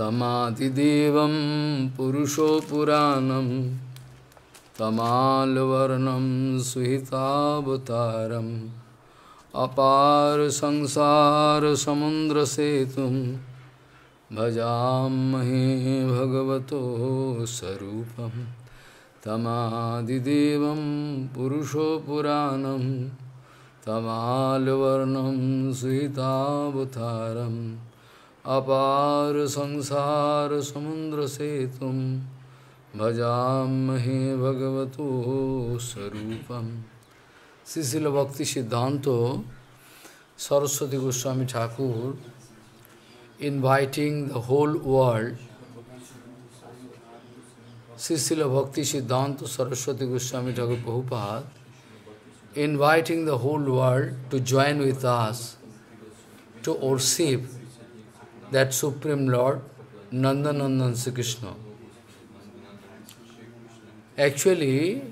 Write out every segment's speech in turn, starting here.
Tamaatidevam Purusho Puranam Tamalvarnam Suhitabhataram Apar Sansara Samundra Setum Bhajamahe Bhagavato Sarupam Tamaadidevam Purusho Puranam Tamalvarnam Suhitabhataram Apar Sansara Samundra Setum Bhajamahe Bhagavato Sarupam. Srila Bhaktisiddhanta Saraswati Goswami Thakur inviting the whole world. Srila Bhaktisiddhanta Saraswati Goswami Thakur Prabhupada inviting the whole world to join with us to worship that Supreme Lord, Nandan Sri Krishna. Actually,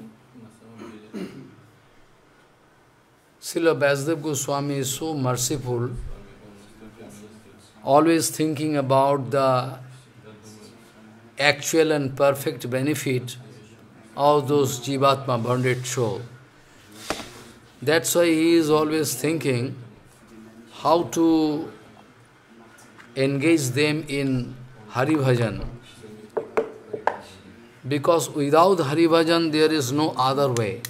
Srila Vyasadeva Goswami is so merciful, always thinking about the actual and perfect benefit of those Jivatma bonded soul. That's why he is always thinking how to engage them in Hari Bhajan. Because without Hari Bhajan, there is no other way.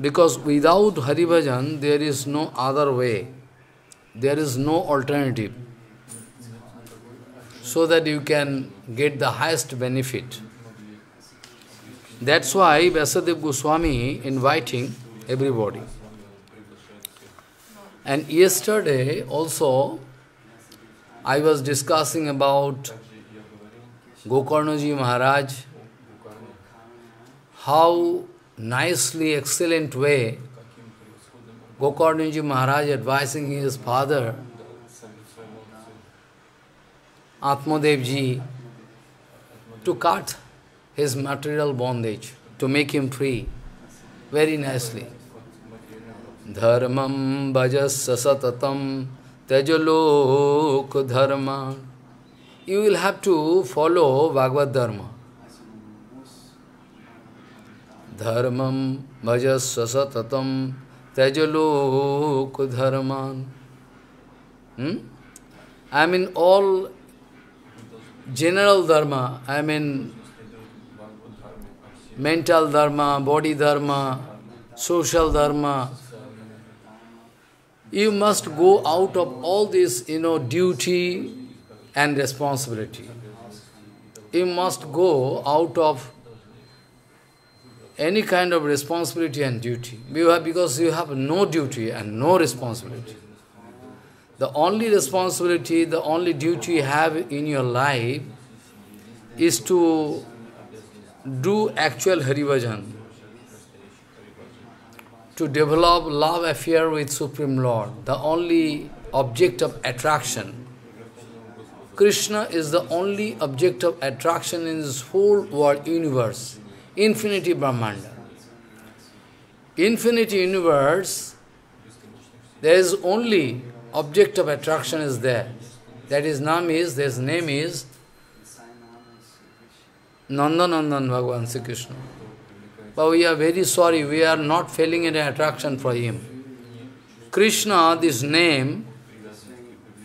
Because without Hari Bhajan, there is no other way. There is no alternative. So that you can get the highest benefit. That's why Vyasadeva Goswami inviting everybody. And yesterday also, I was discussing about Gokarnaji Maharaj, how nicely, excellent way Gokarnaji Maharaj advising his father, Atmodevji, to cut his material bondage, to make him free, very nicely. Dharmam bhajassa satatam Tajolok dharma. You will have to follow Bhagavad Dharma. Dharmam bhajasasatatam tajolok dharman. I mean all general dharma, I mean mental dharma, body dharma, social dharma. You must go out of all this, duty and responsibility. You must go out of any kind of responsibility and duty. Because you have no duty and no responsibility. The only responsibility, the only duty you have in your life is to do actual Hari Bhajan, to develop love affair with Supreme Lord, the only object of attraction. Krishna is the only object of attraction in this whole world, universe, infinity Brahmanda. Infinity universe, there is only object of attraction is there. That his name is, Nandanandan Bhagavan Sri Krishna. But we are very sorry, we are not feeling any attraction for him. Krishna, this name,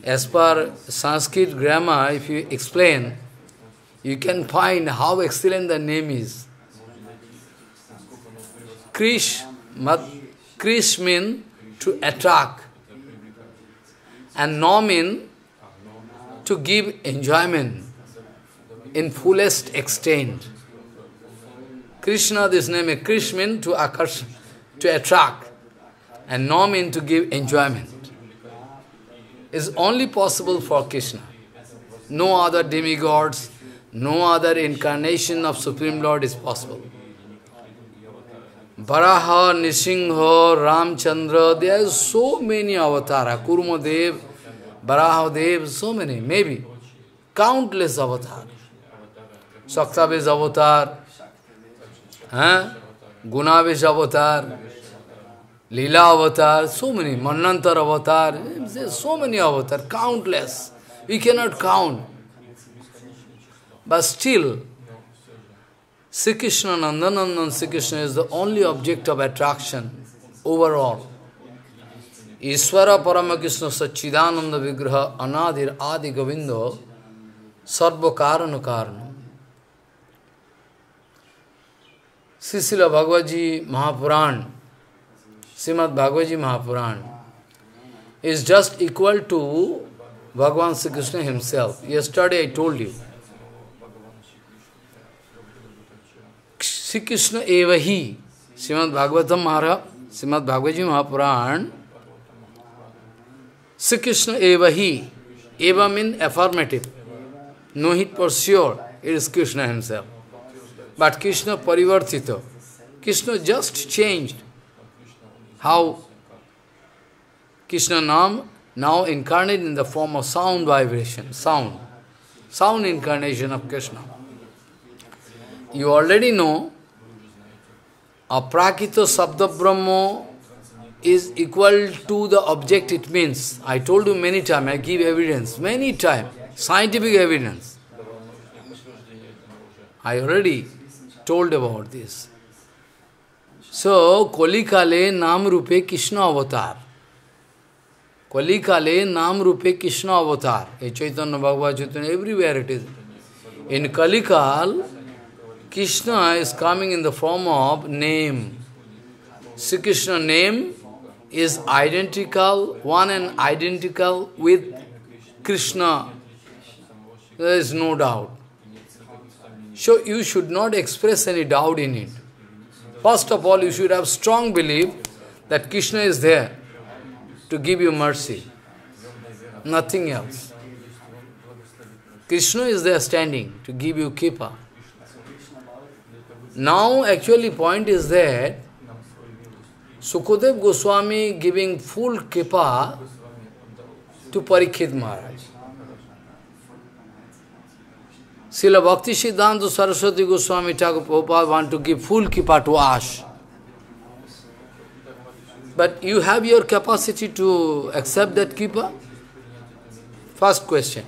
as per Sanskrit grammar, if you explain, you can find how excellent the name is. Krish means to attract, and Na means to give enjoyment in fullest extent. Krishna, this name is Krishmin to akarsh, to attract, and Na mean to give enjoyment. It's only possible for Krishna. No other demigods, no other incarnation of Supreme Lord is possible. Varaha, Nishinga, Ramchandra, there are so many avatara. Kurmadev, Varahadev, so many, maybe. Countless avatar. Saktavesh avatar. Gunavish avatar, Lila avatar, so many, Manantar avatar, so many avatar, countless. We cannot count. But still, Sri Krishna, Nandanandan Sri Krishna is the only object of attraction overall. Iswara Paramakrishna Satchidananda Vigraha Anadir Adi Govindo Sarva Karana Karana. Srila Bhagavadji Mahapuran, Srimad Bhagavadji Mahapuran is just equal to Bhagavan Sri Krishna himself. Yesterday I told you. Sri Krishna Evahi, Srimad Bhagavatam Maharaj, Srimad Bhagavadji Mahapuran, Sri Krishna Evahi, Eva means affirmative. No hit for sure, it is Krishna himself. But Krishna parivartito. Krishna just changed how Krishna Nam now incarnate in the form of sound vibration, sound. Sound incarnation of Krishna. You already know aprakito sabda brahmo is equal to the object it means. I told you many times, I give evidence, many times, scientific evidence. I already told about this. So, Kolikale Nam Rupe Krishna Avatar. Kolikale Nam Rupe Krishna Avatar. Chaitanya Bhagavad Gita, everywhere it is. In Kalikal, Krishna is coming in the form of name. Sri Krishna name is identical, one and identical with Krishna. There is no doubt. So you should not express any doubt in it. First of all, you should have strong belief that Krishna is there to give you mercy. Nothing else. Krishna is there standing to give you kripa. Now actually point is that Sukadev Goswami giving full kripa to Parikshit Maharaj. Srila Bhaktisiddhanta Saraswati Goswami Thakur Prabhupada want to give full kripa to us. But you have your capacity to accept that kripa? First question.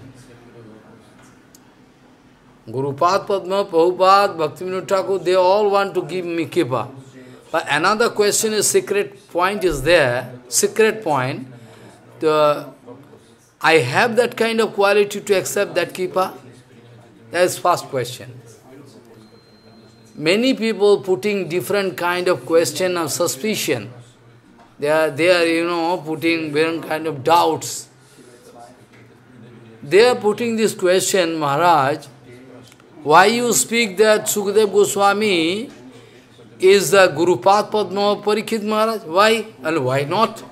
Gurupad, Padma, Prabhupada, Bhaktivinoda Thakur, they all want to give me kripa. But another question is, secret point is there, secret point. I have that kind of quality to accept that kripa? That is first question. Many people putting different kind of question of suspicion. They are putting different kind of doubts. They are putting this question, Maharaj, why you speak that Sukadev Goswami is the Gurupath Padma of Parikshit Maharaj? Why? Well, why not?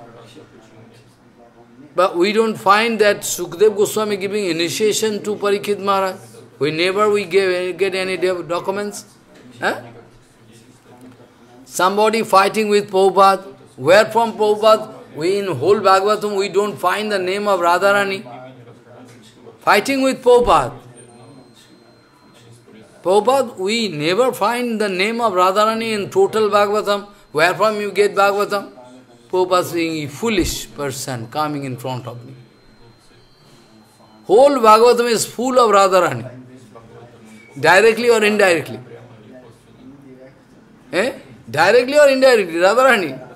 But we don't find that Sukadev Goswami giving initiation to Parikshit Maharaj. We never get any documents. Huh? Somebody fighting with Prabhupada. Where from Prabhupada? We in whole Bhagavatam, we don't find the name of Radharani. Fighting with Prabhupada. Prabhupada, we never find the name of Radharani in total Bhagavatam. Where from you get Bhagavatam? Prabhupada being a foolish person coming in front of me. Whole Bhagavatam is full of Radharani. Directly or indirectly? Eh? Directly or indirectly? Radharani.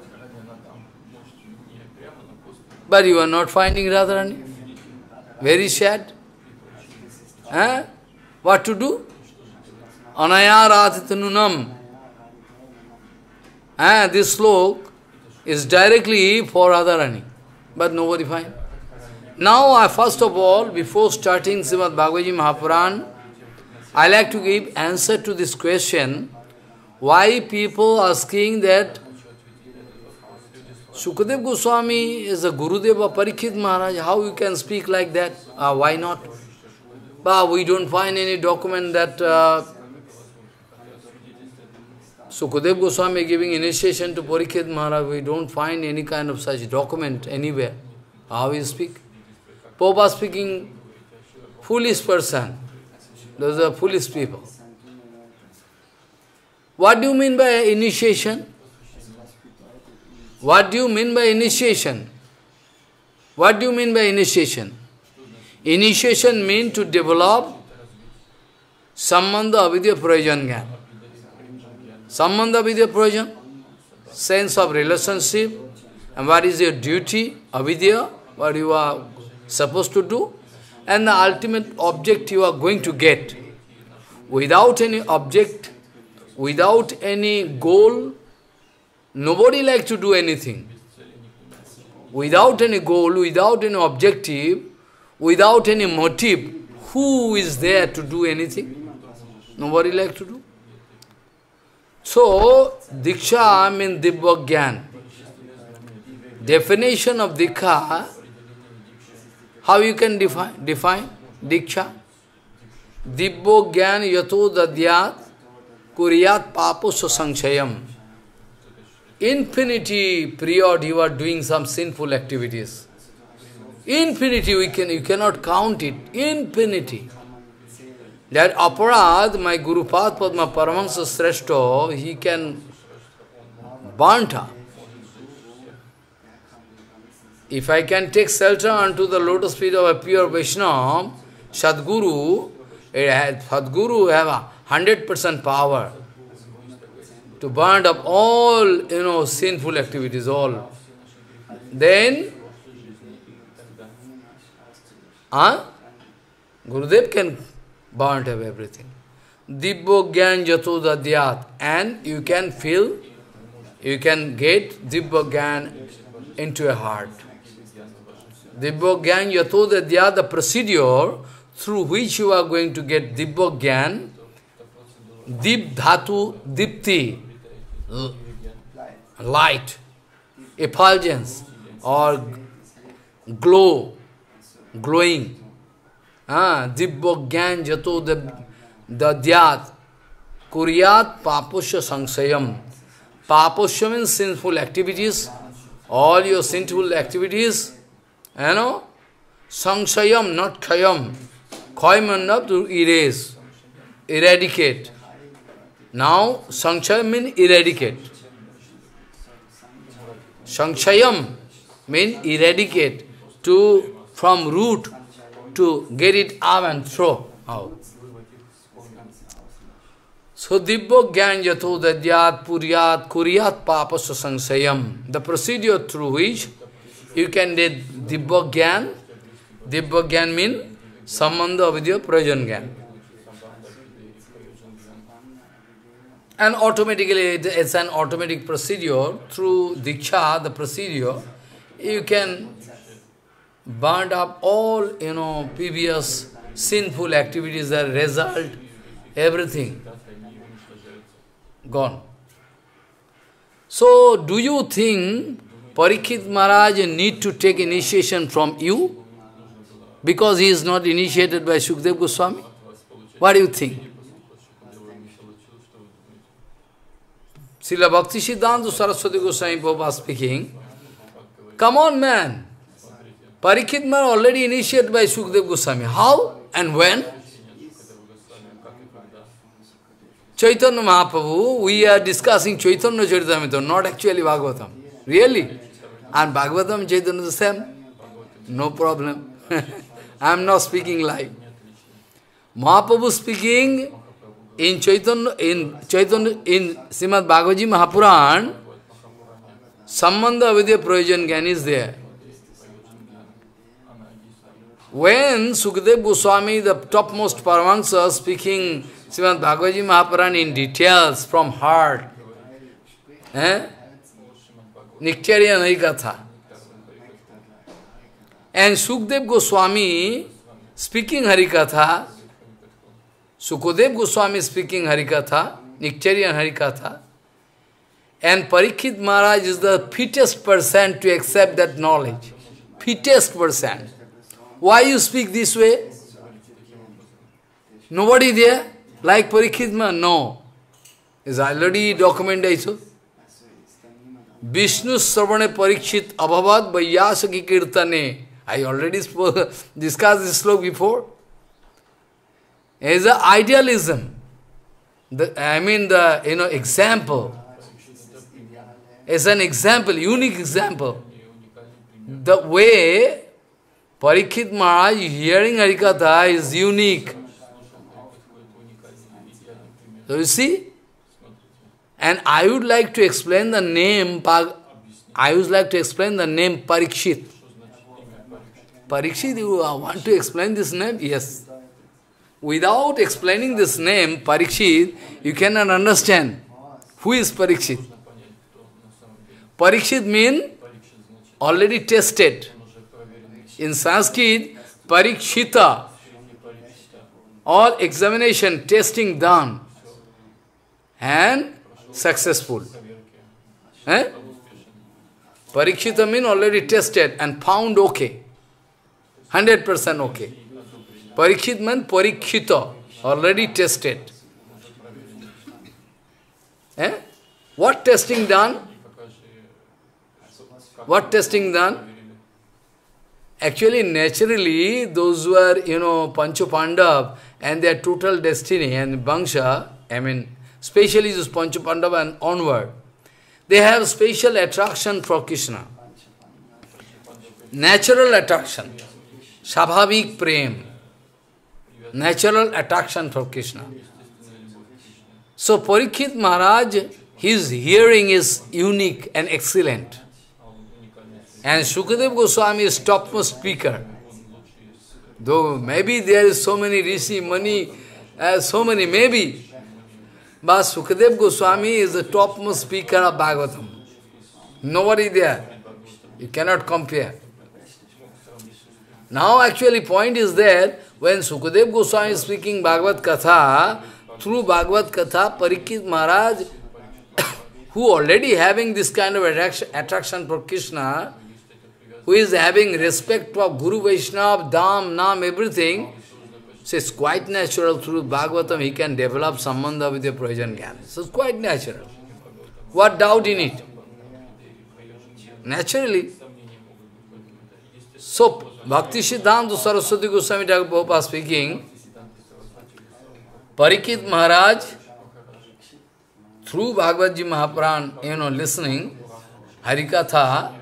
But you are not finding Radharani. Very sad. Eh? What to do? Anaya Radhitanunam. Eh? This slok is directly for Radharani. But nobody finds. Now, first of all, before starting Srimad Bhagavadji Mahapuran, I like to give answer to this question, why people asking that Sukadev Goswami is a Gurudeva Parikshit Maharaj, how you can speak like that? Why not? But we don't find any document that Sukadev Goswami giving initiation to Parikshit Maharaj, we don't find any kind of such document anywhere. How we speak? Prabhupada speaking, foolish person. Those are foolish people. What do you mean by initiation? What do you mean by initiation? What do you mean by initiation? Initiation means to develop Sambandha Avidya Prayojan Gyan. Sambandha Avidya Prayojan, sense of relationship, and what is your duty, avidya, what you are supposed to do, and the ultimate object you are going to get. Without any object, without any goal, nobody likes to do anything. Without any goal, without any objective, without any motive, who is there to do anything? Nobody likes to do. So, Diksha means Divya Gyan. Definition of Diksha, how you can define Diksha? Divya Gyan yato dadyat kuryat paposo sankshayam. Infinity period you are doing some sinful activities. Infinity, you cannot count it. Infinity. That aparadh, my Guru Pad Padma Paramahansa Sreshto, he can burn her. If I can take shelter unto the lotus feet of a pure Vaishnava, Sadguru, Sadguru have 100% power to burn up all, you know, sinful activities, all. Then, Gurudev can burn up everything. Divya Gyan Jato Dadyat. And you can feel, you can get Divya Gyan into a heart. Divya Gyan Yato Dadyat, the procedure through which you are going to get Divya Gyan, Dip Dhatu Dipti, light, effulgence, or glow, glowing. Divya Gyan Jato Dadyat Kuryat Paposya Sangsayam. Paposya means sinful activities, all your sinful activities, you know. Sangsayam, not khayam. Khayam means to erase, eradicate. Now, sankshayam means eradicate. Sankshayam means eradicate, to from root, to get it up and throw out. So, Divya Gyan Jato Dadyat Puryat Kuryat Papasya Sangsayam. The procedure through which you can get Divya Gyan. Divya Gyan means Sambandha Avidya Prayojan Gyan. And automatically, it's an automatic procedure. Through Diksha, the procedure, you can burn up all, you know, previous sinful activities, that result, everything gone. So, do you think Parikshit Maharaj need to take initiation from you? Because he is not initiated by Sukadev Goswami? What do you think? Srila Bhaktisiddhanta Saraswati Goswami Prabhupada speaking, come on, man. Parikshit Maharaj already initiated by Sukadev Goswami. How and when? Chaitanya Mahaprabhu, we are discussing Chaitanya Charitamrita, not actually Bhagavatam. Really? And Bhagavatam and Chaitanya the same? No problem. I am not speaking live. Mahaprabhu speaking, in Srimad Bhagavatam Mahapuran, Sambandha Avidya Prayojan Gyan is there. When Sukadev Goswami, the topmost Paramahansa, speaking Srimad Bhagavatam Mahapuran in details from heart, Nikcharya Naikatha. And Sukadev Goswami speaking Harikatha, Sukadev Goswami speaking Harikatha, Nikcharyan Harikatha, and Parikshit Maharaj is the fittest person to accept that knowledge. Fittest person. Why you speak this way? Nobody there? Like Parikshit Maharaj? No. It's already documented. Vishnu Sarvane Parikshit Abhavad Vyasaki Kirtane. I already discussed this sloka before. Is the idealism, the example. It's an example, unique example. The way Parikshit Maharaj hearing Harikatha is unique. So you see? And I would like to explain the name, Parikshit. Parikshit, you want to explain this name? Yes. Without explaining this name, Parikshit, you cannot understand who is Parikshit. Parikshit means already tested. In Sanskrit, Parikshita, all examination, testing done and successful. Eh? Parikshita means already tested and found okay. 100% okay. Parikshit means Parikshita, already tested. Eh? What testing done? What testing done? Actually, naturally, those who are, you know, Pancho Pandav and their total destiny and Bangsha, I mean, especially this Pancho Pandav and onward, they have special attraction for Krishna. Natural attraction. Sabhavik prem. Natural attraction for Krishna. So, Parikshit Maharaj, his hearing is unique and excellent. And Sukadev Goswami is topmost speaker. Though maybe there is so many Rishi, maybe. But Sukadev Goswami is the topmost speaker of Bhagavatam. Nobody there. You cannot compare. Now actually point is there, when Sukadev Goswami is speaking Bhagavad Katha, through Bhagavad Katha, Parikshit Maharaj, who already having this kind of attraction for Krishna, who is having respect for Guru Vaishnava, Dham, Nam, everything, so it's quite natural through Bhagavatam he can develop sambandha with the Prayojan Jnana. So it's quite natural. What doubt in it? Naturally. So, Bhaktisiddhanta Saraswati Goswami Thakur Prabhupada speaking, Parikshit Maharaj, through Bhagavad Gita Mahapuran, you know, listening, Harikatha,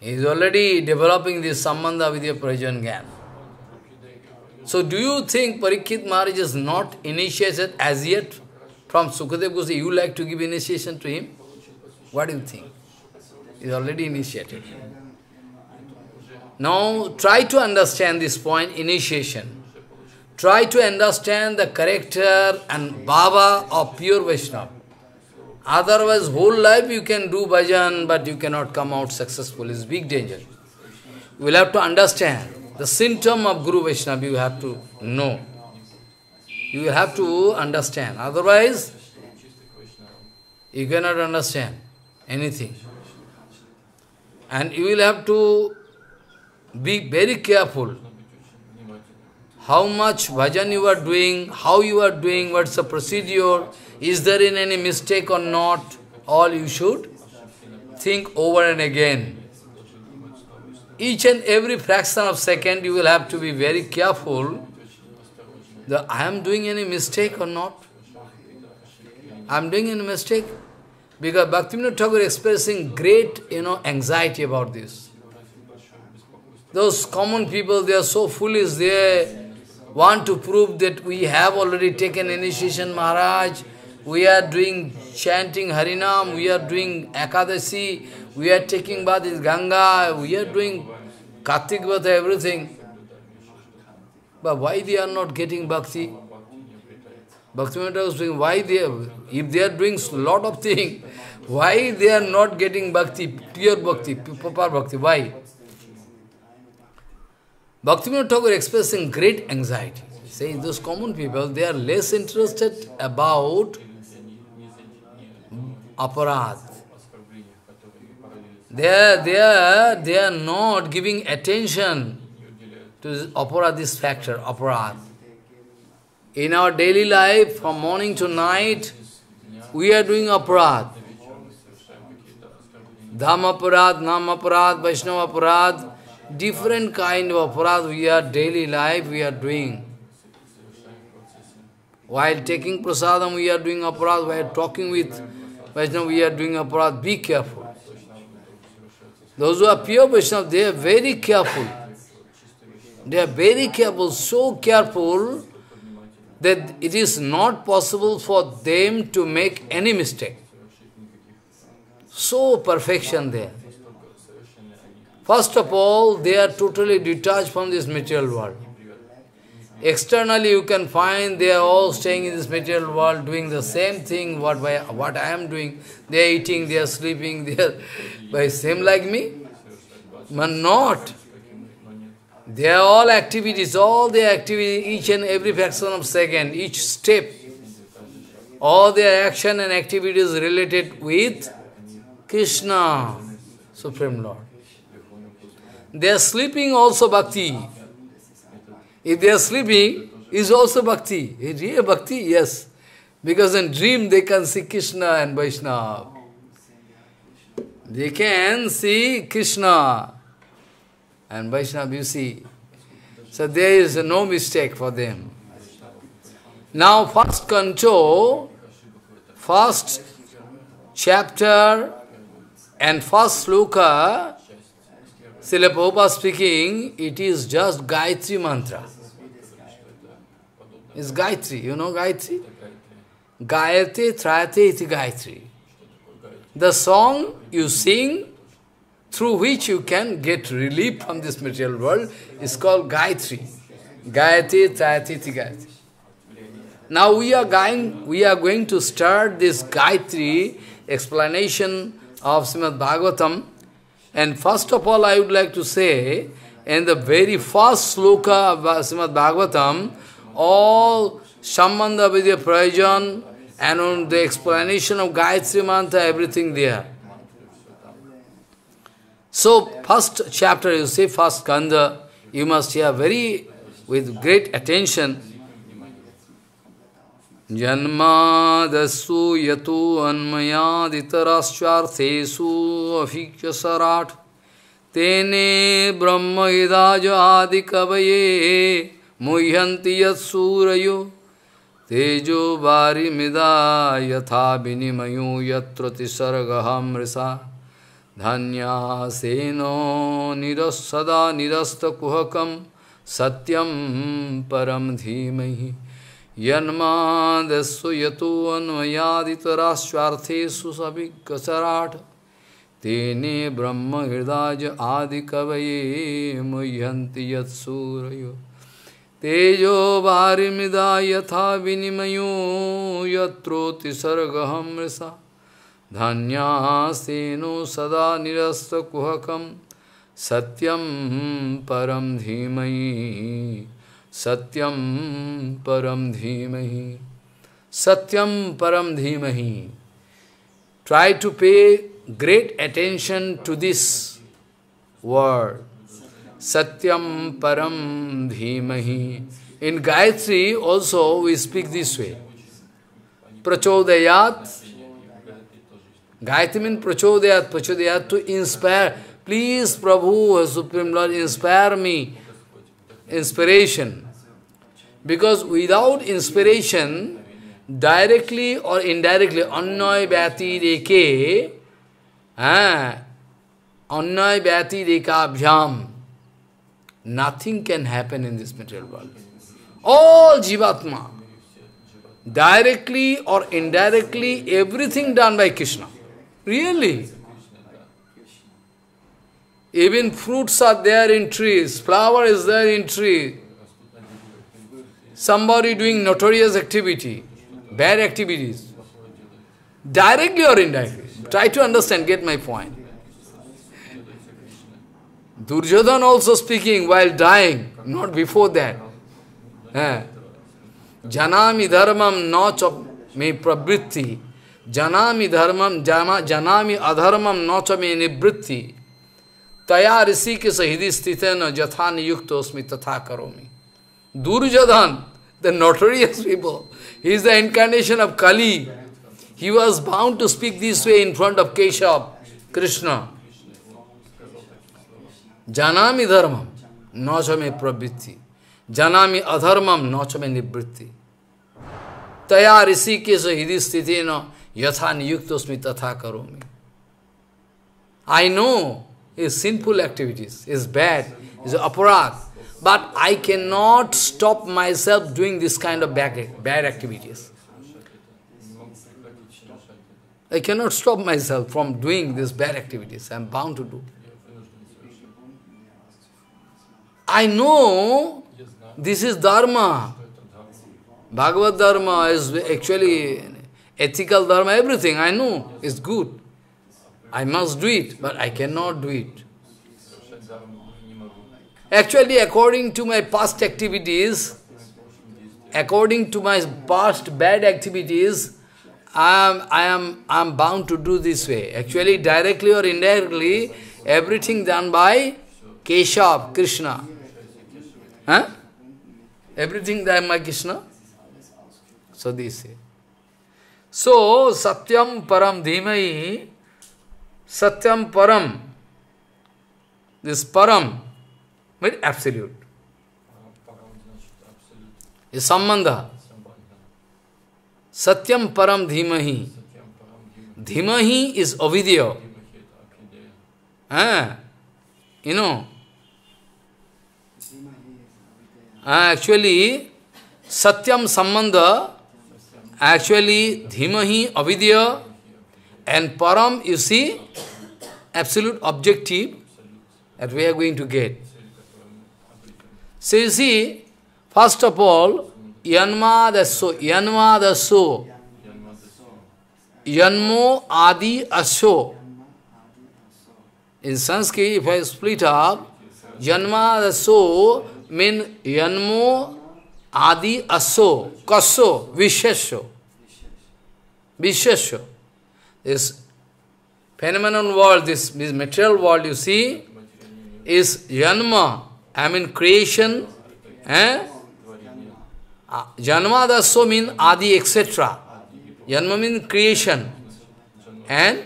he is already developing this sambandha with your Prayojan Jnana. So do you think Parikshit Maharaj is not initiated as yet from Sukadev Goswami? You like to give initiation to him? What do you think? He is already initiated. Now try to understand this point, initiation. Try to understand the character and bhava of pure Vaishnava. Otherwise, whole life you can do bhajan, but you cannot come out successful. It's big danger. You will have to understand. The symptom of Guru Vaishnava you have to know. You have to understand. Otherwise, you cannot understand anything. And you will have to be very careful. How much bhajan you are doing, how you are doing, what's the procedure, is there in any mistake or not, all you should think over and again. Each and every fraction of second you will have to be very careful that I am doing any mistake or not. I am doing any mistake? Because Bhaktivinoda Thakur is expressing great, you know, anxiety about this. Those common people, they are so foolish, they want to prove that we have already taken initiation, Maharaj, we are doing chanting Harinam, we are doing Akadasi, we are taking bath in Ganga, we are doing Kartikvata, everything. But why they are not getting Bhakti? Bhaktivinoda was doing, why they are, if they are doing a lot of things, why they are not getting Bhakti, pure Bhakti, proper Bhakti, why? Bhaktivinoda Thakur expressing great anxiety. See, those common people, they are less interested about aparadha. They are not giving attention to this factor, aparadha. In our daily life, from morning to night, we are doing aparadha. Dhamma aparadha, Nam aparadha, Vaishnava aparadha. Different kind of aparadha we are daily life we are doing. While taking prasadam we are doing aparadha, while talking with Vaishnava we are doing aparadha. Be careful. Those who are pure Vaishnava, they are very careful. They are very careful, so careful that it is not possible for them to make any mistake. So perfection there. First of all, they are totally detached from this material world. Externally, you can find they are all staying in this material world, doing the same thing what I am doing. They are eating, they are sleeping, they are by same like me, but not. They are all activities, all their activity, each and every fraction of second, each step, all their action and activities related with Krishna, Supreme Lord. They are sleeping also bhakti. If they are sleeping, is also bhakti. Is it bhakti? Yes. Because in dream they can see Krishna and Vaishnava. They can see Krishna and Vaishnava, you see. So there is no mistake for them. Now first canto, first chapter and first sloka, Srila Prabhupada speaking, it is just Gayatri mantra. It's Gayatri, you know Gayatri? Gayate trayate iti Gayatri. The song you sing, through which you can get relief from this material world, is called Gayatri. Gayate trayate iti Gayatri. Now we are going to start this Gayatri explanation of Srimad Bhagavatam. And first of all, I would like to say, in the very first sloka of Srimad Bhagavatam, all Sambandha Vidya Prayojan and on the explanation of Gayatri Mantra, everything there. So, first chapter, you say, first Kanda, you must hear very, with great attention. Janmadasu yato anmayaditarascharthesu afikya sarat tene brahma idaja adikavaye muhyanti yatsurayo tejo varimida yatha binimayo yatrati sargaham risa dhanya seno nirasada nirasta kuhakam satyam param dhimahi Yanmadasya yato anvayaditaraswarthesu sabikasarat tene brahma hridaja adikavaye muhyanti yatsurayo tejo varimida yatha vinimayo yatroti sargaham risa dhanya seno sada nirasta kuhakam satyam param dhimai Satyam param dhimahi. Satyam param dhimahi. Try to pay great attention to this word. Satyam param dhimahi. In Gayatri also we speak this way. Prachodayat. Gayatri means prachodayat. Prachodayat to inspire. Please Prabhu, Supreme Lord, inspire me. Inspiration. Because without inspiration, directly or indirectly, annai bhati deke, annai bhati deka abhyam, nothing can happen in this material world. All jivatma, directly or indirectly, everything done by Krishna. Really. Even fruits are there in trees, flower is there in tree. Somebody doing notorious activity, bad activities, directly or indirectly. Try to understand, get my point. Duryodhana also speaking while dying, not before that. Janami dharmam na cha me pravritti. Janami dharmam, janami adharmam na cha me nivritti. Taya risi ke sahidi sthitena jathani yuktosmi tatha karomi. Duryodhana, the notorious people, he is the incarnation of Kali. He was bound to speak this way in front of Keshav, Krishna. Janami dharmam, nachame pravritti. Janami adharmam, nachame nivritti. Taya risi ke sahidi sthitena jathani yuktosmi tatha karomi. I know his sinful activities, his bad, his aparadh. But I cannot stop myself doing this kind of bad activities. I cannot stop myself from doing these bad activities. I am bound to do. I know this is dharma. Bhagavad dharma is actually ethical dharma, everything I know is good. I must do it, but I cannot do it. Actually, according to my past activities, according to my past bad activities, I am bound to do this way. Actually, directly or indirectly, everything done by Keshav, Krishna. Huh? Everything done by Krishna. So they say. So, Satyam Param Dhimai, Satyam Param, this Param, but absolute. Is sambandha. Satyam param dhimahi. Dhimahi is avidya. You know. Actually, satyam sambandha, actually dhimahi avidya, and param, you see, absolute objective that we are going to get. So you see, first of all, yanma dasso, yanma dasso, yanmo adi asso. In Sanskrit, if I split up, yanma dasso means yanmo adi asso, kasso, vishesho. Vishesho. This phenomenon world, this material world, you see, is yanma. I mean creation, Janma dasso means adi, etc. Janma means creation. And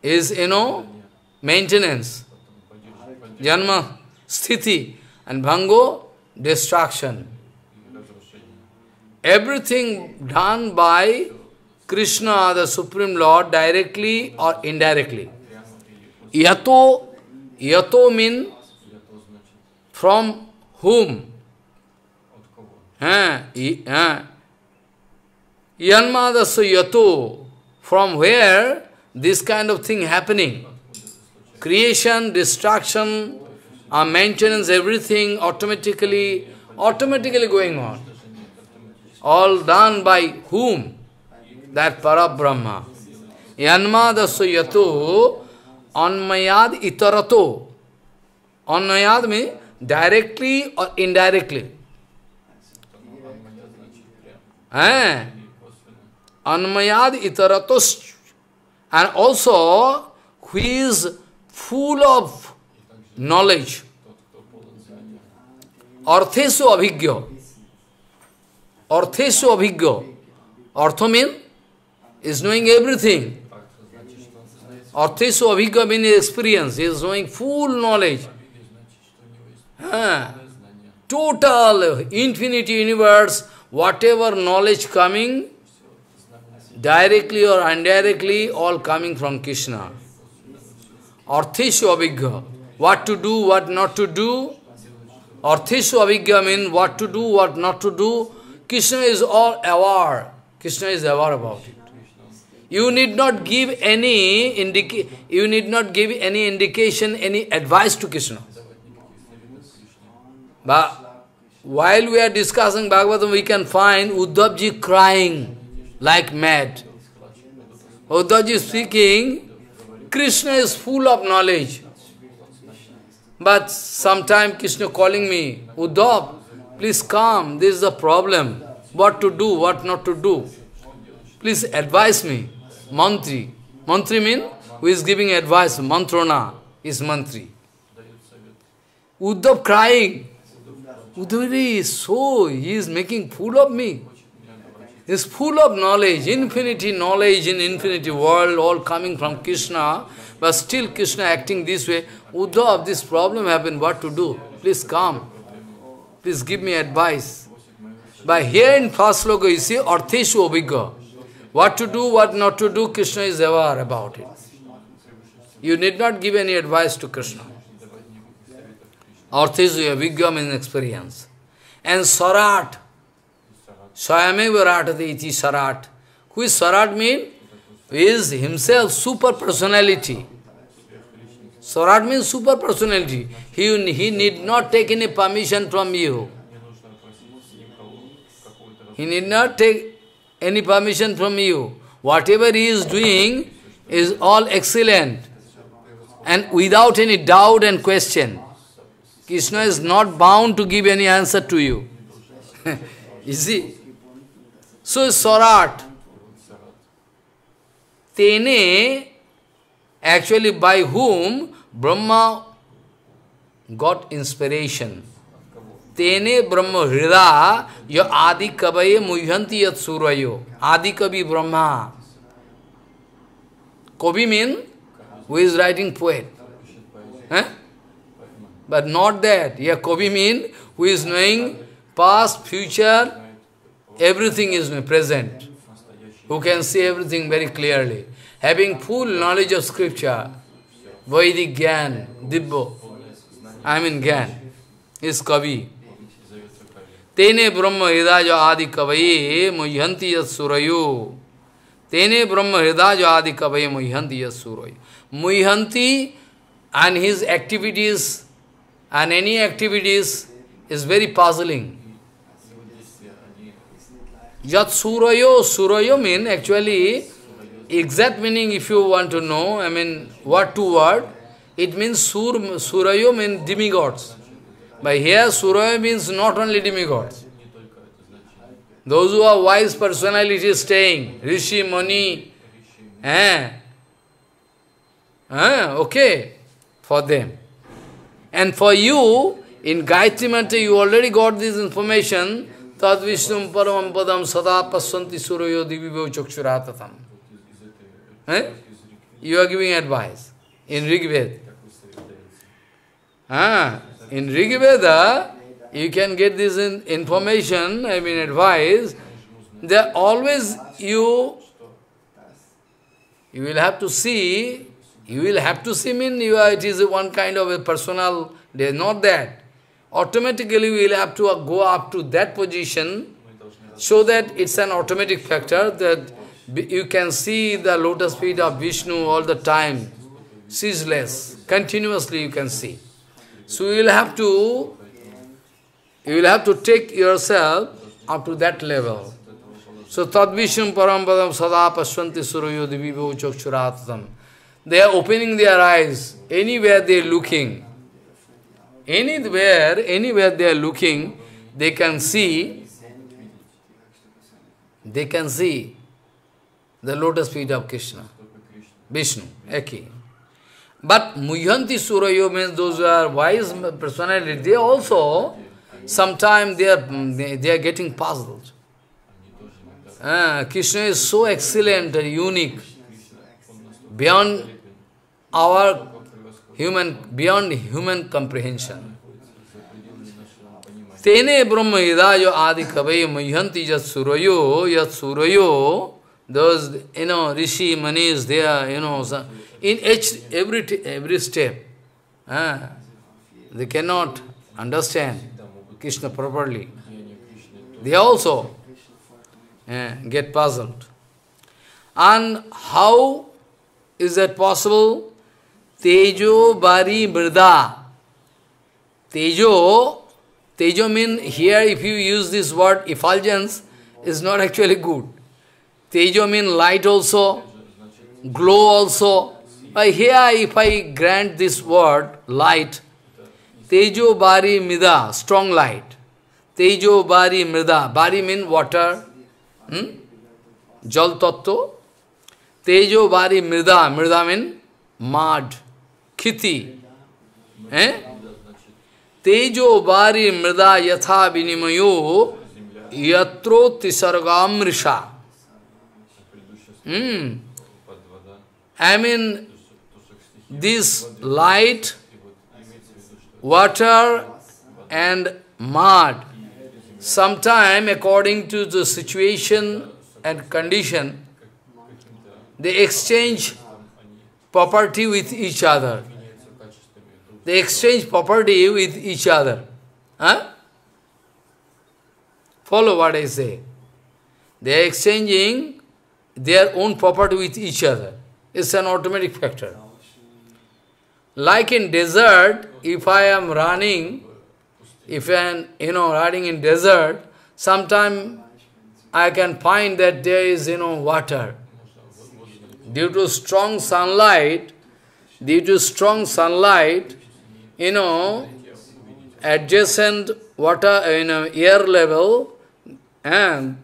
is, you know, maintenance. Janma, sthiti. And bhango, destruction. Everything done by Krishna, the Supreme Lord, directly or indirectly. Yato, yato means from whom? Yanma dasso yato. From where this kind of thing happening? Creation, destruction, maintenance, everything automatically going on. All done by whom? That Parabrahma. Yanma dasso yato anmayad itarato. Anmayad means directly or indirectly. Anmayad itaratos. And also, who is full of knowledge. Arthesu abhigyo. Arthesu abhigyo. Artho means is knowing everything. Arthesu abhigyo means experience. He is knowing full knowledge. Total, infinite universe, whatever knowledge coming, directly or indirectly, all coming from Krishna. Arthishu avigya, what to do, what not to do. Arthishu avigya means what to do, what not to do. Krishna is all aware. Krishna is aware about it. You need not give any indication, any advice to Krishna. But while we are discussing Bhagavatam, we can find Uddhavji crying like mad. Uddhavji is speaking, Krishna is full of knowledge. But sometime Krishna calling me, Uddhav, please come, this is the problem. What to do, what not to do. Please advise me. Mantri. Mantri means who is giving advice. Mantrona is mantri. Uddhav crying. Uddhavji is so, he is making fool of me. He is full of knowledge, infinity world, all coming from Krishna, but still Krishna acting this way. Uddhav, this problem happened, what to do? Please come. Please give me advice. But here in first sloka, you see, Artheshu Abhigya. What to do, what not to do, Krishna is aware about it. You need not give any advice to Krishna. Arthesya, Vigya means experience. And Sarat, Swayameva Ratati iti Sarat. Who is Sarat means? He is himself super personality. Sarat means super personality. He need not take any permission from you. He need not take any permission from you. Whatever he is doing is all excellent and without any doubt and question. Krishna is not bound to give any answer to you. Easy. So Sarat, Tene, actually by whom Brahma got inspiration. Tene Brahma Hrida yo Adi Kabaye Muyhanti Yat Surayo. Adi Kavi Brahma. Kavi means who is writing poet. Eh? But not that. Yeah, Kavi means who is knowing past, future, everything is present. Who can see everything very clearly. Having full knowledge of scripture. Vaidik Gyan, Dibbo. I mean Gyan is Kavi. Tene Brahma Hridajo Adi Kavaye Mohanti Yat Surayu. Tene Brahma Hridajo Adi Kavaye Mohanti Yat Surayu. Mohanti and his activities and any activities is very puzzling. Yat Surayo, Surayo means actually exact meaning if you want to know, I mean word to word, it means Surayo means demigods. But here Suraya means not only demigods. Those who are wise personalities staying, Rishi, Mani, okay, for them. And for you, in Gayatri Mantra, you already got this information. Tad Vishnum Param Padam Sada Pasanti Surayo Divibho Chakshuratatam. You are giving advice in Rig Veda. In Rig Veda, you can get this information, I mean advice. There always you will have to see, mean you are, it is one kind of a personal, not that. Automatically we will have to go up to that position, so that it's an automatic factor that you can see the lotus feet of Vishnu all the time, ceaseless, continuously you can see. So you will have to take yourself up to that level. So Tadvisham Parampadam Sada Paswanti Surayo Divivo Chakshuratatam. They are opening their eyes. Anywhere they are looking. Anywhere they are looking, they can see. They can see the lotus feet of Krishna. Vishnu. Okay. But Muhyanti Surayo means those who are wise personality, they also, sometimes they are getting puzzled. Krishna is so excellent and unique, beyond our human comprehension. Tene Brahma Hidayo Adi Kavai Muhyanti Yat Surayo, those, Rishi, Manis, they are, in every step, they cannot understand Krishna properly. They also get puzzled. And how is that possible? Tejo Bari Mrida. Tejo means here if you use this word effulgence, is not actually good. Tejo means light also, glow also. Here, if I grant this word, light, Tejo Bari Mrida, strong light. Tejo Bari Mrida, Bari means water, Jal Tattva. Tejo Bari Mrida, Mrida means mud, khiti. Tejo Bari Mrida Yatha Vinimayo Yatro Tisargamrisha. I mean, this light, water and mud, sometime according to the situation and condition, they exchange property with each other. They exchange property with each other. Huh? Follow what I say. They are exchanging their own property with each other. It's an automatic factor. Like in desert, if I am running, if I am, riding in desert, sometime I can find that there is, water. Due to strong sunlight, adjacent water, air level, and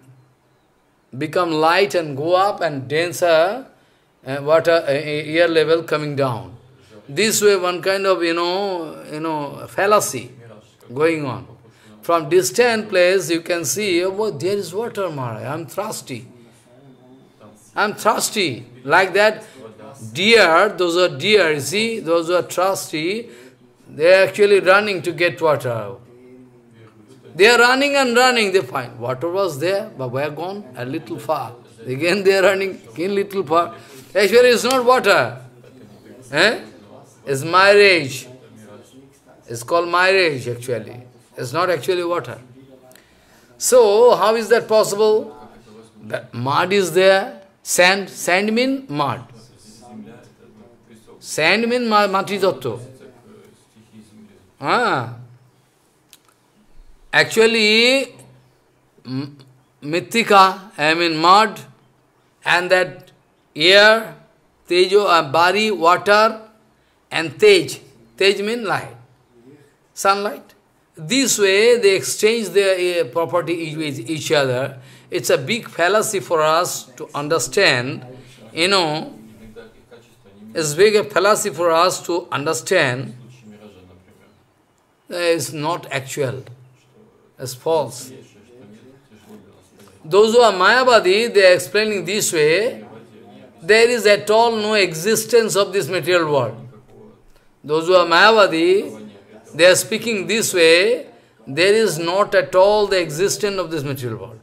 become light and go up, and denser water, air level coming down. This way, one kind of, fallacy going on. From distant place, you can see, oh, there is water, Maharaj, I'm thirsty. Like that, those are deer, see, those who are thirsty, they are actually running to get water. They are running, they find water was there, but we are gone a little far. Again, they are running a little far. Actually, it's not water. Eh? It's mirage. It's called mirage, actually. It's not actually water. So, how is that possible? The mud is there. Sand means mud. Sand means mati datto. Ah. Actually, mittika, mud, and that air, tejo, bari, water, and tej. Tej means light. Sunlight. This way, they exchange their property with each other. It's a big fallacy for us to understand, It's big a fallacy for us to understand. It's not actual. It's false. Those who are Mayavadi, they are explaining this way. There is at all no existence of this material world. Those who are Mayavadi, they are speaking this way, there is not at all the existence of this material world.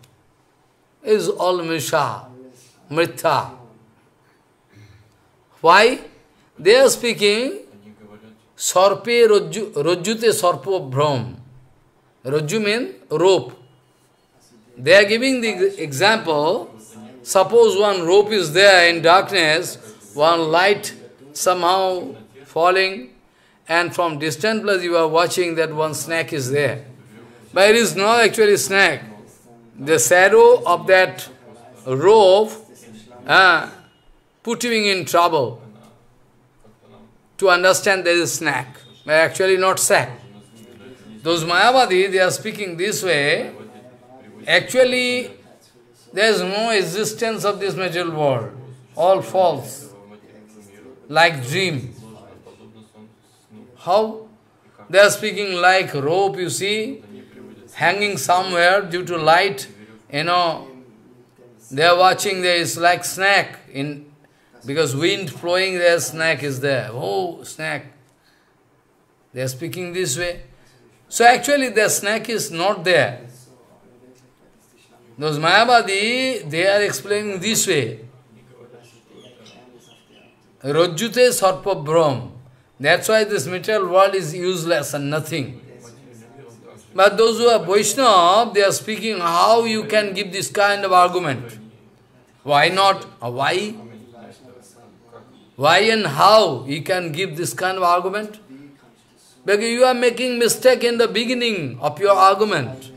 It is all mritha. Why? They are speaking, sarpe rojjute sarpo brahm. Rojju means rope. They are giving the example, suppose one rope is there in darkness, one light somehow falling, and from distant place you are watching that one snake is there. But it is not actually snake. The shadow of that rope put him in trouble to understand there is snake. But actually not snake. Those Mayavadi, they are speaking this way. Actually, there is no existence of this material world. All false. Like dream. How? They are speaking like rope, you see, hanging somewhere due to light, They are watching, there is like snake, because wind flowing, there snake is there. Oh, snake. They are speaking this way. So actually, their snake is not there. Those Mayavadi, they are explaining this way. Rojjute sarpa brahm. That's why this material world is useless and nothing. But those who are Vaishnava, they are speaking how you can give this kind of argument. Why not? Why? Why and how you can give this kind of argument? Because you are making mistake in the beginning of your argument.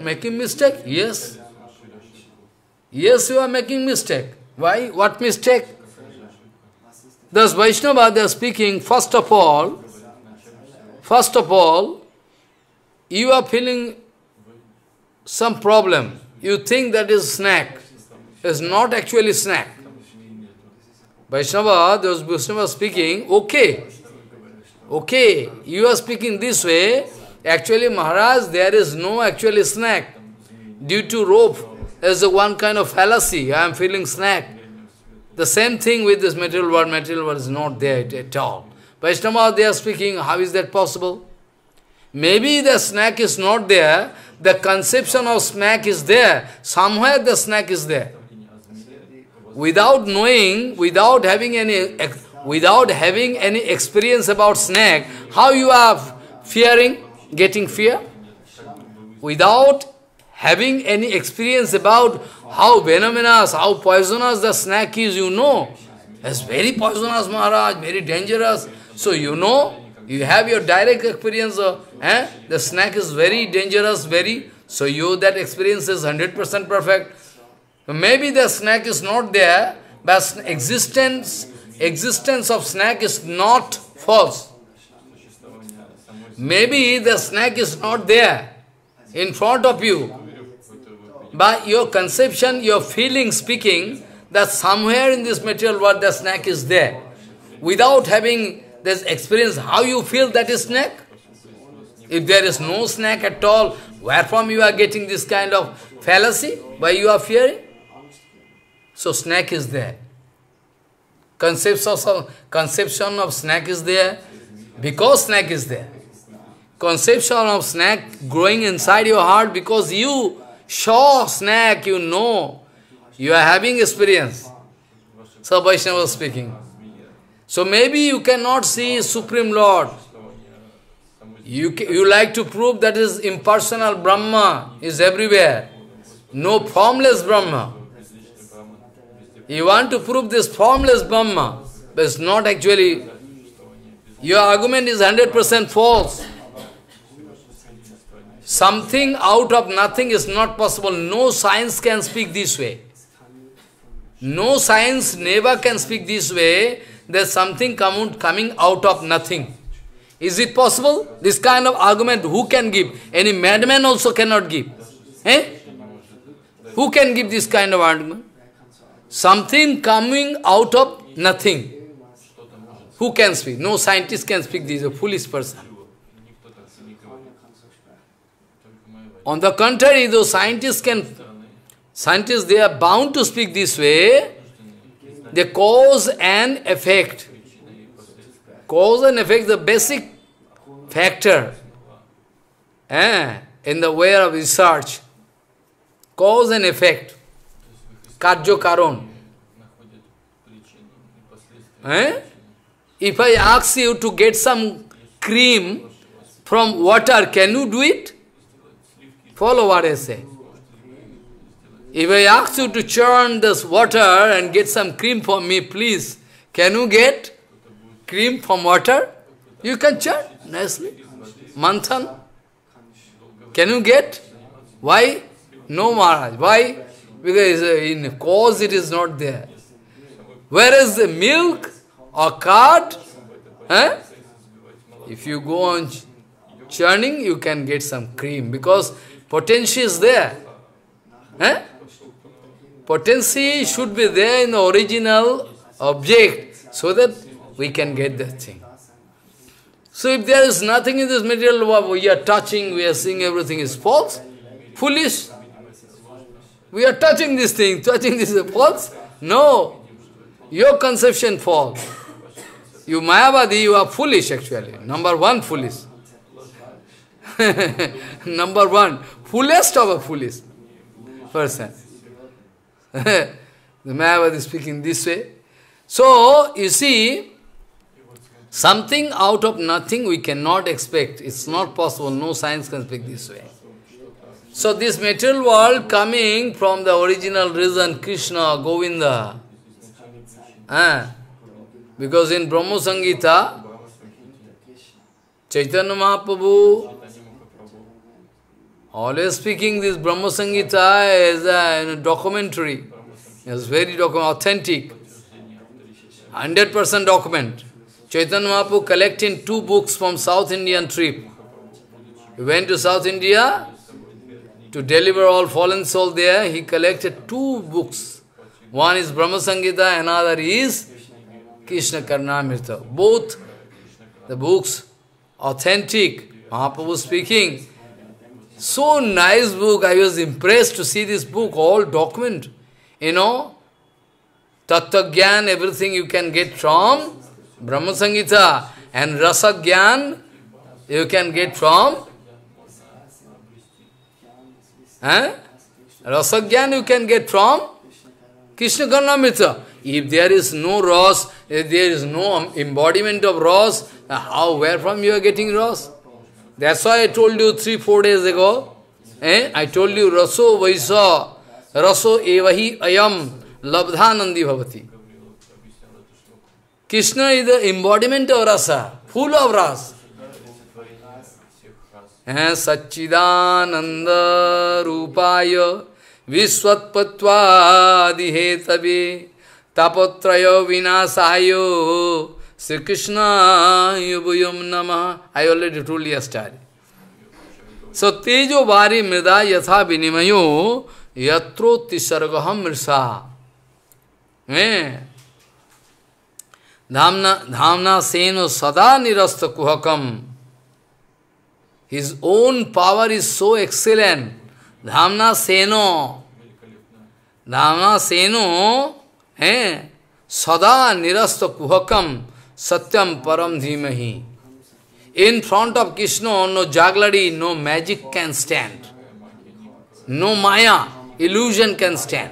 Making mistake? Yes. Yes, you are making mistake. Why? What mistake? Thus, Vaishnava, they are speaking, first of all, you are feeling some problem. You think that is snake. It's not actually snake. Vaishnava, those Vaishnava speaking, okay, you are speaking this way. Actually, Maharaj, there is no actually snake. Due to rope, there is one kind of fallacy. I am feeling snake. The same thing with this material world. Material world is not there at all. Vaishnava, they are speaking, how is that possible? Maybe the snake is not there, the conception of snake is there. Somewhere the snake is there. Without knowing, without having any without having any experience about snake, how you are fearing, getting fear? Without having any experience about how venomous, how poisonous the snake is, you know. It's very poisonous, Maharaj, very dangerous. So you know, you have your direct experience of, the snake is very dangerous, very, so you, that experience is 100% perfect. Maybe the snake is not there, but existence of snake is not false. Maybe the snake is not there in front of you, but your conception, your feeling speaking that somewhere in this material world the snake is there. Without having this experience, how you feel that is snake? If there is no snake at all, where from you are getting this kind of fallacy? Why you are fearing? So snake is there. Conception of snake is there because snake is there. Conception of snake growing inside your heart because you saw snake, you know. You are having experience. So Vaishnava was speaking. So maybe you cannot see Supreme Lord. You like to prove that is impersonal Brahma is everywhere. No formless Brahma. You want to prove this formless Brahma, but it's not actually. Your argument is 100% false. Something out of nothing is not possible. No science can speak this way. No science never can speak this way. There's something coming out of nothing. Is it possible? This kind of argument who can give? Any madman also cannot give. Who can give this kind of argument? Something coming out of nothing. Who can speak? No scientist can speak this. A foolish person. On the contrary, those scientists, they are bound to speak this way. They cause and effect. Cause and effect, the basic factor in the way of research. Cause and effect. Karjo karon. If I ask you to get some cream from water, can you do it? Follow what I say. If I ask you to churn this water and get some cream for me, please, can you get cream from water? You can churn nicely. Manthan. Can you get? Why? No, Maharaj. Why? Because in cause it is not there. Whereas the milk or curd, if you go on churning, you can get some cream because potency is there. Potency should be there in the original object so that we can get that thing. So if there is nothing in this material world, we are touching, we are seeing everything is false, foolish. We are touching this thing, touching this is false. No, your conception false. You Mayavadi, you are foolish actually. Number one, foolish. Number one, foolest of a foolish person. The Mayavadi is speaking this way. So, you see, something out of nothing we cannot expect. It's not possible, no science can speak this way. So this material world coming from the original reason, Krishna, Govinda. Because in Brahma Sangita, Chaitanya Mahaprabhu always speaking this Brahma Sangita as a documentary. It's very authentic. 100% document. Chaitanya Mahaprabhu collecting 2 books from South Indian trip. He went to South India to deliver all fallen souls there. He collected 2 books. One is Brahma Sangita, another is Krishna Karnamrita. Both the books, authentic, Mahaprabhu speaking. So nice book, I was impressed to see this book, all document. You know, Tattva Gyan, everything you can get from Brahma Sangita. And Rasa Gyan, you can get from Rasagyan you can get from Krishna Karnamrita. If there is no rose, if there is no embodiment of rose, how, where from you are getting rose? That's why I told you 3-4 days ago. I told you raso vaisa, raso evahi ayam labdhanandi bhavati. Krishna is the embodiment of rasa, full of rasa. Satchidananda rupaya Vishwatpatva dihetabe tapatrayo vinasayo Sri Krishna yubuyam namah. I already told you a story. So tejo bari mrida yatha vinimayo yatro tisargaham mrsa. Dhamna seno sada nirasta kuhakam. His own power is so excellent. Dhamna seno, sada nirasta kuhakam, satyam param dhimahi. In front of Krishna, no jaglari, no magic can stand. No maya, illusion can stand.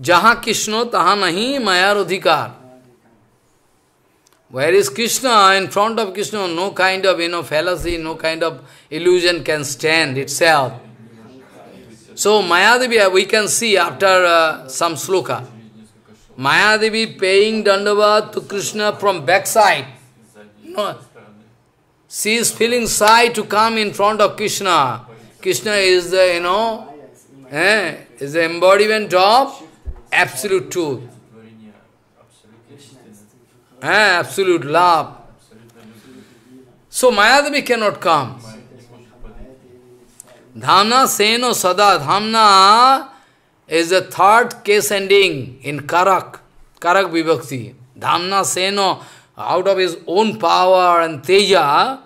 Jaha Krishna, taha nahi maya rodhikar. Where is Krishna? In front of Krishna, no kind of fallacy, no kind of illusion can stand itself. So Mayadevi, we can see after some sloka, Mayadevi paying dandavat to Krishna from backside. No. She is feeling shy to come in front of Krishna. Krishna is the, is the embodiment of absolute truth. Absolute love. So Mayadevi cannot come. Dhamna seno sada. Dhamna is the third case ending in karak. Karak vibhakti. Dhamna seno, out of his own power and teja,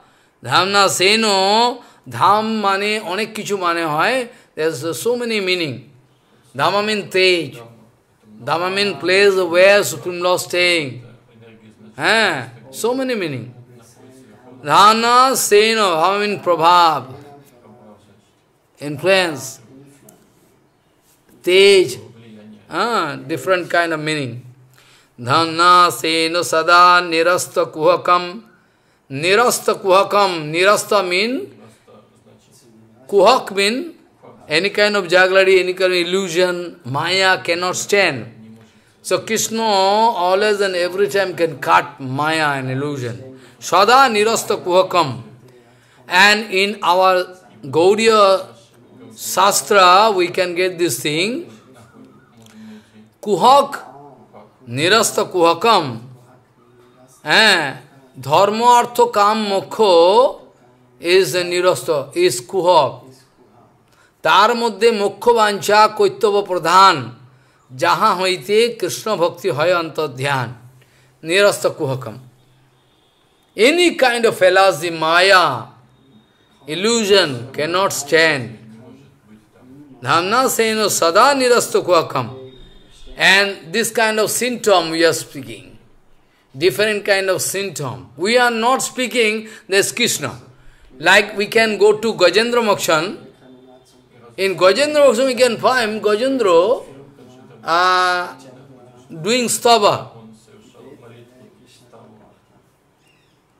Dhamna seno, dham mane, onek kichu mane hoy. There's so many meaning. Dhamma means tej. Dhamma means place where Supreme Lord is staying. So many meaning. Dhamna seno, how mean prabhav, influence, tej, different kind of meaning. Dhamna seno sada nirasta kuhakam. Nirasta kuhakam, nirasta mean, kuhak mean, any kind of jaglari, any kind of illusion, maya cannot stand. So Krishna always and every time can cut maya and illusion. Sada nirasta kuhakam. And in our Gaudiya Shastra, we can get this thing. Kuhak, nirasta kuhakam. Dharma artho kam mokho is nirasta, is kuhak. Tar modde mokho vancha koitava pradhan. Jaha hoite Krishna bhakti hoya anta dhyan. Nirasta kuhakam. Any kind of fallacy, maya, illusion cannot stand. Dhamna seno sada nirasta kuhakam. And this kind of symptom we are speaking. Different kind of symptom. We are not speaking this Krishna. Like we can go to Gajendra Mokshan. In Gajendra Mokshan we can find Gajendra doing stava.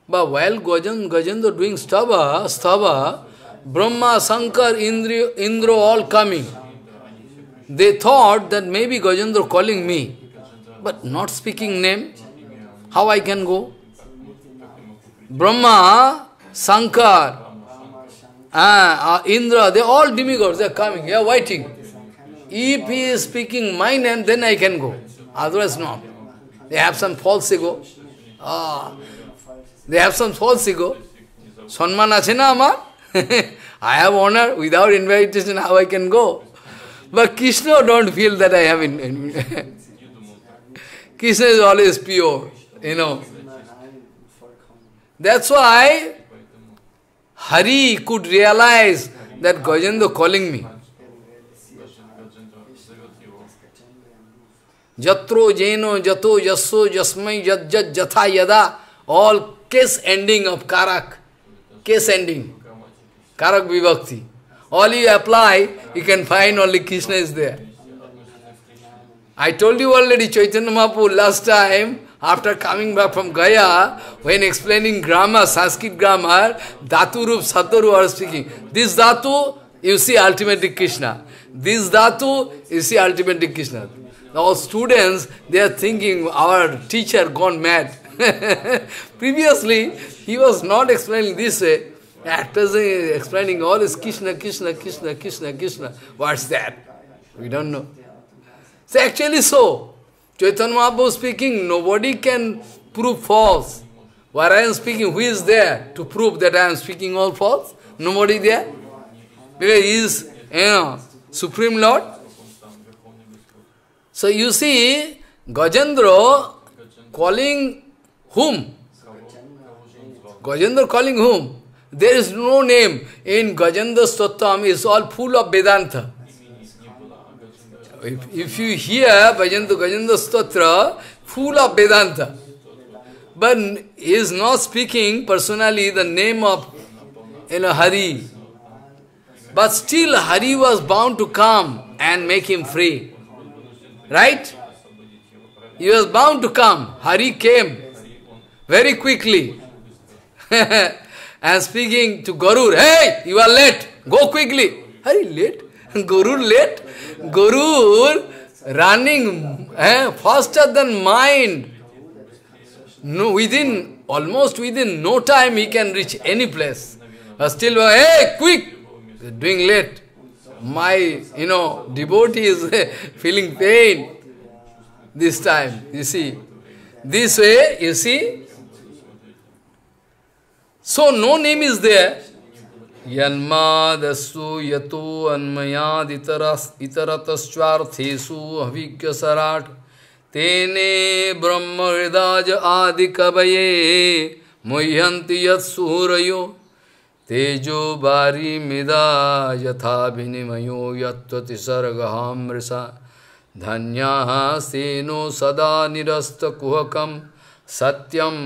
But while Gajendra doing stava, Brahma, Sankar, Indra all coming. They thought that maybe Gajendra calling me, but not speaking name. How I can go? Brahma, Sankar, Indra, they all demigods, they are coming, they are waiting. If he is speaking my name, then I can go. Otherwise not. They have some false ego. They have some false ego. Sanman ache na amar? I have honor. Without invitation, how I can go? But Krishna don't feel that I have invitation. Krishna is always pure, That's why Hari could realize that Gajendra calling me. Jatro, jeno, jato, jasso, jasmai, jat, jat, jatha, yada. All case ending of karak. Case ending. Karak vibhakti. All you apply, you can find only Krishna is there. I told you already, Chaitanya Mahaprabhu last time, after coming back from Gaya, when explaining grammar, Sanskrit grammar, Dhatu Rup, Sadharu are speaking. This Dhatu, you see ultimately Krishna. This Dhatu, you see ultimately Krishna. Now students, they are thinking, our teacher gone mad. Previously, he was not explaining this way. At present, he is explaining all is Krishna, Krishna, Krishna, Krishna, Krishna. What's that? We don't know. So actually so. Chaitanya Mahaprabhu speaking, nobody can prove false. Where I am speaking, who is there to prove that I am speaking all false? Nobody there. Because he is, you know, Supreme Lord. So you see, Gajendra calling whom? Gajendra calling whom? There is no name in Gajendra Stottam, is all full of Vedanta. If you hear Gajendra Stotra, full of Vedanta. But he is not speaking personally the name of, you know, Hari. But still Hari was bound to come and make him free. Right? He was bound to come. Hari came very quickly. And speaking to Garur, hey, you are late, go quickly. Hari late? Garur late? Garur running faster than mind. No, within, almost within no time he can reach any place. But still, hey, quick, you're doing late. My, you know, devotee is feeling pain this time, you see. This way, you see. So, no name is there. Yanmadasu yato anmayad itarataswarthesu avikya sarat tene brahma ridaja adikabaye moyanti yatsurayo tejo bari mida yatha bhinimayo yatvati sargaham risa dhanyaha seno sada nirasta kuhakam satyam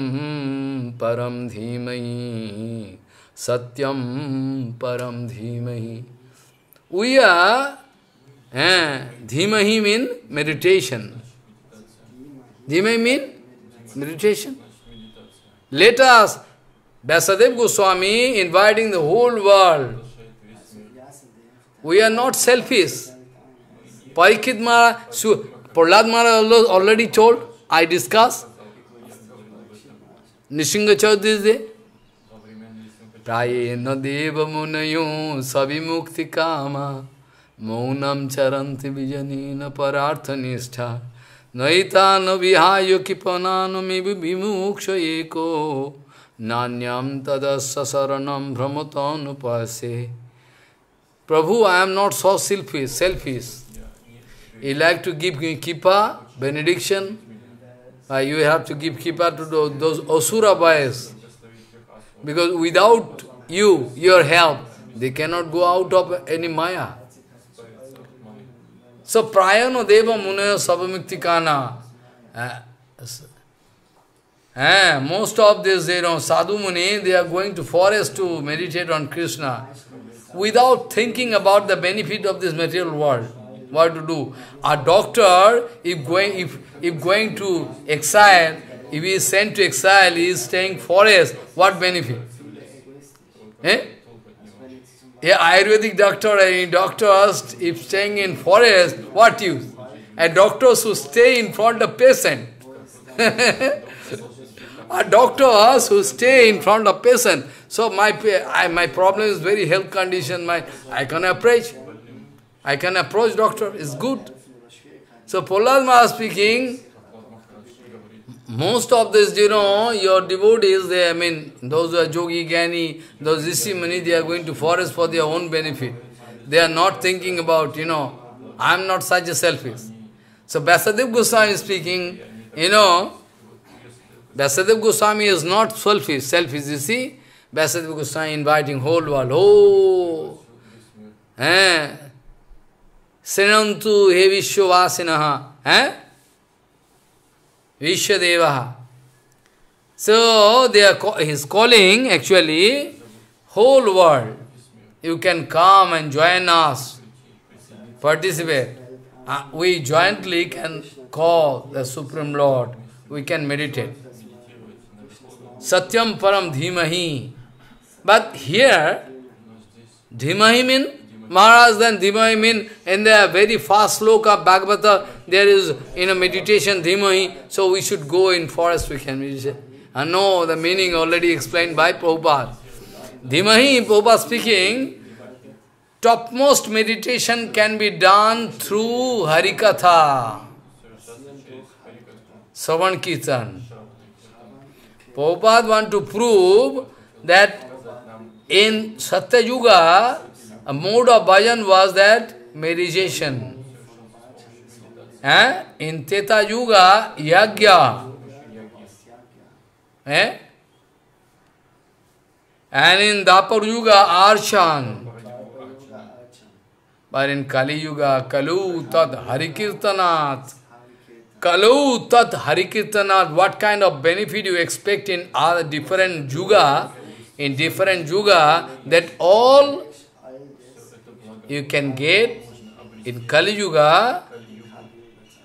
param dhimai. Satyam param dhimahi. We are, dhimahi means meditation. Dhimahi means meditation. Let us, Vyasadeva Goswami inviting the whole world. We are not selfish. Parikshit Maharaj, Prahlad Maharaj already told, I discussed. Nishinga Chaudhary. Prayena deva munayo savimukti kama maunam charanti vijanina pararthanishtha naitana vihayo kipanano mibhimuksha eko nanyam tadassa saranam brahmatanu pase. Prabhu, I am not so selfish. You like to give kippa, benediction. You have to give kippa to those asura boys. Because without you, your help, they cannot go out of any maya. So, prayano deva munaya sabamiktikana. Most of these, you know, sadhu muni, they are going to forest to meditate on Krishna without thinking about the benefit of this material world. What to do? A doctor, if going to exile, if he is sent to exile, he is staying forest, what benefit? A Ayurvedic doctor or any doctors, if staying in forest, what use? A doctor should stay in front of patient. A doctor should stay in front of patient. So my problem is very health condition. I can approach doctor. It's good. So Prahlad Maharaj speaking. Most of this, you know, your devotees, they, I mean, those who are Jogi, Gyani, those Rishi Mani, they are going to forest for their own benefit. They are not thinking about, you know, I am not such a selfish. So Vyasadeva Goswami speaking, you know, Vyasadeva Goswami is not selfish, you see. Vyasadeva Goswami inviting whole world, oh, Senantu he Vishwavasinaha, Vyasadeva. So, he is calling, actually, whole world. You can come and join us, participate. We jointly can call the Supreme Lord. We can meditate. Satyam param dhimahi. But here, dhimahi means Maharaj, then dhimahi means in the very first sloka of Bhagavata, there is meditation dhimahi, so we should go in forest, we can meditate. I know the meaning already explained by Prabhupada. Dhimahi, Prabhupada speaking, topmost meditation can be done through Harikatha, Shravan Kirtan. Prabhupada wants to prove that in Satyayuga, a mode of bhajan was that meditation. In Teta Yuga, Yagya. And in Dapar Yuga, Arshan. But in Kali Yuga, Kalu Tat Harikirtanat. Kalu Tat Harikirtanat. What kind of benefit you expect in other different Yuga? In different Yuga, that all you can get in Kali Yuga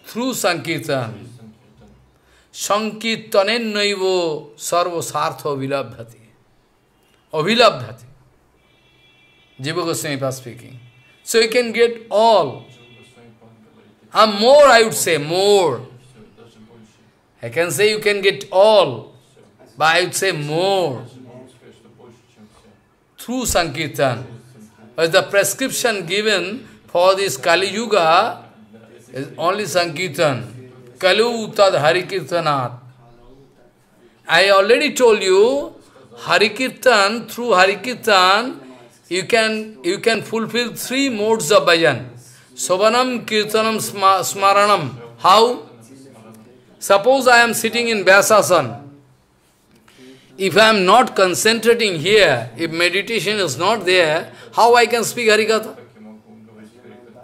through Sankirtan. Sankirtanen naivo sarva sartha avilabhati. Avilabhati. Jiva Goswami was speaking. So you can get all. And more, I would say, more. I can say you can get all, but I would say more. Through Sankirtan. As the prescription given for this Kali Yuga is only Sankirtan. Kalu tad Harikirtanat. I already told you, Harikirtan, through Harikirtan, you can fulfill three modes of bhajan. Sobanam, Kirtanam, Smaranam. How? Suppose I am sitting in Vyasasana. If I am not concentrating here, if meditation is not there, how I can speak Harikatha?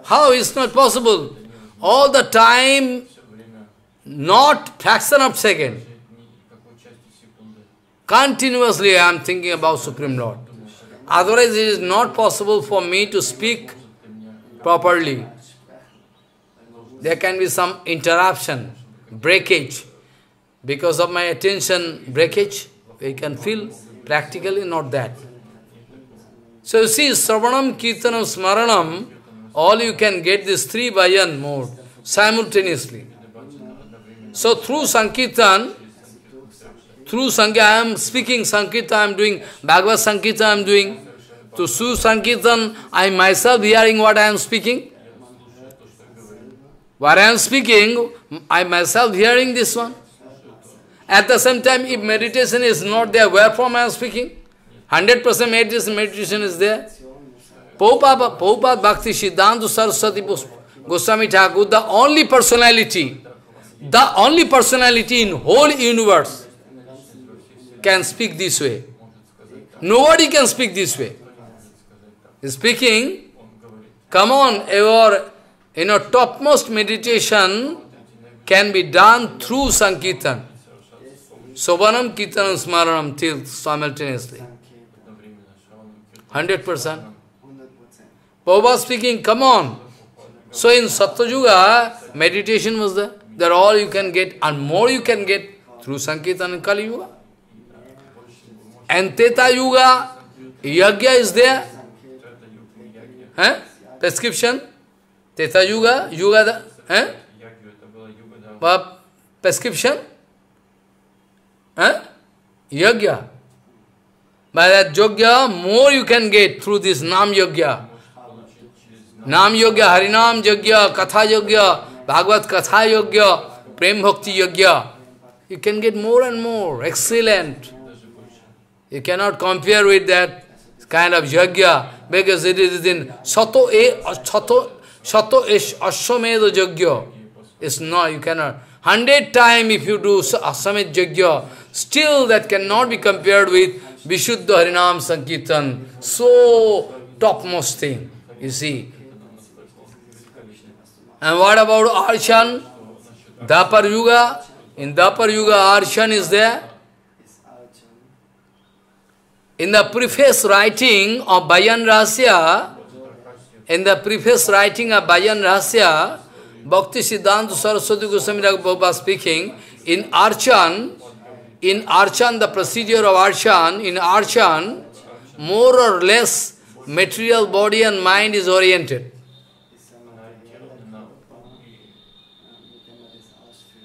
How? It's not possible. All the time, not fraction of second. Continuously I am thinking about Supreme Lord. Otherwise it is not possible for me to speak properly. There can be some interruption, breakage. Because of my attention breakage, we can feel practically not that. So you see, Sravanam, Kirtanam, Smaranam, all you can get this three bhajan mode simultaneously. So through Sankirtan, I am speaking Sankirtan, I am doing Bhagavad Sankirtan, I am doing. To Su Sankirtan, I myself hearing what I am speaking. What I am speaking, I myself hearing this one. At the same time, if meditation is not there, wherefore I am speaking? 100% meditation is there. Prabhupada Bhaktisiddhanta Saraswati Goswami Thakur, the only personality in whole universe can speak this way. Nobody can speak this way. Speaking, come on, your topmost meditation can be done through Sankirtan. Sobanam, Kirtanam, Smaranam till simultaneously. 100%. Prabhupada speaking, come on. So in Satyayuga, meditation was there. That all you can get and more you can get through Sankirtan and Kali Yuga. And Teta Yuga, Yagya is there. Prescription? Teta Yuga, Yuga, prescription? Yagya. By that yogya, more you can get through this Nam Yogya. Nam Yogya, Harinam Yogya, Katha Yogya, Bhagavad Katha Yogya, Prem Bhakti Yogya. You can get more and more. Excellent. You cannot compare with that kind of yagya, because it is in Sato-ish Ashwamedha Yagya. It's not, you cannot. 100 times if you do Ashwamedha Yagya, still that cannot be compared with Vishuddha Harinam Sankirtan. So topmost thing, you see. And what about Arshan? Dapar Yuga? In Dapar Yuga, Arshan is there. In the preface writing of Bhajan Rahasya, Bhaktisiddhanta Saraswati Goswami Thakur was speaking, in Archan, the procedure of Archan, more or less material body and mind is oriented.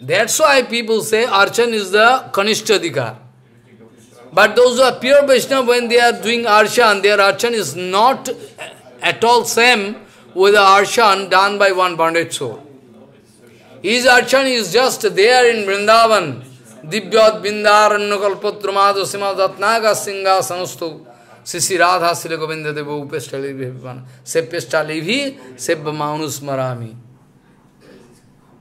That's why people say Archan is the Kanishthadikar. But those who are pure Vaishnava, when they are doing Archan, their Archan is not at all same with the Archan done by one bonded soul. His Archan is just there in Vrindavan. Divyat Bindaranna Kalpatramado Simadatnaga Singha Sanustu Sisi Radha Sile Govinda Deva Upeshtalivan Sepeshtalivi Sebba Manus Marami.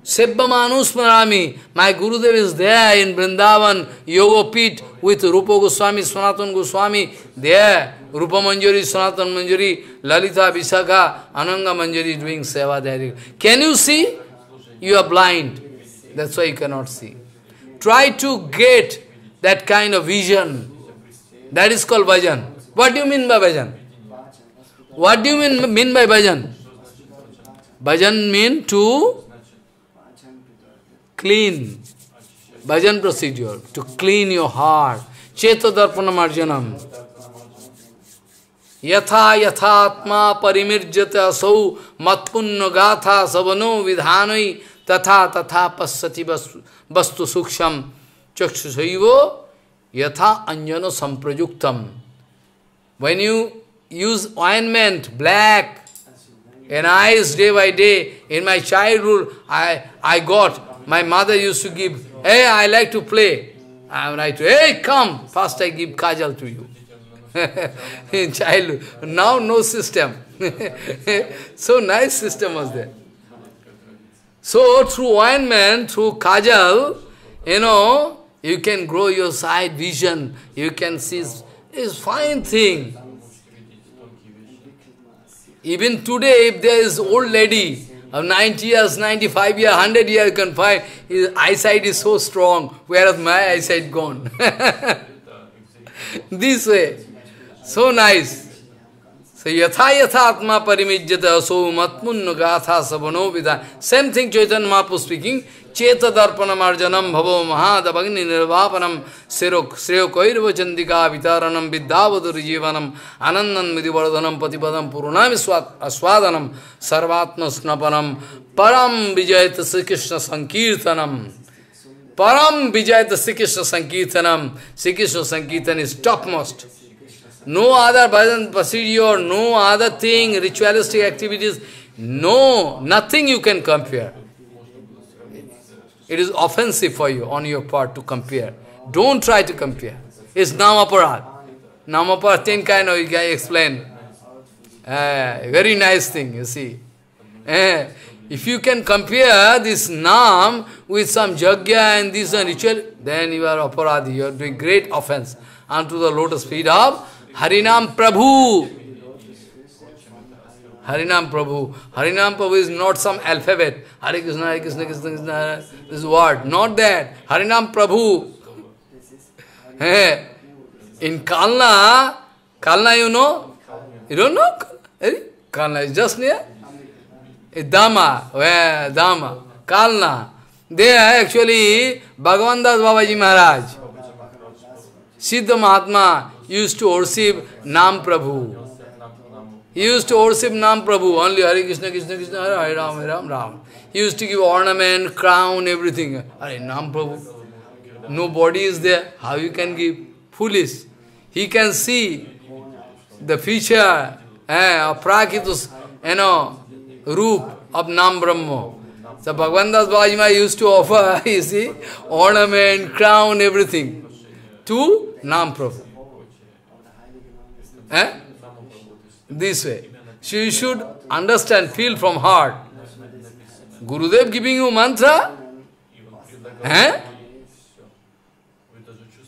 Sebba Manus Marami. My Gurudev is there in Vrindavan, Yoga Pit with Rupa Goswami, Sanatana Goswami, there. Rupa Manjari, Sanatana Manjari, Lalita Vishaka, Ananga Manjari doing seva there. Can you see? You are blind. That's why you cannot see. Try to get that kind of vision. That is called bhajan. What do you mean by bhajan? What do you mean by bhajan? Bhajan means to clean. Bhajan procedure. To clean your heart. Cheta darpanam arjanam. Yatha yathatma parimirjata sau matpunno gatha savano vidhanoi tatha tatha passati vastu suksham chakshusaivo yatha anjana samprajuktam. When you use ointment, black, and eyes day by day, in my childhood, I got, my mother used to give, hey, I like to play. I would like to, hey, come, first I give kajal to you. In childhood. Now no system. So nice system was there. So through ointment, through kajal, you know, you can grow your sight vision. You can see it's fine thing. Even today, if there is old lady of 90 years, 95 years, 100 years, you can find his eyesight is so strong, whereas my eyesight gone. This way. So nice. So, yatha yathatma parimijyata so matmunno gatha sabano vidha. Same thing Chaitanya Mahaprabhu speaking. Cheta darpanam arjanam bhavo mahadabhagni nirvapanam sreyo kairva chandika vitaranam vidhavadur jivanam anandan midivardhanam patipadam purunam aswadanam sarvatma snapanam param vijayata Sri Krishna sankirtanam. Param vijayata Sri Krishna sankirtanam. Sri Krishna sankirtan is topmost. No other bhajan procedure, no other thing, ritualistic activities, no, nothing you can compare. It is offensive for you, on your part, to compare. Don't try to compare. It's namaparad. Namaparad, 10 kind of, you can explain. Very nice thing, you see. If you can compare this nam with some yajna and this and ritual, then you are aparadhi, you are doing great offense unto the lotus feet of Harinam Prabhu. Harinam Prabhu. Harinam Prabhu is not some alphabet. Hare Krishna, Hare Krishna, Krishna Krishna, this word. Not that. Harinam Prabhu. In Kalna, you know? You don't know? Kalna is just near? Dhamma, where Dhamma, Kalna. They are actually Bhagavan Das Babaji Maharaj. Siddha Mahatma used to worship Nam Prabhu. He used to worship Nam Prabhu, only Hare Krishna, Krishna, Krishna, Hare Ram, Ram, Ram. He used to give ornament, crown, everything. Hare Nam Prabhu. No body is there. How you can give? Foolish. He can see the feature of Prakitus, you know, Roop of Nam Brahmo. So Bhagavan Das Babaji Maharaj used to offer, you see, ornament, crown, everything to Nam Prabhu. This way. So you should understand, feel from heart. Gurudev giving you mantra?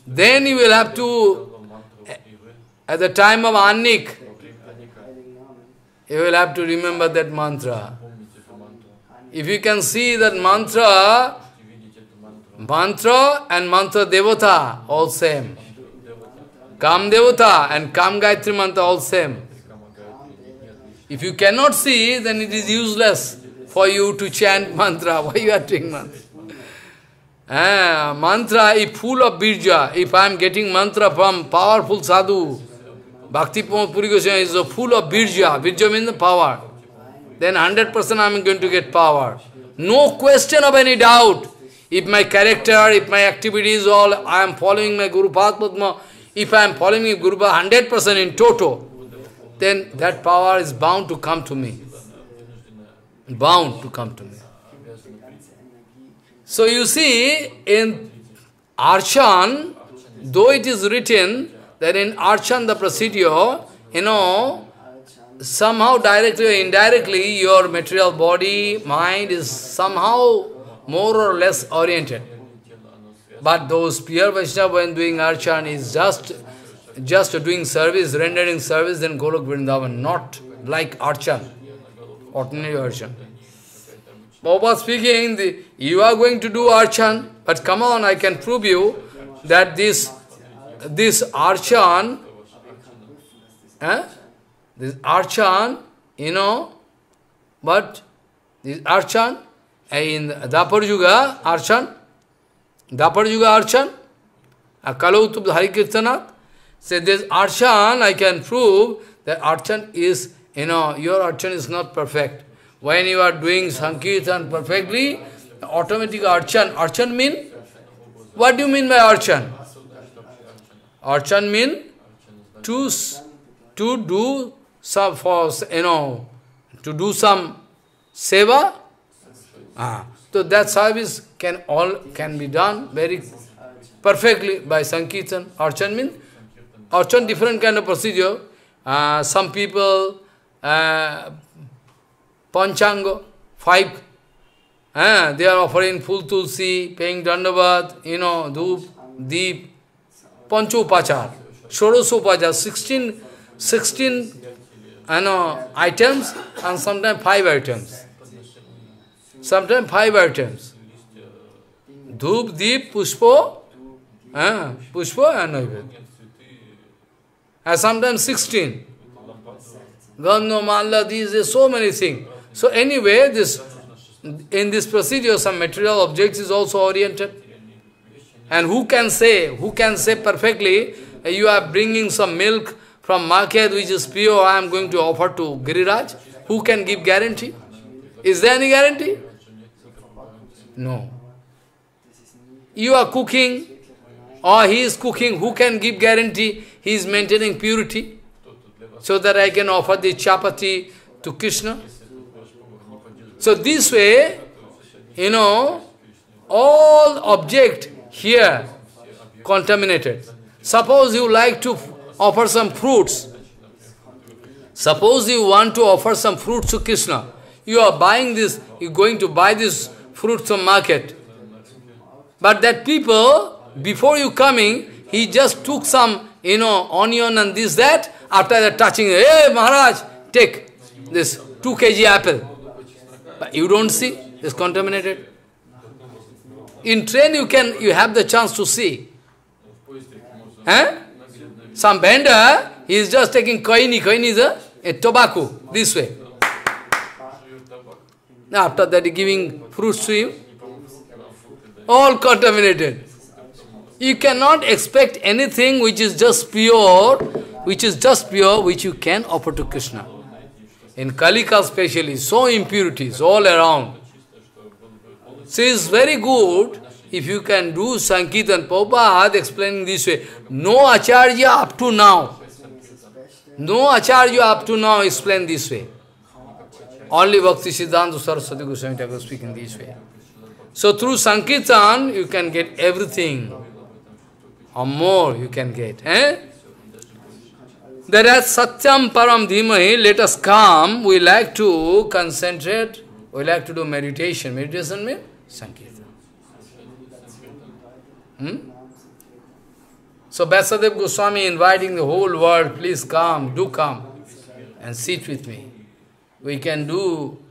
Then you will have to, at the time of Annik, you will have to remember that mantra. If you can see that mantra and mantra devata, all same. Kam Devata and Kam Gayatri Mantra all same. If you cannot see, then it is useless for you to chant mantra. Why you are doing mantra? Mantra is full of birja. If I am getting mantra from powerful sadhu, Bhakti Pramod Puri Goswami is full of birja. Birja means the power. Then 100% I am going to get power. No question of any doubt. If my character, if my activities, all I am following my Guru Padma, if I am following my Guru 100% in toto, then that power is bound to come to me. Bound to come to me. So you see, in Archan, though it is written that in Archan the procedure, you know, somehow directly or indirectly your material body, mind is somehow more or less oriented. But those pure Vaishnava when doing Archan is just doing service, rendering service, then Golok Vrindavan, not like Archan, ordinary Archan. Prabhupada speaking, you are going to do Archan, but come on, I can prove you that this Archan, you know, but this Archan, in Dapar Yuga Archan, Dapar Yuga Archan, Kalautup Hari Kirtanat, said this Archan, I can prove that Archan is, you know, your Archan is not perfect. When you are doing Sankirtan perfectly, automatic Archan. Archan mean? What do you mean by Archan? Archan mean to do some, for, you know, to do some seva. So that service can be done very perfectly by Sankirtan. Archan means Archan different kind of procedure. Some people Panchango, 5. They are offering full tulsi, paying dandavat, you know, dhoop, deep, panchopachar, shodosopachar, 16 items and sometimes 5 items. Sometimes 5 items. Dhoop, deep, pushpo, pushpo and naivedya. And sometimes 16. Gandha, mala, these, there's so many things. So anyway, this in this procedure, some material objects is also oriented. And who can say perfectly, you are bringing some milk from market which is pure, I am going to offer to Giriraj? Who can give guarantee? Is there any guarantee? No. You are cooking or he is cooking, who can give guarantee he is maintaining purity? So that I can offer the chapati to Krishna. So this way, you know, all object here contaminated. Suppose you like to offer some fruits. Suppose you want to offer some fruits to Krishna. You are buying this, you are going to buy this fruit from market. But that people, before you coming, he just took some, you know, onion and this, that. After that touching, hey Maharaj, take this 2 kg apple. But you don't see, it's contaminated. In train you have the chance to see. Some vendor, he is just taking koini is a tobacco, this way. Now after that he is giving fruits to you. All contaminated. You cannot expect anything which is just pure, which you can offer to Krishna. In Kalika especially, so impurities all around. So it's very good if you can do Sankirtan. Prabhupada explaining this way. No Acharya up to now. No Acharya up to now explained this way. Only Bhaktisiddhanta Saraswati Goswami Thakur speaking this way. So through Sankirtan, you can get everything. Or more you can get. Whereas Satyam Param Dhimahi, let us come, we like to concentrate, we like to do meditation. Meditation means Sankirtan. So Vyasadeva Goswami inviting the whole world, please come, do come and sit with me. We can do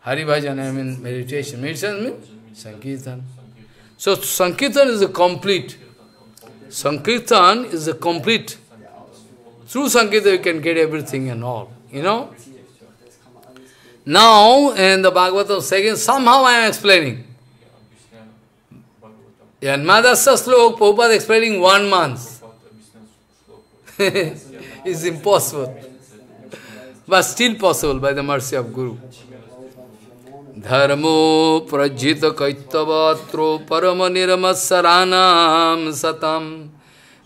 Hari Bhajan, I mean meditation. Meditation means Sankirtan. So Sankirtan is a complete. Sankirtan is a complete Through Sankirtan you can get everything and all, you know. Now, in the Bhagavatam second, somehow I am explaining. Yanmadasa slok, Prabhupada explaining 1 month. It's impossible. But still possible by the mercy of Guru. Dharmo prajita kaitavatro paramaniramad saranam satam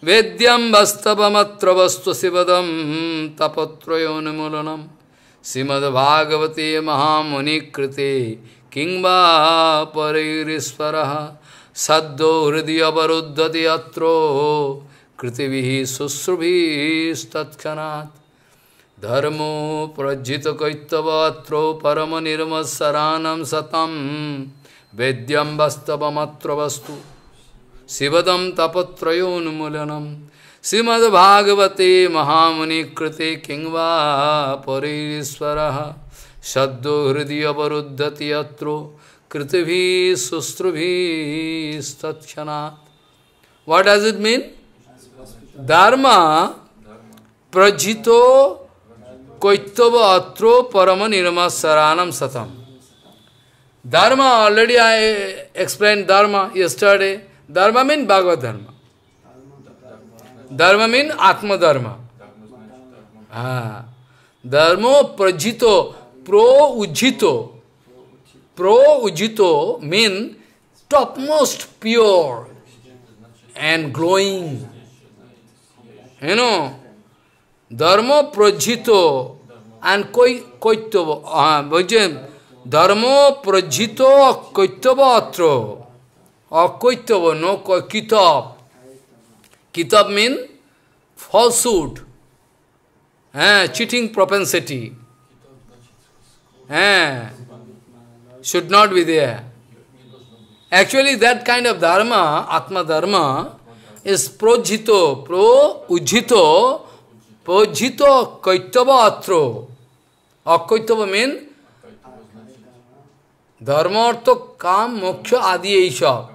vedyam vastavamatra vastvasivadam tapatrayonamulanam Srimad Bhagavate Mahamunikrite Kingva Parairisvaraha Saddo Hridiyabaruddhati Atro Kritivihi Susrubhi Statkanat Dharmo Prajjita Kaittavatro Paramanirma Saranam Satam Vedyam Vastavamatra Vastu Sivadam Tapatrayonamulanam Srimad Bhagavate Mahamunikrite Kingva Parisvaraha Shaddo Hridiyabaruddhati Yatro Krithibhi Sustrubhi Statchanat. What does it mean? Dharma Prajito Koitava Atro Paramanirama Saranam Satam. Dharma, already I explained Dharma yesterday. Dharma means Bhagavad Dharma. Dharma means Atma Dharma. Ah. Dharmo prajito, pro-ujjito. Pro-ujjito means topmost pure and glowing. You know, dharmo prajito and koitava. Dharmo prajito koitava atro. Or koitava, no kitab. Kitab means falsehood, cheating propensity. Should not be there. Actually, that kind of dharma, Atma Dharma, is projito, pro-ujjito, projito kaitava atro. Or kaitava means dharma artha kam moksha adi esha.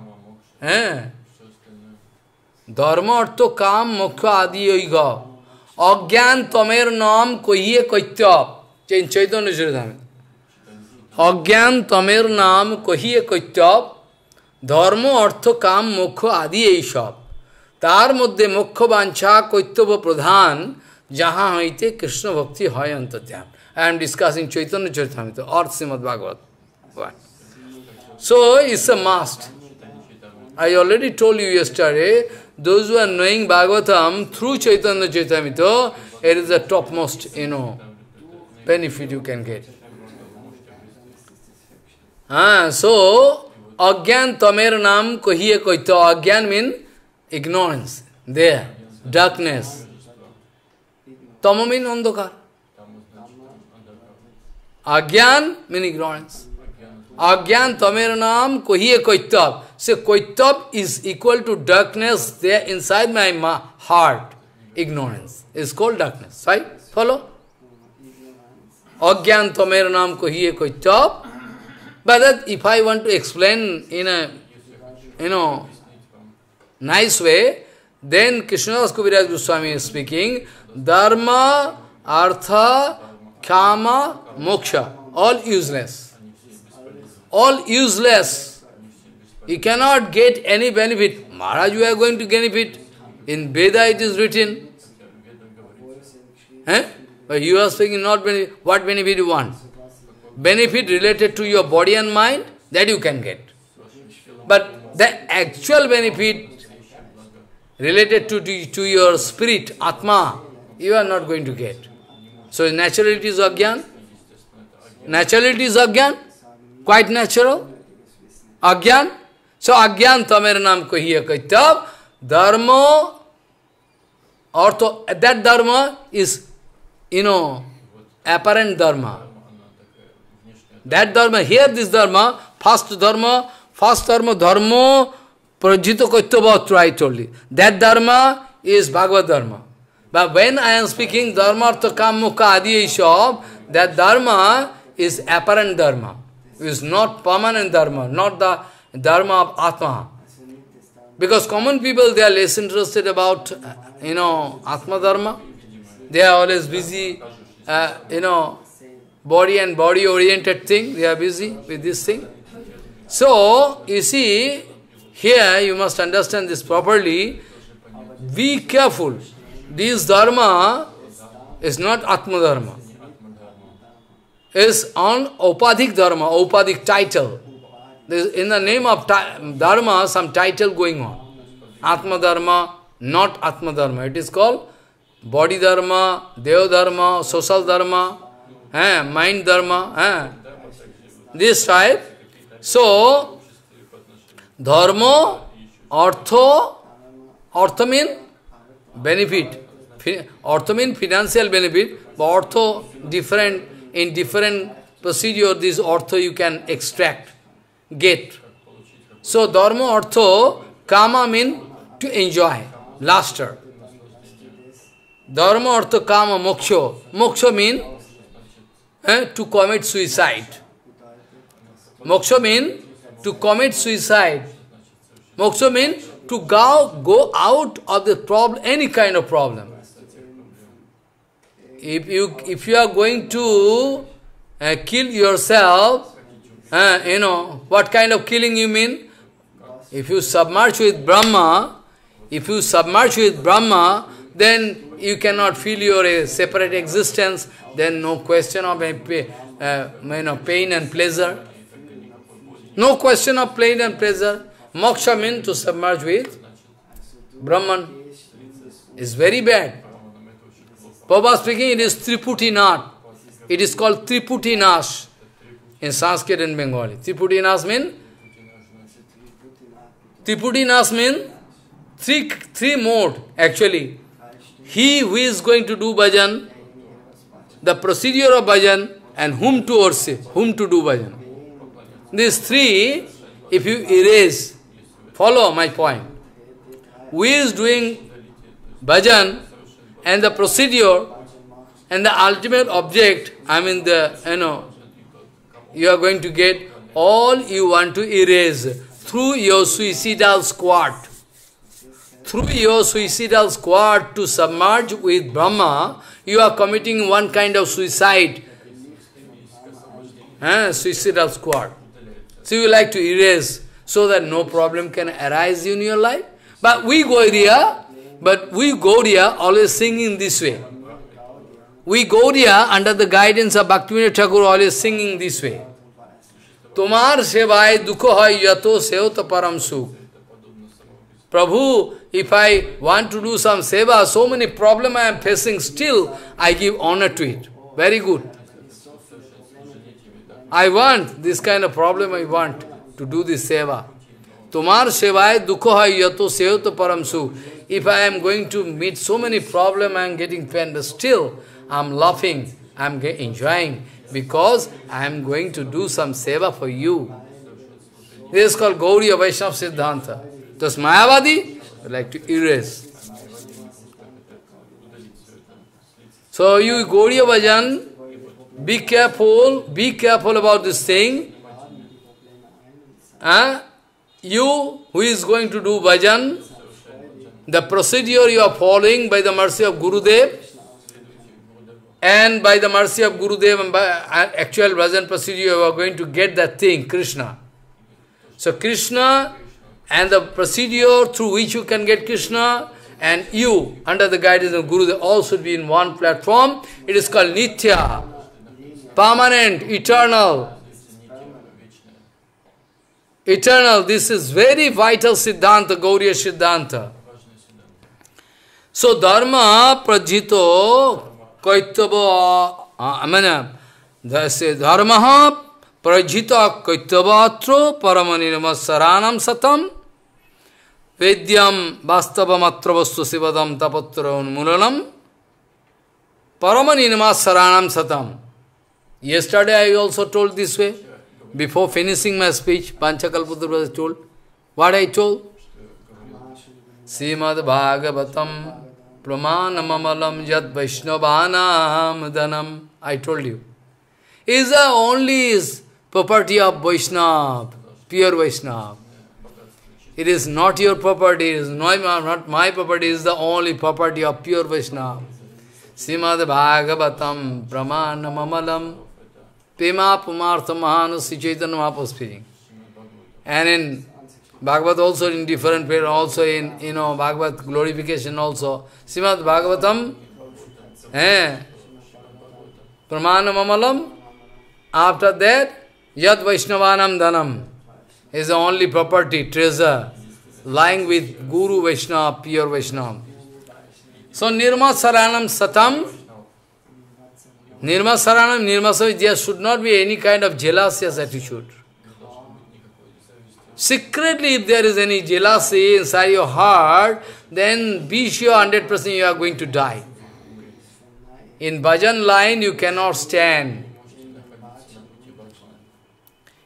Dharma artho kam moksha adi yoga. Agyan tamer nam kohiye kaitya. In Chaitanya Charitami. Agyan tamer nam kohiye kaitya. Dharma artho kam moksha adi esha. Tar modde moksha bancha kaityava pradhan. Jaha hoite Krishna bhakti hoy antatyam. I am discussing Chaitanya Charitami or Srimad Bhagavatam. So it's a must. I already told you yesterday, those who are knowing Bhagavatam through Chaitanya Chaitamita, it is the topmost, you know, benefit you can get. So, Agyan Tamer Nam Kohiye Koita. Agyan means ignorance, there, darkness. Tama means Andhakar. Agyan means ignorance. Agyan Tamer Nam Kohiye Koita. So, koitab is equal to darkness there inside my heart. Ignorance is called darkness. Right? Follow? Agyan tamer nam kohiye koitab. But that if I want to explain in a, you know, nice way, then Krishnadas Kaviraj Goswami is speaking, dharma, artha, kama, moksha. All useless. All useless. You cannot get any benefit. Maharaj, you are going to benefit. In Veda it is written. But you are speaking not benefit. What benefit you want? Benefit related to your body and mind, that you can get. But the actual benefit related to your spirit, Atma, you are not going to get. So naturally it is Agyan. Naturally it is Agyan. Quite natural. Agyan. So, Agyan Tamer Nam Kohiya Kaitab, Dharma, ortho, that Dharma is, you know, apparent Dharma. That Dharma, here this Dharma, first Dharma, Dharma, Prajito Kaittabhatra, I told you. That Dharma is Bhagavad Dharma. But when I am speaking Dharma, Artha, Kam, Mukha, Adi, Isha, that Dharma is apparent Dharma. It is not permanent Dharma, not the Dharma of Atma. Because common people, they are less interested about, you know, Atma Dharma. They are always busy, body and body-oriented thing. They are busy with this thing. So, you see, here you must understand this properly. Be careful. This dharma is not Atma-dharma. It's on Upadhik dharma, Upadhik title. There is, in the name of dharma, some title going on. Atma-dharma, not Atma-dharma. It is called body dharma, deva dharma, social dharma, mind dharma, this type. So, dharma, artho, artho means benefit. Artho means financial benefit, but artho different, in different procedure, this artho you can extract, get. So, dharma, artho, kama means to enjoy, luster. Dharma, artha, kama, moksha. Moksha means to commit suicide. Moksha means to commit suicide. Moksha means to go out of the problem, any kind of problem. If you are going to kill yourself, what kind of killing you mean? If you submerge with Brahma, then you cannot feel your separate existence, then no question of pain and pleasure. No question of pain and pleasure. Moksha means to submerge with Brahman. It's very bad. Prabhupada speaking, it is Triputi Nash. It is called Triputi Nash in Sanskrit and Bengali. Triputi Nash means? Triputi Nash means three mode actually. He who is going to do bhajan, the procedure of bhajan, and whom to worship, whom to do bhajan. These three, if you erase, follow my point. Who is doing bhajan and the procedure and the ultimate object, you are going to get all you want to erase through your suicidal squat. Through your suicidal squad to submerge with Brahma, you are committing one kind of suicide. Suicidal squad. So you like to erase so that no problem can arise in your life. But we go there always singing this way. We go there under the guidance of Bhaktivinoda Thakur always singing this way. Tomar sevai dukho hai yato seota param sukh. Prabhu, if I want to do some seva, so many problems I am facing, still I give honor to it. Very good. I want this kind of problem, I want to do this seva. Tomar sevai dukho hai yato sevato paramsu. If I am going to meet so many problems, I am getting pain, but still I am laughing, I am enjoying, because I am going to do some seva for you. This is called Gauriya Vaishnava Siddhanta. Thus Mayavadi would like to erase. So you Gauriya Bhajan, be careful about this thing. You who is going to do Bhajan, the procedure you are following by the mercy of Gurudev, and by the mercy of Gurudev and by actual Bhajan procedure, you are going to get that thing, Krishna. So Krishna, and the procedure through which you can get Krishna, and you, under the guidance of Guru, they all should be in one platform. It is called Nitya, permanent, eternal. Eternal, this is very vital Siddhanta, Gauriya Siddhanta. So, Dharma Prajito Kaittava, Dharma Prajita Kaittavatro Paramanirama Saranam Satam Vedyam Vastavamatravastu Sivadam Tapatraun Mulanam Paramanirama Saranam Satam. Yesterday I also told this way. Before finishing my speech, Panchakalputra was told. What I told? Srimad Bhagavatam Pramanamamalam Yad Vaishnavanam Dhanam. I told you. Is the only property of Vaishnava, pure Vaishnava. It is not your property, it is not my property, it is the only property of pure Vaishnava. Srimad Bhagavatam Pramanamamalam Pema Pumartha Mahanusi Chaitanya Mahaprabhu speaking. And in Bhagavad also in different prayer, also in, you know, Bhagavad glorification also. Srimad Bhagavatam Pramanamamalam. After that, Yad Vaishnavanam Dhanam is the only property, treasure, lying with Guru Vaishnava, pure Vaishnava. So, Nirma Saranam Satam, Nirma Saranam, Nirma, there should not be any kind of jealous attitude. Secretly, if there is any jealousy inside your heart, then be sure 100% you are going to die. In bhajan line, you cannot stand.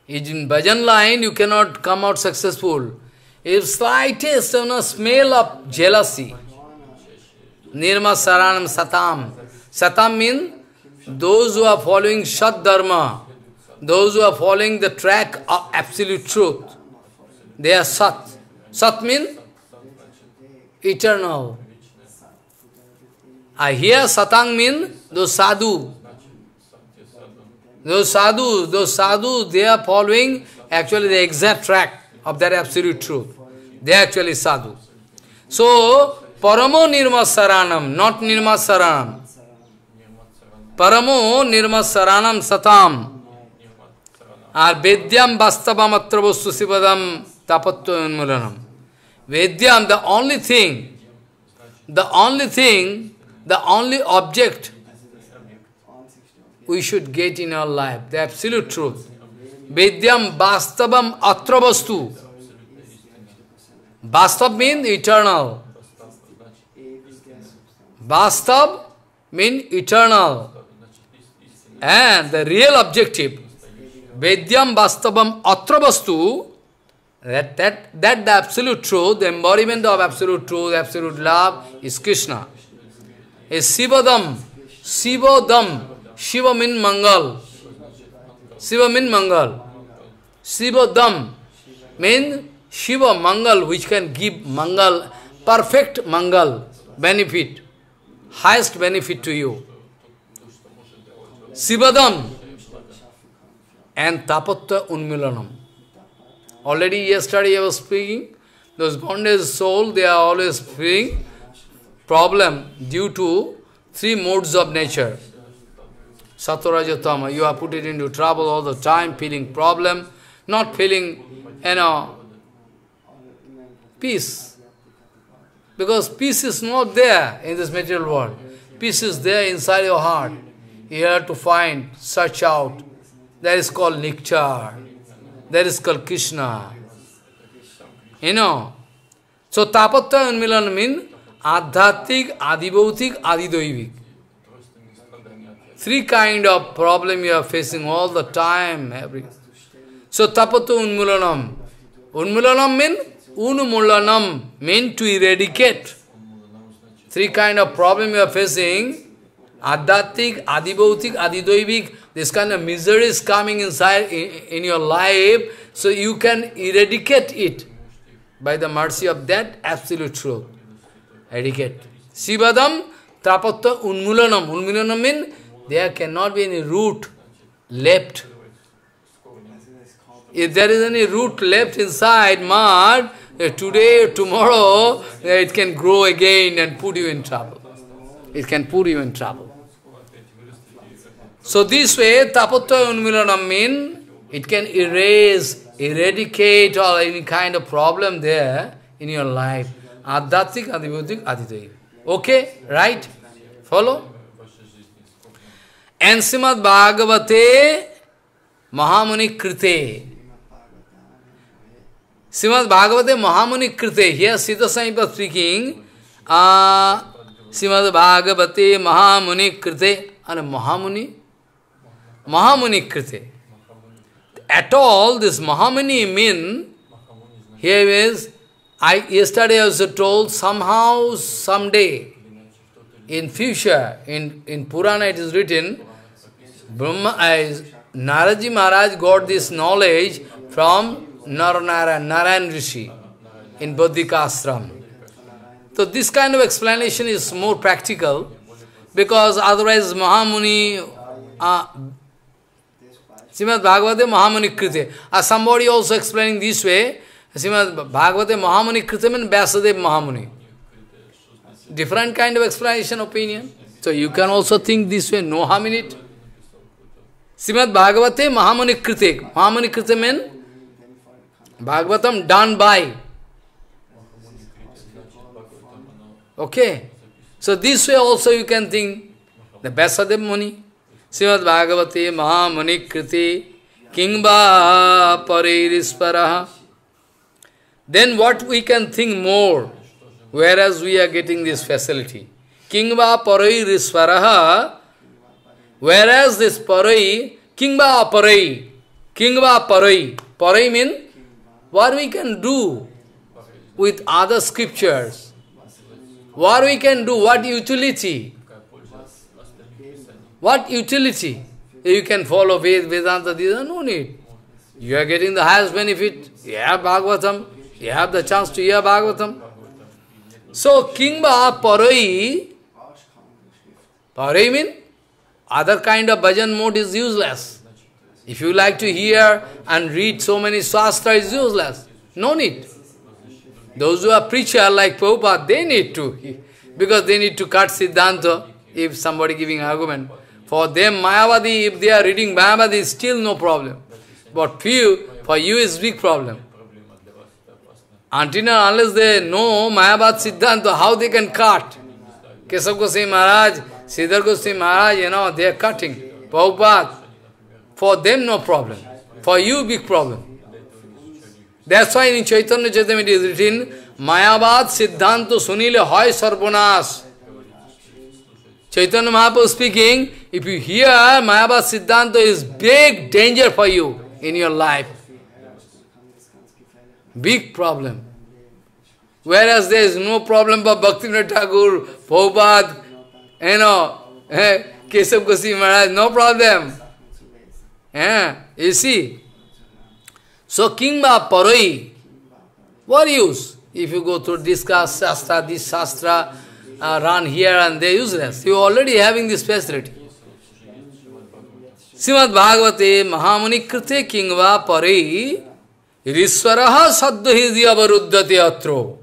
In bhajan line, you cannot come out successful. If slightest smell of jealousy, Nirma Saranam Satam. Satam means those who are following Shat Dharma, those who are following the track of absolute truth, they are Sat. Sat means eternal. I hear Satang means those sadhu. Those sadhu, they are following actually the exact track of that absolute truth. They are actually sadhu. So, Paramo Nirma Saranam, not Nirma Saranam. Paramo Nirma Saranam Satam. Ar Vedyam Vastavamatra Vastu Sivadam Tapatto Enmulanam. Vedyam, the only object we should get in our life, the absolute truth. Vedyam Vastavam Atra Vastu. Vastav means eternal. Vastav means eternal. And the real objective, Vedyam Vastavam Atra Vastu, that the absolute truth, the embodiment of absolute truth, absolute love is Krishna. Is Sivadam. Sivadam. Shiva means Mangal. Shiva means Mangal. Sivadam means Shiva Mangal, which can give Mangal, perfect Mangal, benefit, highest benefit to you. Sivadam and Tapatta Unmilanam. Already yesterday I was speaking, those bondage soul, they are always feeling problem due to three modes of nature. Saturajatama, you are put it into trouble all the time, feeling problem, not feeling, you know, peace. Because peace is not there in this material world. Peace is there inside your heart. You have to find, search out. That is called Nikchar. That is called Krishna. You know. So, Tapatta and Milan mean Adhatik, Adibautik, Adidoivik. Three kind of problem you are facing all the time. So, Tapatta Unmulanam. Unmulanam means Unmulanam, meant to eradicate. Three kind of problem you are facing. Adhatik, Adibautik, Adidoivik. This kind of misery is coming inside in your life, so you can eradicate it by the mercy of that absolute truth. Eradicate. Sivadam, Tapatta, Unmulanam. Unmulanam means there cannot be any root left. If there is any root left inside mud, today or tomorrow, it can grow again and put you in trouble. It can put you in trouble. So this way, Tapatta Unmilanam means it can erase, eradicate or any kind of problem there in your life. Adhatik, Adibhutik, Adidev. Okay? Right? Follow? And Srimad Bhagavate Mahamuni Krite. Srimad Bhagavate Mahamuni Krite. Here Siddha Sai was speaking. Srimad Bhagavate Mahamuni Krite. And Mahamuni? Mahamuni Krite. At all, this Mahamuni mean, here is, yesterday I was told, somehow, someday, in future, in Purana it is written, Naraji Maharaj got this knowledge from Nara-Narayana Rishi in Bodhika Ashram. So this kind of explanation is more practical. because otherwise Mahamuni, Srimad Bhagavate Mahamuni Krite. Somebody also explaining this way, Srimad Bhagavate Mahamuni Krite means Vyasadeva Mahamuni. Different kind of explanation, opinion. So you can also think this way, no harm in it. Srimad Bhagavate Mahamuni Krite. Mahamuni Krite means Bhagavatam done by. Okay. So this way also you can think the Vyasadeva Muni. Srimad Bhagavate Mahamuni Krite Kingba Parisparaha. Then what we can think more, whereas we are getting this facility. Kingba Parisparaha, whereas this Parai, Kingba Parai, Kingba Parai. Parai means what we can do with other scriptures. What we can do, what utility? What utility? You can follow Vedanta, these are no need. You are getting the highest benefit. You have Bhagavatam. You have the chance to hear Bhagavatam. So, Kingba Parai, Parai means other kind of bhajan mode is useless. If you like to hear and read so many shastra, is useless. No need. Those who are preacher like Prabhupada, they need to, because they need to cut Siddhanta if somebody giving argument. For them, Mayavadi, if they are reading Mayavadi, still no problem. But for you is big problem. Until now, unless they know Mayavad Siddhanta, how they can cut? Kesav Goswami Maharaj, Siddhar Goswami Maharaj, you know, they are cutting. Prabhupada, for them no problem. For you, big problem. That's why in Chaitanya Chaitamita it is written, Mayavad Siddhanta Sunile Hoy Sarbonas. Chaitanya Mahaprabhu speaking, if you hear Mayavad Siddhanta is big danger for you in your life. Big problem. Whereas there is no problem for Bhaktivinoda Thakur, Prabhupada, you know, Kesav Goswami Maharaj, no problem. You see? So, Kingba Parai, what use? If you go to discuss Shastra, this Shastra, run here and there, useless. You are already having this facility. Srimad Bhagavate Mahamuni Krite Kingva Parai Riswaraha Saddhahidhi Avaruddhati Atro.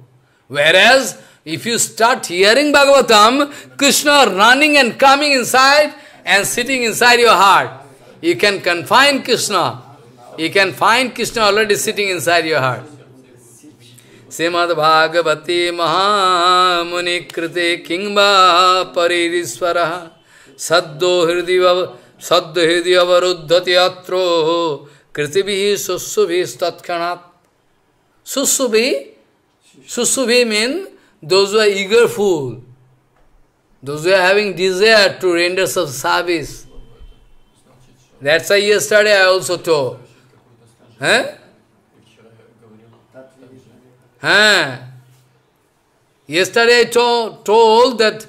Whereas, if you start hearing Bhagavatam, Krishna running and coming inside and sitting inside your heart. You can confine Krishna. You can find Krishna already sitting inside your heart. Srimad Bhagavate Mahamuni Krite Kingba Paririswaraha Saddho Hridhi Avaruddhati Atro Kritibihi Susubhi Statkanat. Susubhi, Susubhi means those who are eager fool, those who are having desire to render some service. That's why yesterday I also told. Yesterday I told that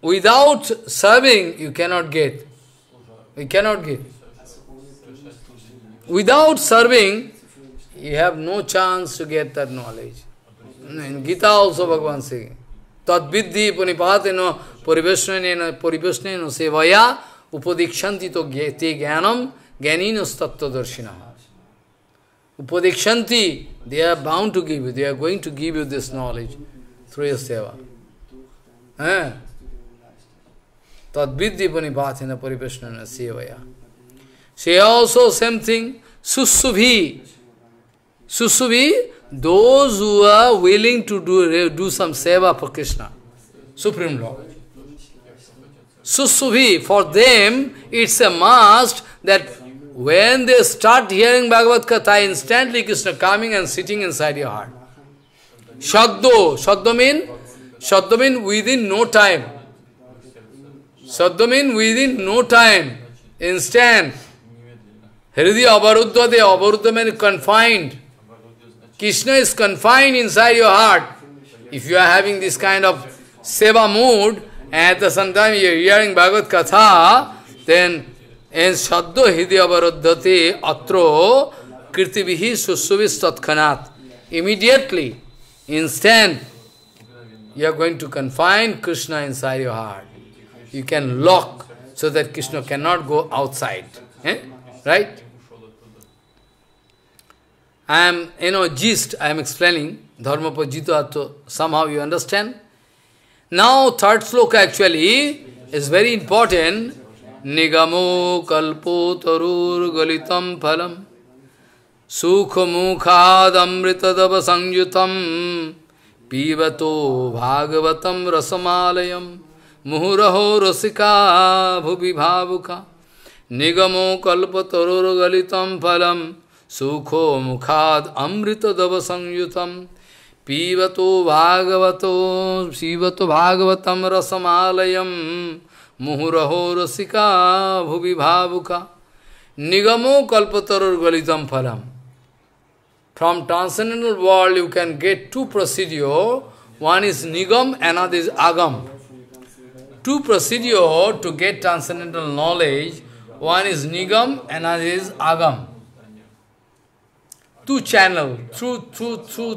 without serving you cannot get. You cannot get. Without serving, you have no chance to get that knowledge. In Gita also Bhagavan saying, Tad vidhi punipateno puribhashneno sevaya upadikshanti to geti gyanam gyaninus tattva darshina. Upadikshanti, they are bound to give you, they are going to give you this knowledge through your seva. Tad vidhi punipateno puribhashneno sevaya. Say also same thing, Susubhi. Susubhi, those who are willing to do some seva for Krishna, Supreme Lord. Susubhi, for them, it's a must that when they start hearing Bhagavad Gita, instantly Krishna coming and sitting inside your heart. Shaddo, Shaddo means within no time. Shaddo means within no time, instant. Hridhi Avaruddha, the Avaruddha means confined. Krishna is confined inside your heart. If you are having this kind of seva mood, and at the same time you are hearing Bhagavad Katha, then in Shaddo Hridhi Avaruddhati Atro Kirtibihi Susuvis Tatkhanat. Immediately, instant, you are going to confine Krishna inside your heart. you can lock so that Krishna cannot go outside. Right? I am, gist, I am explaining, dharma pajita, to somehow you understand. Now, third sloka actually is very important. Nigamo kalpo tarur galitam phalam sukhamukha damritadava sangyutam pivato bhagavatam rasamalayam muhuraho rasika bhubibhavuka nigamo kalpo tarur galitam phalam sukhamukha amritadava sangyutam pivato bhagavato sivato bhagavatam rasamalayam muhuraho rasika bhubibhavuka nigamo kalpatarur galitam phalam. From transcendental world you can get two procedure. One is nigam, another is agam. Two procedure to get transcendental knowledge. One is nigam, another is agam. Two channel, through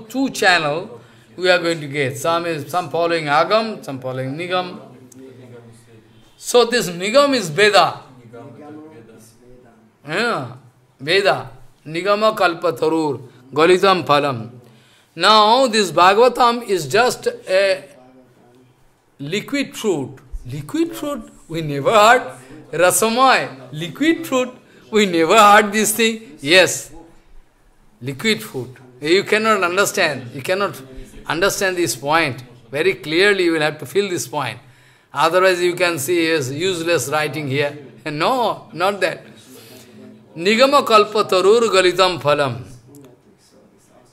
two channel we are going to get. Some following agam, some following nigam. So this nigam is Veda. Yeah, Veda. Nigama kalpatarur, galitam phalam. Now this Bhagavatam is just a liquid fruit. Liquid fruit, we never heard. Rasamai, liquid fruit, we never heard this thing. Yes, liquid fruit. You cannot understand. You cannot understand this point. Very clearly you will have to feel this point. Otherwise you can see is useless writing here. And no, not that. Nigama kalpatarur galitam phalam.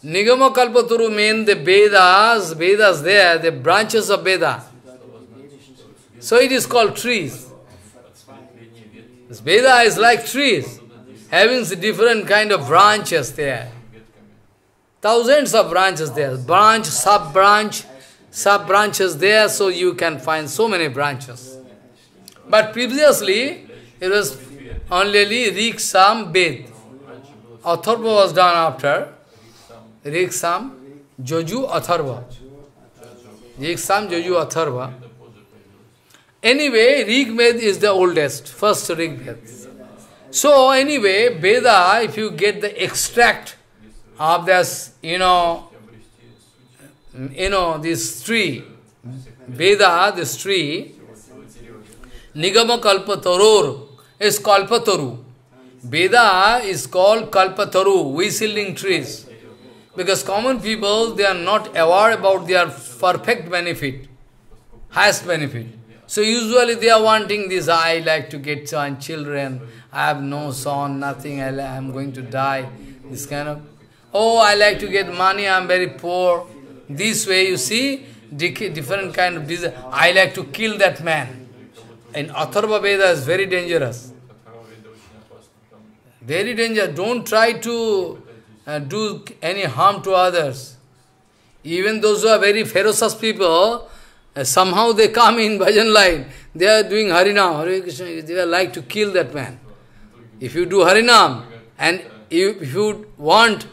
Nigama kalpataru means the Vedas, Vedas there, the branches of Veda. So it is called trees. This Veda is like trees, having different kind of branches there. Thousands of branches there, branch, sub-branch, sub-branches there, so you can find so many branches. But previously, it was only Riksam Ved. Atharva was done after. Riksam, Joju, Atharva. Riksam, Joju, Atharva. Anyway, Rig Ved is the oldest, first Rig Ved. So anyway, Veda, if you get the extract of this, this tree, Veda, this tree, Nigama Kalpatarur is Kalpataru. Veda is called Kalpataru, weed-yielding trees. Because common people, they are not aware about their perfect benefit, highest benefit. So usually they are wanting this, I like to get some children, I have no son, nothing, I am going to die, this kind of, oh, I like to get money, I am very poor. This way, you see, different kind of desire. I like to kill that man. And Atharva Veda is very dangerous. Very dangerous. Don't try to do any harm to others. Even those who are very ferocious people, somehow they come in bhajan line. They are doing Harinam, Hare Krishna. They like to kill that man. If you do Harinam, and if you want,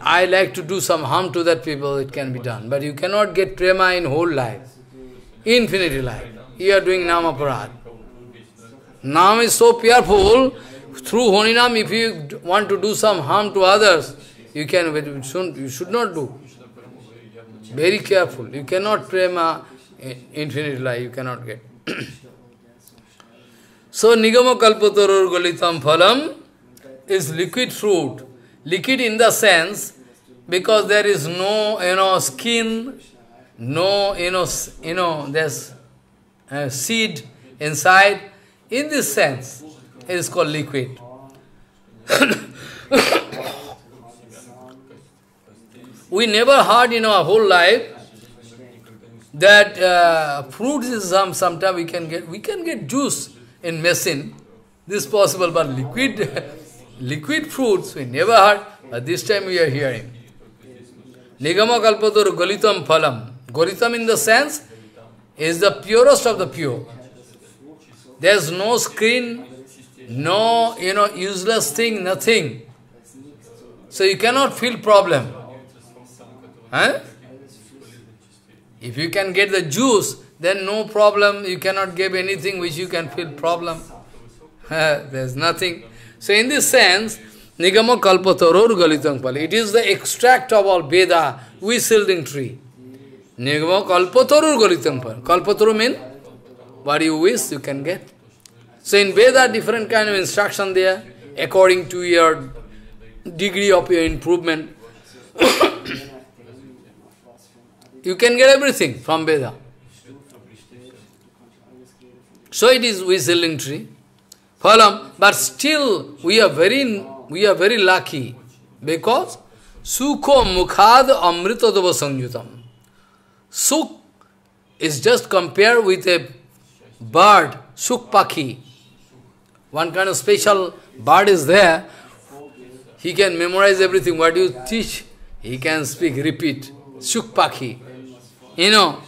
I like to do some harm to that people, it can be done. But you cannot get prema in whole life, infinity life. You are doing Namaparad. Nam is so fearful, through Honinam, if you want to do some harm to others, you can, you should not do. Very careful. You cannot prema infinity life, you cannot get. So, Nigama Kalpatarur Galitam Phalam is liquid fruit. Liquid in the sense, because there is no, skin, no, there's seed inside. In this sense, it is called liquid. We never heard in our whole life that fruits is sometimes we can get juice in machine. This is possible, but liquid. Liquid fruits, we never heard, but this time we are hearing. Nigama kalpatur galitam phalam. Galitam in the sense is the purest of the pure. There is no screen, no, useless thing, nothing. So you cannot feel problem. If you can get the juice, then no problem, you cannot give anything which you can feel problem. There's nothing. So in this sense, Nigama kalpa taror galitam pali. It is the extract of all Veda, whistling tree. Nigama kalpa taror galitam pali. Kalpa taror means what you wish, you can get. So in Veda, different kind of instruction there, according to your degree of your improvement. You can get everything from Veda. So it is whistling tree. Phalam, but still we are very lucky because Sukho Mukhad Amritadava Sangyutam. Sukh is just compared with a bird, Sukpaki. One kind of special bird is there. He can memorize everything. What you teach, he can speak, repeat. Sukpaki. You know,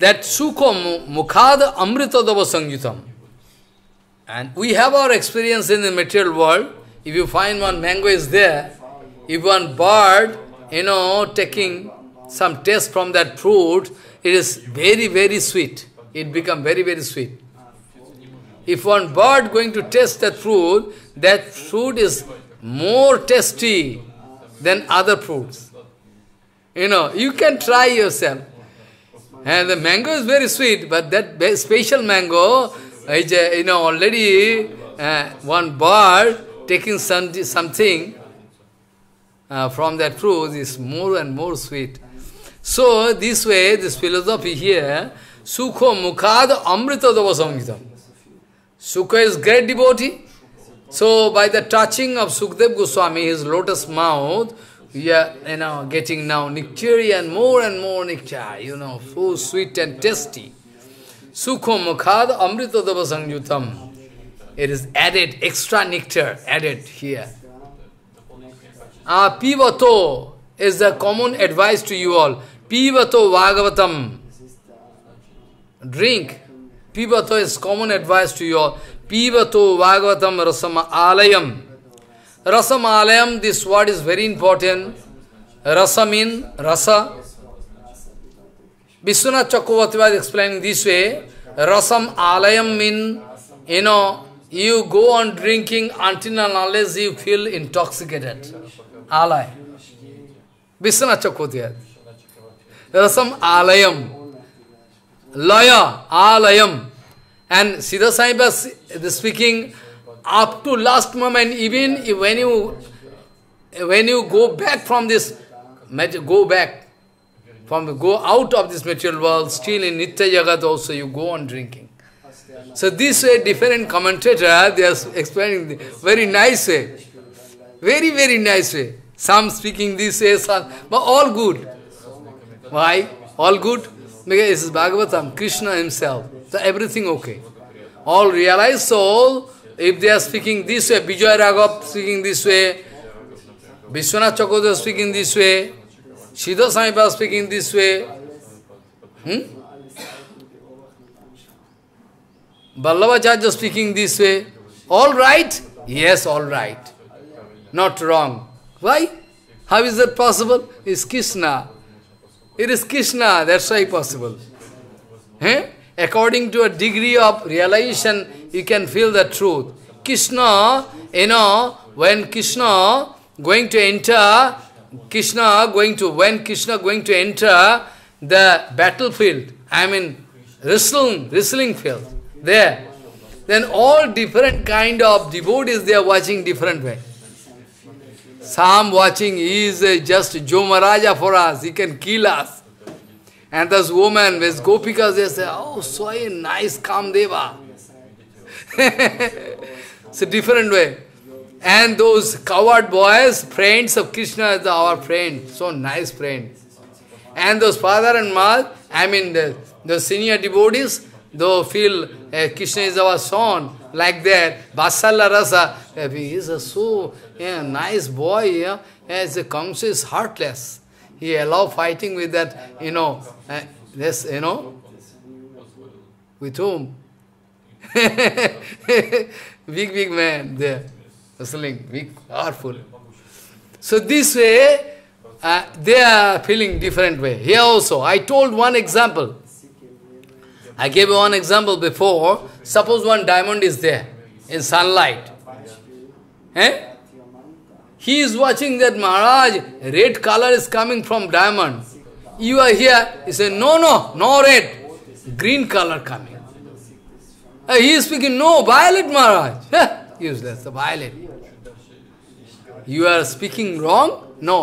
that Sukho Mukhad Amritadava Sangyutam. And we have our experience in the material world. If you find one mango is there, if one bird, you know, taking some taste from that fruit, it is very, very sweet. It becomes very, very sweet. If one bird going to taste that fruit is more tasty than other fruits. You know, you can try yourself. And the mango is very sweet, but that special mango, you know, already one bird taking something from that fruit is more and more sweet. So, this way, this philosophy here, Sukho Mukhad Amritadava Sangitam. Sukha is great devotee. So, by the touching of Sukadev Goswami, his lotus mouth, we are, you know, getting now nectary and more nectar, you know, so sweet and tasty. Sukho Mukhad Amritadava Sangyutam. It is added, extra nectar added here. Pivato is the common advice to you all. Pivato Bhagavatam. Drink. Pivato is common advice to you all. Pivato Bhagavatam Rasama Alayam. Rasam Alayam, this word is very important. Rasamin, Rasa. Vishwanath Chakravarti was explaining this way, Rasam Alayam means, you know, you go on drinking until and unless you feel intoxicated. Alay. Vishwanath Chakravarti. Rasam Alayam. Laya, Alayam. And Siddha Sai was speaking, up to last moment, even when you go back from this, go out of this material world, still in Nitya Jagat also you go on drinking. So this way, different commentators, they are explaining very nice way. Very, very nice way. Some speaking this way, some, but all good. Why? All good? Because this is Bhagavatam, Krishna himself. So everything okay. All realized soul, if they are speaking this way, Vijay Raghav speaking this way, Vishwanath Chakravarti speaking this way, Siddha Sai was speaking this way. Ballavacharya speaking this way. All right? Yes, all right. Not wrong. Why? How is that possible? It's Krishna. It is Krishna, that's why possible. According to a degree of realization, you can feel the truth. Krishna, you know, when Krishna going to enter, when Krishna going to enter the battlefield, I mean wrestling field, there, then all different kind of devotees, they are watching different way. Some watching, he is just Jomaraja for us, he can kill us. And this woman with Gopikas, they say, oh, so a nice Kamdeva. It's a different way. And those coward boys, friends of Krishna is our friend, so nice friend. And those father and mother, I mean the senior devotees, though feel Krishna is our son, like that, Vasala Rasa, he is so nice boy here, as the Kamsa is heartless. He allows fighting with that, you know, with whom? Big man there. Big, powerful. So this way, they are feeling different way. Here also, I told one example. I gave you one example before. Suppose one diamond is there in sunlight. Eh? He is watching that, Maharaj, red color is coming from diamond. You are here. He said, no, no, no red. Green color coming. He is speaking, no, violet, Maharaj. Useless, the violet. You are speaking wrong? No.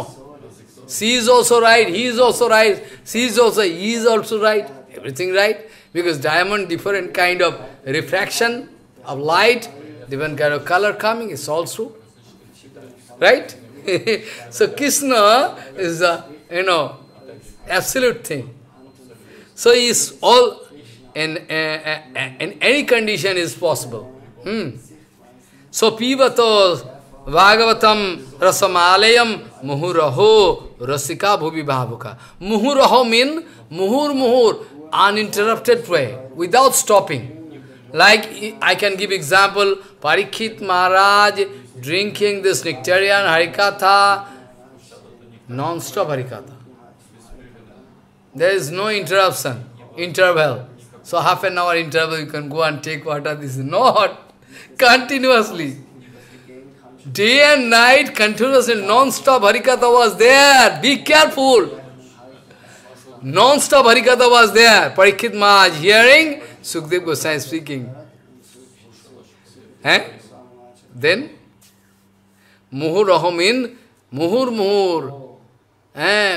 She is also right, he is also right, she is also, he is also right. Everything right. Because diamond, different kind of refraction of light, different kind of color coming, it's all true. Right? So Krishna is the, you know, absolute thing. So is all, in any condition is possible. So pivato Bhagavatam rasamalayam muhuraho rasika bhuvi bhavuka. Muhuraho means muhur, uninterrupted way, without stopping. Like, I can give example, Parikshit Maharaj drinking this nectarian harikatha, non-stop harikatha. There is no interruption, interval. So half an hour interval, you can go and take water. This is not continuously. Day and night, continuously, non-stop harikatha was there. Be careful. Non-stop harikatha was there. Parikshit Maharaj hearing, Sukadev Goswami speaking. Eh? Then, muhur,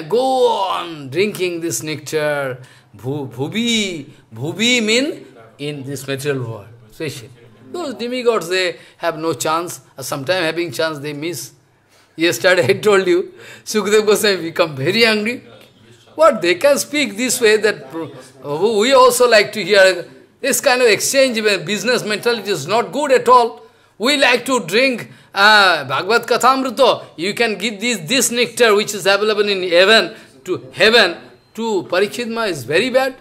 go on drinking this nectar. Bhubi mean in this material world. Especially. Those demigods, they have no chance, or sometimes having chance, they miss. Yesterday I told you, Sukadev Goswami become very angry. What, they can speak this way that we also like to hear. This kind of exchange, business mentality is not good at all. We like to drink Bhagavad Kathamrita. You can give this nectar which is available in heaven to Parikshit Maharaj is very bad.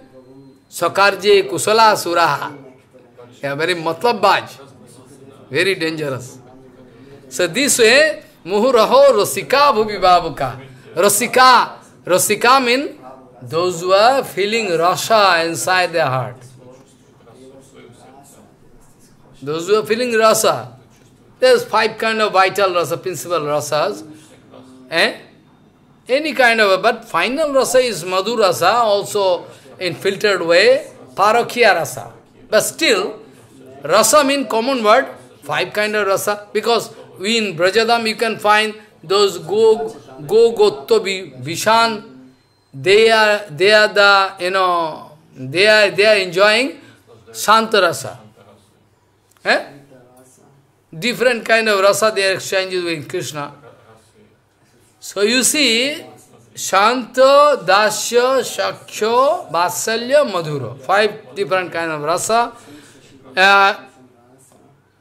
Sakarje kusala suraha. Yeah, very matlabbaj, very dangerous. So this way, muhuraho rasika bhubi babuka. Rasika means those who are feeling rasa inside their heart. Those who are feeling rasa. There's 5 kind of vital rasa, principal rasas. Any kind of, but final rasa is madhu rasa, also in filtered way, parakya rasa. But still, rasa means common word, 5 kind of rasa, because we in Brajadam you can find those Gotto Vishan, they are the, you know, they are enjoying Shanta rasa. Different kind of rasa they are exchanging with Krishna. So you see, Shanta, Dasya, Shakya, Vasalya, Madhura. 5 different kind of rasa.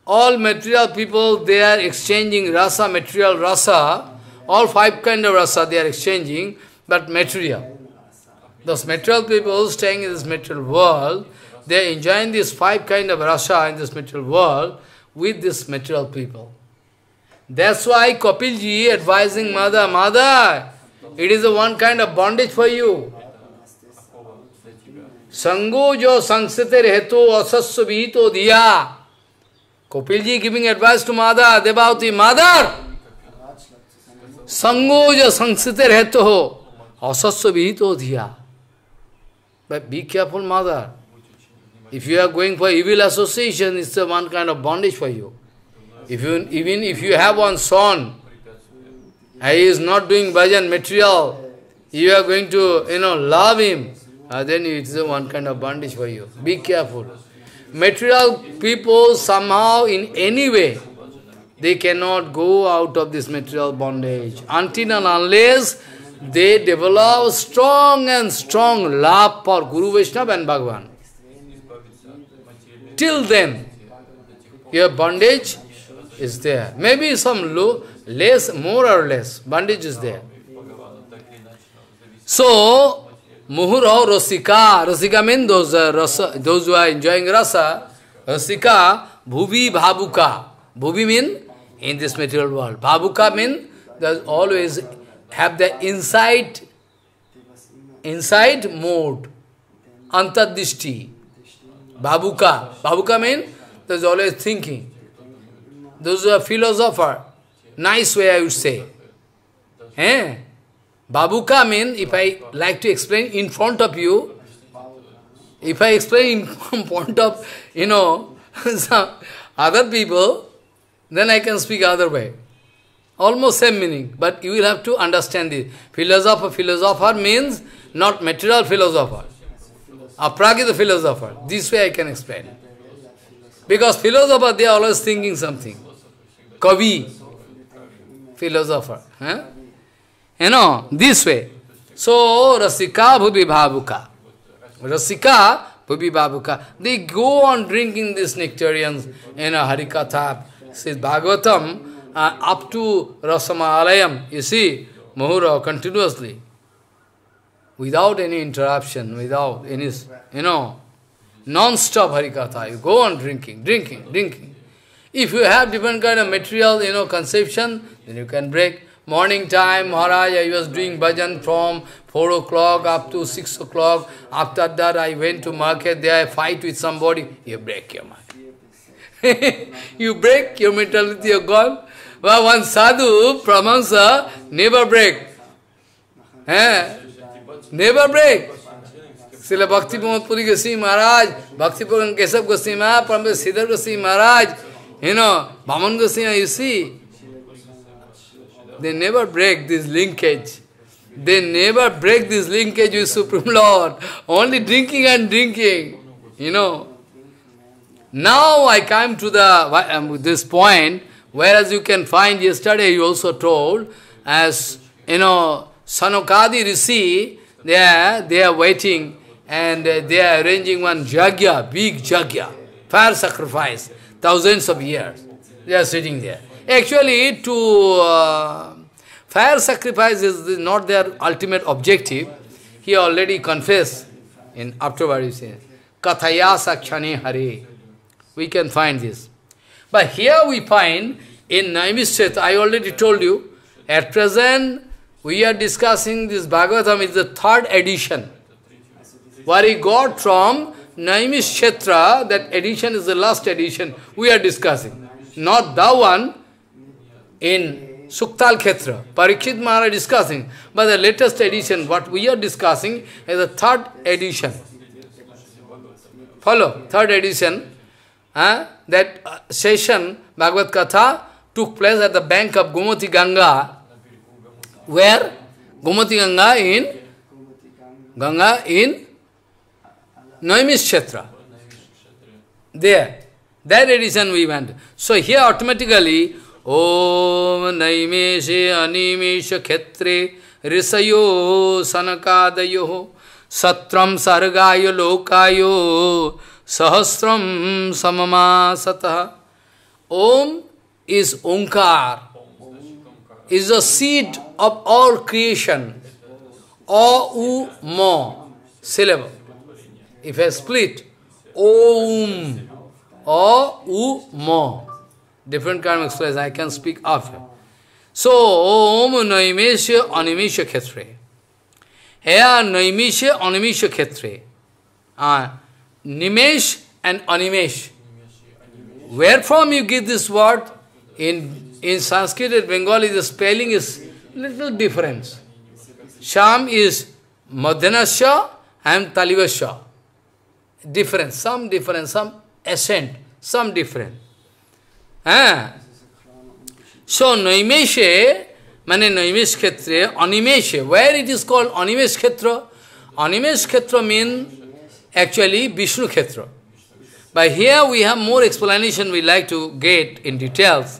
All material people, they are exchanging rasa, material rasa. All 5 kind of rasa they are exchanging, but material. Those material people staying in this material world, they are enjoying these 5 kind of rasa in this material world with this material people. That's why Kapilji advising Mother, it is a one kind of bondage for you. Sango jo sangsete reheto asasya vihito diya. Kapilji giving advice to Mother, Devauti, Mother! Sango jo sangsete reheto asasya vihito diya. But be careful, Mother. If you are going for evil association, it's a one kind of bondage for you. Even if you have one son, he is not doing bhajan material, you are going to, you know, love him, then it is one kind of bondage for you. Be careful. Material people somehow in any way, they cannot go out of this material bondage. Until and unless they develop strong and strong love for Guru, Vaishnava and Bhagavan. Till then, your bondage is there. Maybe some low, less, more or less, bondage is there. So, muhurao rasika, rasika means those who are enjoying rasa, rasika, bhubi bhavuka. Bhubi means in this material world. Bhavuka means they always have the inside mode, antardishti, Bhavuka. Bhavuka means there's always thinking. Those are philosopher. Nice way I would say. Eh? Bhavuka means, if I like to explain in front of you, if I explain in front of, you know, some other people, then I can speak other way. Almost same meaning, but you will have to understand this. Philosopher, philosopher means not material philosopher. Apragita philosopher. This way I can explain. Because philosopher, they are always thinking something. Kavi, philosopher. Huh? You know, this way. So, Rasika Bhubi Bhavuka. Rasika Bhubi Bhavuka. They go on drinking this nectarians, you know, Harikatha, says Bhagavatam, up to Rasamalayam, you see, Mahura continuously, without any interruption, without any, you know, non-stop Harikatha, you go on drinking, drinking, drinking. If you have different kind of material, you know, conception, then you can break. Morning time, Maharaj, I was doing bhajan from 4 o'clock up to 6 o'clock. After that, I went to market, there I fight with somebody. You break your mind. You break, your mentality is gone. But one sadhu, pramansa, never break. Eh? Never break. Srila Bhakti Pramod Puri Goswami Maharaj, Bhakti Pramod Kesab Goswami Maharaj, Siddhar Goswami Maharaj, you know, Bhaman Goswami, you see, they never break this linkage. They never break this linkage with Supreme Lord. Only drinking and drinking, you know. Now I come to the this point, whereas you can find yesterday you also told, as, you know, Sanakadi Rishi, they are waiting and they are arranging one jagya, big jagya, fire sacrifice, thousands of years. They are sitting there. Actually, to fire sacrifice is not their ultimate objective. He already confessed in afterward, he says, Kathaya Sakshane Hare. We can find this. But here we find in Naimisha Kshetra, I already told you, at present we are discussing this Bhagavatam is the 3rd edition. What he got from Naimisha Kshetra, that edition is the last edition we are discussing. Not the one in Suktal Khetra. Parikshit Maharaj is discussing. But the latest edition, what we are discussing is the 3rd edition. Follow? 3rd edition. That session, Bhagavad Katha, took place at the bank of Gomati Ganga. Where? Gomati Ganga in? Ganga in? Naimisha Kshetra. There. That edition we went. So here automatically, Om Naimishe Animisha Khetre Risayo Sanakadayo Satram Sargayo Lokayo Sahasram Samama Sataha. Om is Omkar, is the seed of all creation. O, U, Ma, syllable. If I split, Om. O, U, Mo. Different kind of expression I can speak after. So, Om Naimisha Animisha Khetre. Here, Naimisha Animisha Khetre. Nimesh and Animesh. Where from you get this word? In Sanskrit and Bengali, the spelling is little difference. Sham is Madhanasya and Talivasya. Difference, some accent, some different. So, Naimishe, mane Naimesh Khetra, Animeshe, where it is called Animesh Khetra? Animesh Khetra means actually Vishnu Khetra. But here we have more explanation we like to get in details.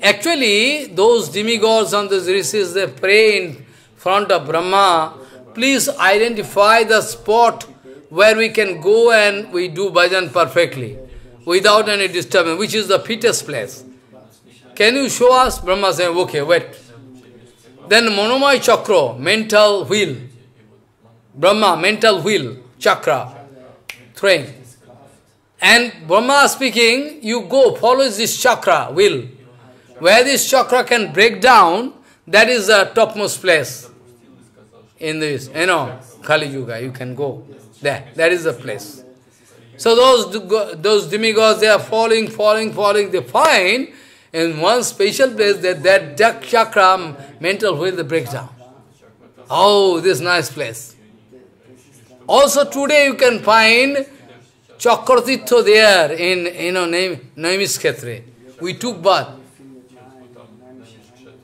Actually, those demigods and those rishis, they pray in front of Brahma, please identify the spot where we can go and we do bhajan perfectly, without any disturbance, which is the fittest place. Can you show us? Brahma says, okay, wait. Then Monomai Chakra, mental wheel. Brahma, mental wheel, chakra, train. And Brahma speaking, you go, follow this chakra, wheel. Where this chakra can break down, that is the topmost place. In this, you know, Kali Yuga, you can go. There, that is the place. So those demigods, they are falling. They find in one special place that chakra, mental wheel, they break down. Oh, this nice place. Also today you can find Chakratitho there in Naimisha Kshetra. We took birth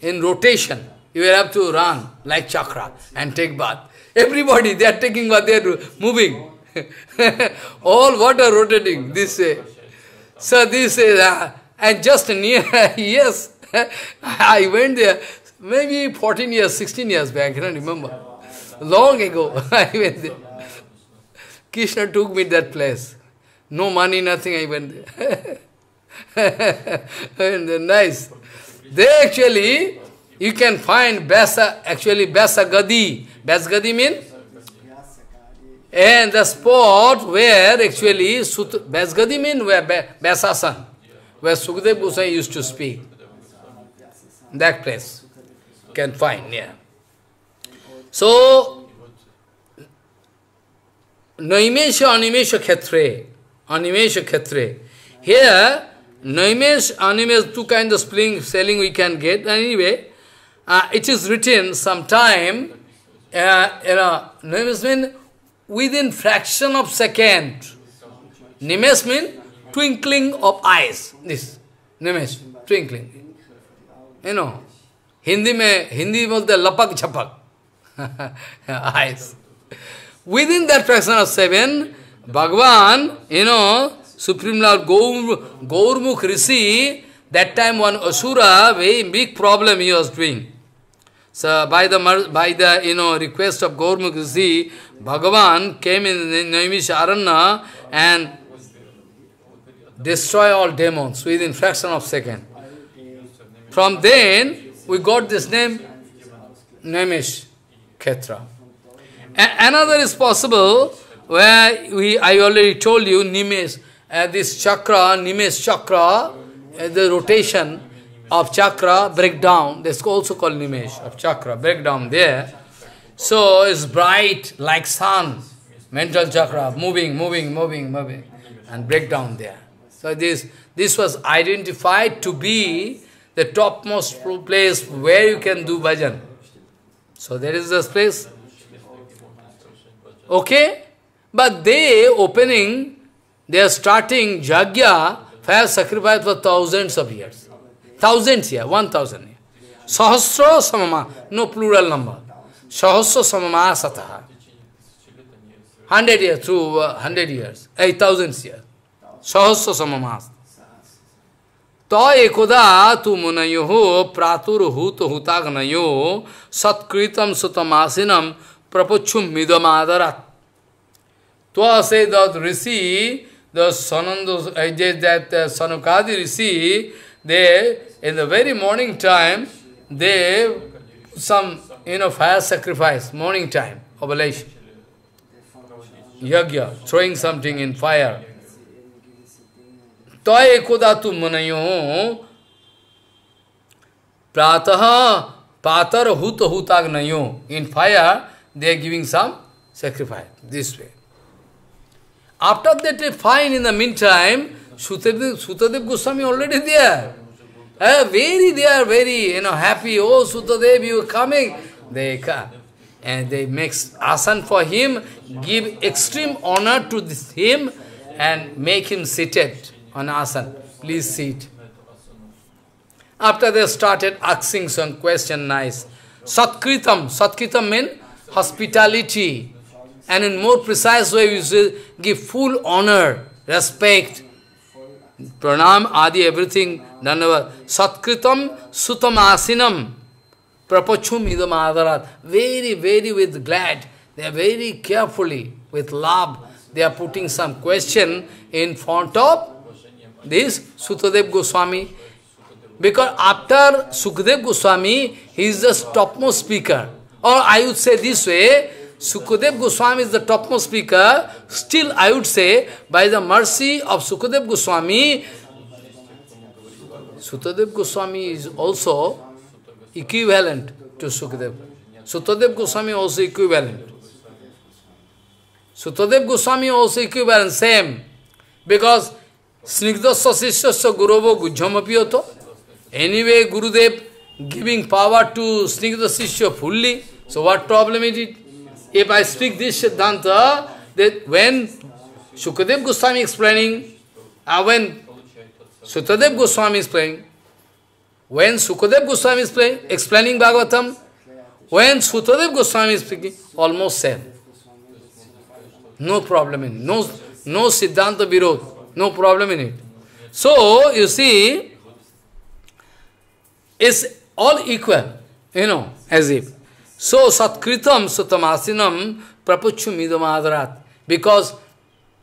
in rotation. You will have to run like chakra and take birth. Everybody, they are taking birth, they are moving. All water rotating this way. So this is, and just near, yes, I went there maybe 14 years, 16 years back, I don't remember. Long ago, I went there. Krishna took me that place. No money, nothing, I went there. And nice. They actually, you can find Vyasagadi. Vyasagadi means? And the spot where actually, Vyasagadi means where Vyasasan, where Sukadev Goswami used to speak. That place. You can find, yeah. So, Naimisha Kshetra. Here, Naimisha, two kinds of selling we can get. Anyway, it is written sometime, Naimisha means within fraction of second. Naimisha means twinkling of eyes. This, Naimisha, twinkling. You know, Hindi means lapak chapak. Eyes. Within that fraction of seven, Bhagavan, Supreme Lord Gaurmukh Rishi, that time one Asura, very big problem he was doing. So by the request of Gaurmukh Rishi, Bhagavan came in Naimisha Aranya and destroy all demons within fraction of second. From then we got this name Naimisha Kshetra. Another is possible, where I already told you, Naimisha, this chakra, Naimisha chakra, the rotation of chakra breakdown, that's also called Naimisha of chakra, breakdown there. So it's bright like sun, mental chakra, moving, and breakdown there. So this was identified to be the topmost place where you can do bhajan. So there is this place. Okay? But they are starting Jagya, fire sacrifice for thousands of years. Thousands here, 1,000 years. Sahasra samama, no plural number. Sahasra samama sataha. 100 years, through 100 years, 8,000 years. Sahasra samama sataha. Ta ekoda tu munayoho praturhu to hutagnayo satkritam sutamasinam prapochum midamadarat. Tva says that Rishi, the Sanakadi Rishi, they, in the very morning time, they some, fire sacrifice, morning time, oblation. Yagya, throwing something in fire. Tva ekodatu manayo prataha patar huta hutagnayo. In fire, they are giving some sacrifice, this way. After that they find in the meantime, Sukadev Goswami already there. They are very happy. Oh, Sukadev, you are coming. They come. And they make asan for him, give extreme honor to him and make him seated on asan. Please sit. After they started asking some question, nice. Satkritam means hospitality, and in more precise way we should give full honor, respect, pranam, adi, everything. Satkritam sutam asinam prapachum idam adarat. Very with glad, they are very carefully, with love, they are putting some question in front of this Sukadev Goswami. Because after Sukadev Goswami, he is the topmost speaker. Or I would say this way, Sukadev Goswami is the topmost speaker. Still I would say, by the mercy of Sukadev Goswami, Sukadev Goswami is also equivalent to Sukadev. Same. Because Snigdasya Sishasya Gurovo Gujjhamapiyoto. Anyway, Gurudev giving power to Snigdasya Sishya fully. So what problem is it? If I speak this Siddhanta, that when Sukadev Goswami is explaining, when Sukadev Goswami is playing, when Sukadev Goswami is playing, explaining Bhagavatam, when Sukadev Goswami is speaking, almost same. No problem in it. No Siddhanta Virodh. No problem in it. So, you see, it's all equal, you know, as if. So, Satkritam Sutamasinam Prapuchum Idamadarat. Because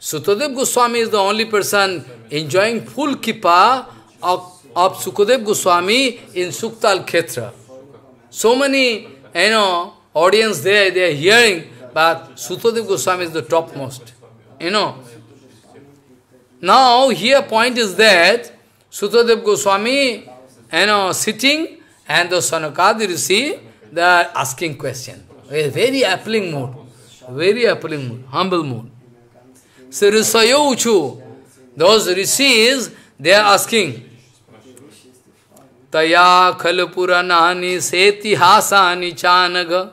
Sukadev Goswami is the only person enjoying full kippa of Sukadev Goswami in Suktal Khetra. So many, you know, audience there, they are hearing, but Sukadev Goswami is the topmost, you know. Now, here point is that Sukadev Goswami, you know, sitting and the Sanakadi Rishi, they are asking question. A very appealing mood, very appealing mood, humble mood. So, Risayouchu, those Rishis, they are asking, Taya khalupuranani setihasani chanaga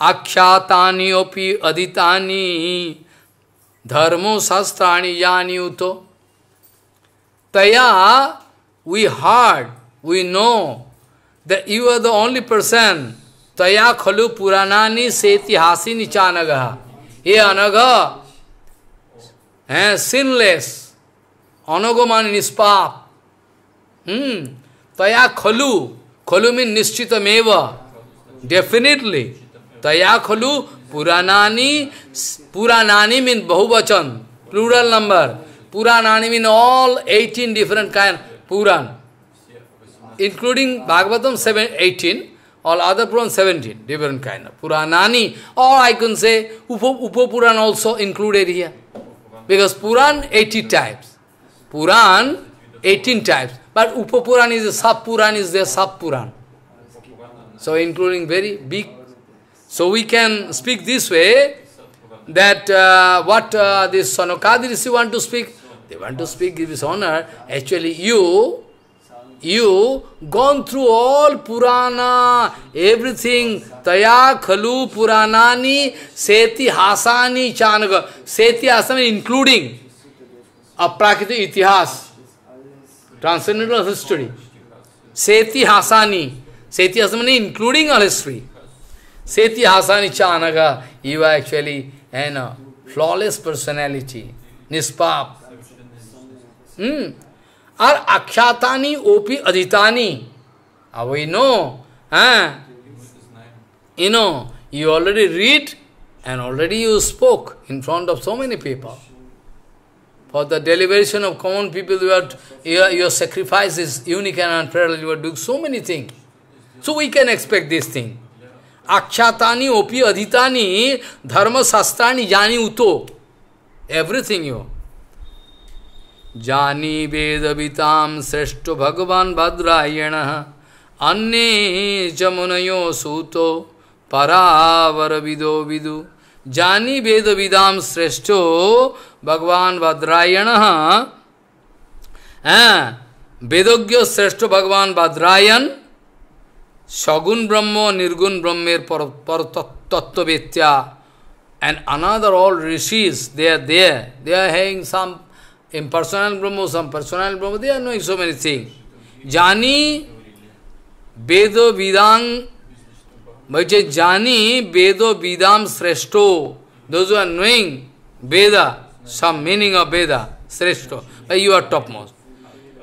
akshatani opi aditani dharmo sastrani yani uto. Taya, we heard, we know that you are the only person. Taya khalupuranani setihasini chanaga. He anaga, sinless, anagoman nispap. Taya khalu, khalu means nishchitameva, definitely. Taya khalu, puranani, puranani means bahuvachan, plural number. Puranani means all 18 different kind of Puran, including Bhagavatam 18, all other Puran 17, different kind of Puranani, or I can say Upapuran also included here. Because Puran 80 types, Puran 18 types. But Upapuran is a sub-Puran, is their sub-Puran. So including very big. So we can speak this way, that what this Sanakadi Rishi want to speak, they want to speak this honor. Actually, you gone through all Purana, everything. Taya khalu puranani seti hasani chanaga. Seti hasani including aprakita itihas. Transcendental history. Seti hasani. Seti hasani including all history. Seti hasani chanaga. You are actually an flawless personality. Nispap. Or akshatani opi aditani. We know. You know, you already read and already you spoke in front of so many people. For the deliberation of common people, your sacrifice is unique and unparalleled. You are doing so many things. So we can expect this thing. Akshatani, opi, adhitani, dharma, sastrani, jani, uto. Everything you. Jani, veda, vitam, sreshto, bhagavan, badrayana, anne, jamunayo, suto, paravara, vido, vidu. Jani veda vidam sreshto bhagavan vadrayana vedogyo sreshto bhagavan vadrayan shagun brahmo nirgun brahmer paratattvavetya. And another all rishis, they are there. They are having some impersonal brahmo, some personal brahmo. They are knowing so many things. Jani veda vidang. But Jani, Veda, Vidam, Sreshto. Those who are knowing Veda, some meaning of Veda, Sreshto. But you are topmost.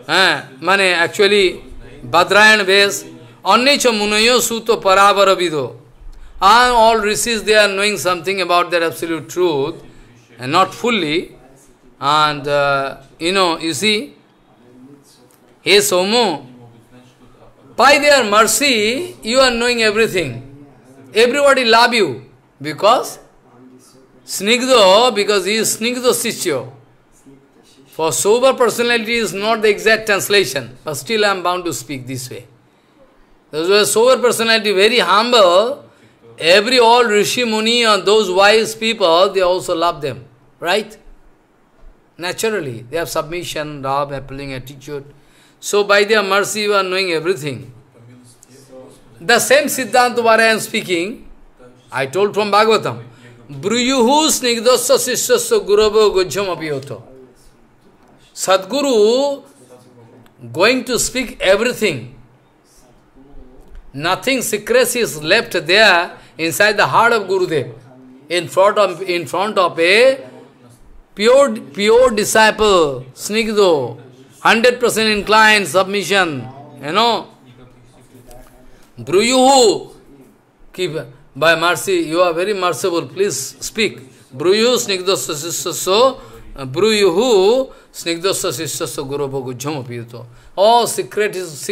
Actually, Badrayan Ves, Annecha Munayo Suto Paravaravido. All rishis, they are knowing something about their absolute truth, and not fully. And, you know, you see, He Somo, by their mercy, you are knowing everything. Everybody love you, because Snigdho, because he is Snigdho Sishyo. For sober personality is not the exact translation, but still I am bound to speak this way. Those who are sober personality, very humble, every all Rishi Muni and those wise people, they also love them, right? Naturally, they have submission, love, appealing attitude. So by their mercy you are knowing everything. The same Siddhanta what I am speaking, I told from Bhagavatam. Bruyuhu snigdasya sishasya guravo gujyam apiyoto. Sadguru going to speak everything. Nothing secret is left there inside the heart of Gurudev. In front of a pure disciple, snigdho, 100% inclined, submission, you know. Bruyuhu, keep by mercy, you are very merciful, please speak. Bruyuhu snigdasya sishasya, Bruyuhu snigdasya sishasya guru bhagujyam apiyuto. All secrets is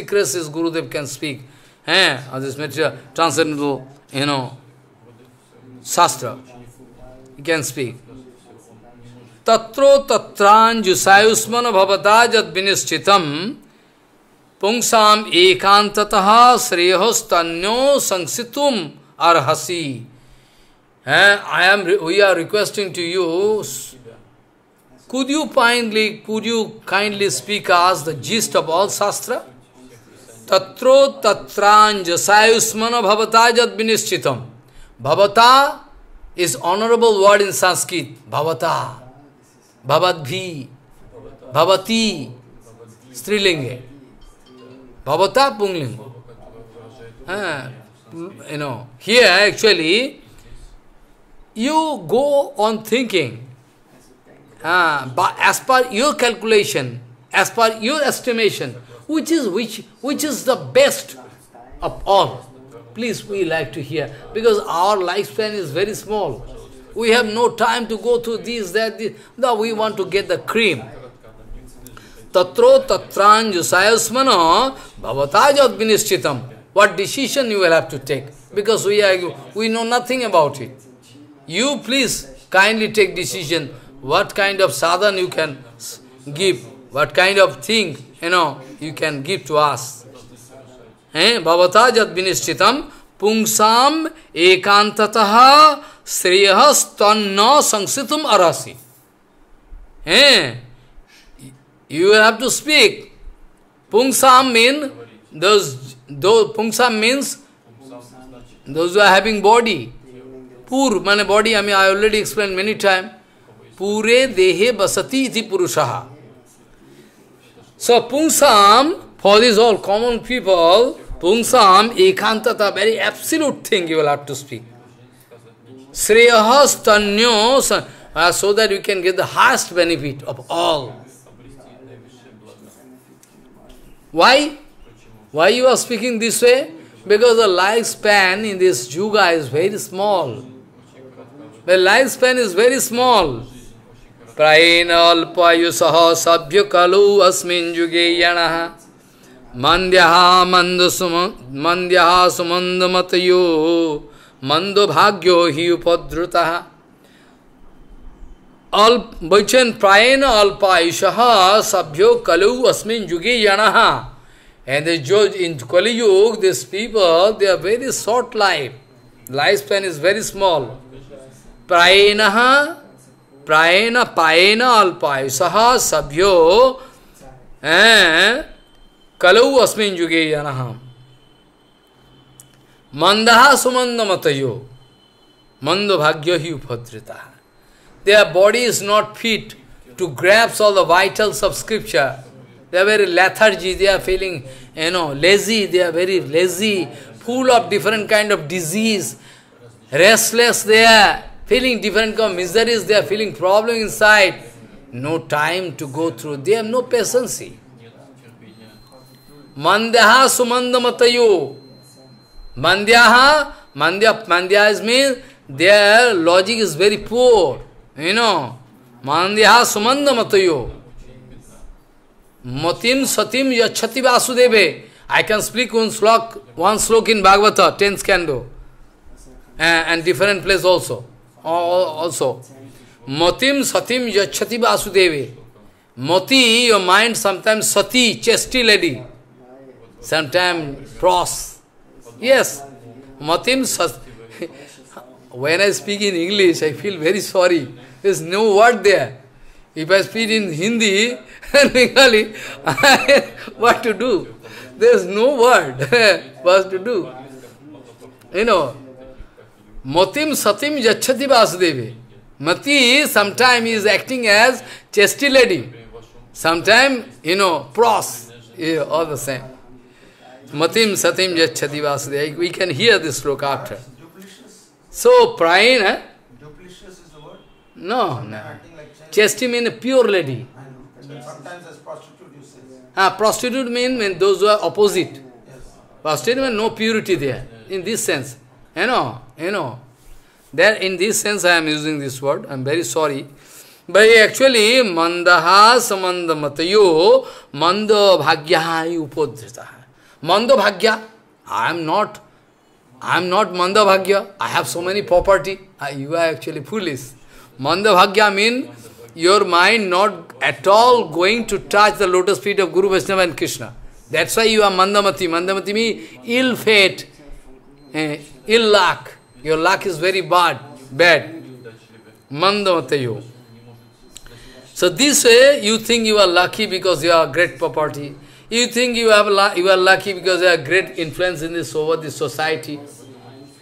Gurudev can speak. Of this material, transcendental, you know, Shastra. You can speak. Tatro tatranjusayusmana bhavatajat vinischitam pungsam ekantataha srehostanyo sanksitum arhasi. We are requesting to you, could you kindly speak us the gist of all Shastra? Tatro tatranja sayusmana bhavata jad vinischitam. Bhavata is honorable word in Sanskrit. Bhavata. Bhavadbhi. Bhavati. Strilinge. Bhavata punglinga. You know, here actually, you go on thinking, as per your calculation, as per your estimation, which is the best of all. Please, we like to hear, because our lifespan is very small. We have no time to go through this, that, this. No, we want to get the cream. Tatro tatranjusayasmana bhavatajat vinischitam. What decision you will have to take, because we know nothing about it. You please kindly take decision. What kind of sadhan you can give? What kind of thing, you know, you can give to us. Bhavata jat vinischitam pungsam ekantataha sreyas tanna sanksitum arasi. You will have to speak. Pungsam means those pungsam means those who are having body. Pur, mane body, I mean, I already explained many times. Pure dehe basati iti purushaha. So, pungsam, for these all common people, pungsam, ekantata, very absolute thing you will have to speak. Sreyahas tanyo, so that you can get the highest benefit of all. Why? Why you are speaking this way? Because the lifespan in this yuga is very small. The lifespan is very small. Prainalpayusaha sabhyakalu asminjuge yanaha mandyaha sumandamatayo mandobhagyo hi upadrutaha. Bhachan prainalpayusaha sabhyakalu asminjuge yanaha. And they judge in Kali Yuga, these people, they are very short life. Lifespan is very small. Prainaha. Prayena, Payena, Alpayusaha, Sabhyo, Kalau Asmin Yuge Yanaham. Mandaha Sumandamatayo, Mandabhagyahi Upadritaha. Their body is not fit to grasp all the vitals of scripture. They are very lethargy, they are feeling, you know, lazy, they are very lazy, full of different kind of disease, restless they are. Feeling different kind of miseries, they are feeling problem inside. No time to go through, they have no patience. Mandyaha sumandamatayo. Mandyaha, mandya means their logic is very poor, you know. Mandyaha sumandamatayo. Matim satim yachati vasudeve. I can speak one slok in Bhagavata, 10th canto, and different place also. Also, Matim satim yachati vasudeve. Mati, your mind, sometimes sati, chastity lady, sometimes cross. Yes, Matim sati. When I speak in English, I feel very sorry. There is no word there. If I speak in Hindi and Bengali, what to do? There is no word. What to do? You know, Matim Satim Jachati Vasudevi. Mati sometimes is acting as chastity lady. Sometimes, you know, pros. Yeah, all the same. Matim Satim Jachati Vasudevi. We can hear this sloka after. So, Prayin, eh? Duplicious is the word? No, no. Chastity means pure lady. Sometimes as prostitute you say. Ah, prostitute means those who are opposite. Yes. Prostitute means no purity there. In this sense. You know. There in this sense I am using this word. I am very sorry. But actually, mandaha samanda matayo manda bhagya upodrita. Manda bhagya. I am not manda bhagya. I have so many property. You are actually foolish. Manda bhagya means your mind not at all going to touch the lotus feet of Guru, Vaishnava and Krishna. That's why you are mandamati. Mandamati means ill fate, ill luck. Your luck is very bad. Mandamatayo. So this way you think you are lucky because you have great property. You think you are lucky because you have great influence in this over this society.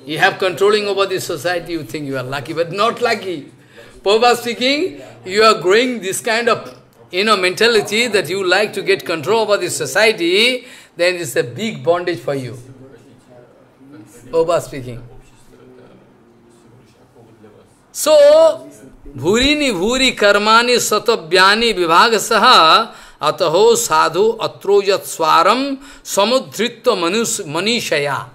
You have controlling over this society. You think you are lucky, but not lucky. Prabhupada speaking, you are growing this kind of, you know, mentality that you like to get control over this society, then it's a big bondage for you. Prabhupada speaking. So, bhurini bhuri karmani satabhyani vibhagasaha ataho sadhu atrojat swaram samudhritya manishaya.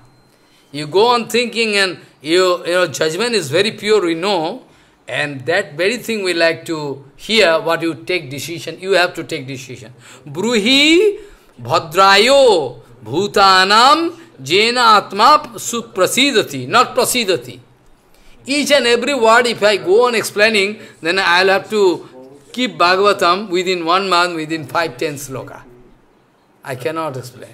You go on thinking and your judgment is very pure, we know. And that very thing we like to hear, what you take decision, you have to take decision. Bruhi bhadrayo bhutanam jena atma suprasidati, not prasidati. Each and every word, if I go on explaining, then I'll have to keep Bhagavatam within 1 month, within 5-10 sloka. I cannot explain.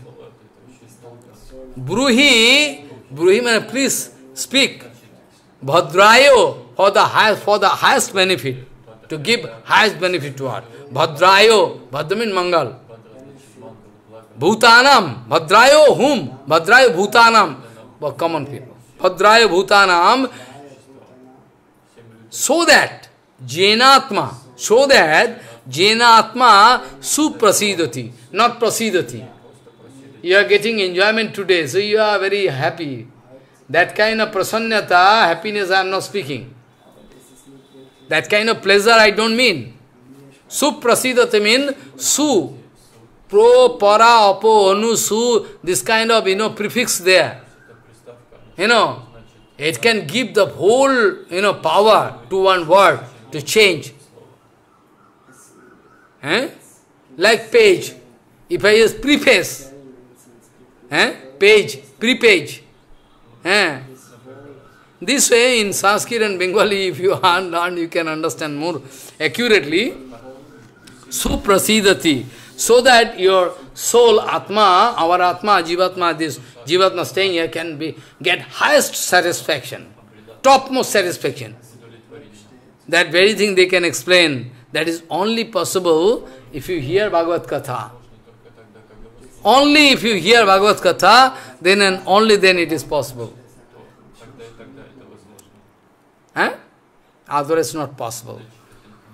Bruhi, please speak. Bhadrayo. For the highest benefit, to give highest benefit to her. Bhadrayo, Bhadra means Mangal. Bhutanam, Bhadrayo whom? Bhadrayo Bhutanam, for common people. Bhadrayo Bhutanam, so that Jenatma, so that Jenatma suprasidati, not prasidati. You are getting enjoyment today, so you are very happy. That kind of prasannata, happiness I am not speaking. That kind of pleasure I don't mean. Suprasidata means su, pro, para, apo, anu, su, this kind of, you know, prefix there. You know, it can give the whole, you know, power to one word, to change. Eh? Like page. If I use preface, eh? Page, prepage. Eh? This way in Sanskrit and Bengali, if you learn, you can understand more accurately. Suprasidati, so that your soul, Atma, our Atma, Jivatma, this Jivatma staying here can be get highest satisfaction, topmost satisfaction. That very thing they can explain. That is only possible if you hear Bhagavad Katha. Only if you hear Bhagavad Katha, then and only then it is possible. Huh? Otherwise not possible.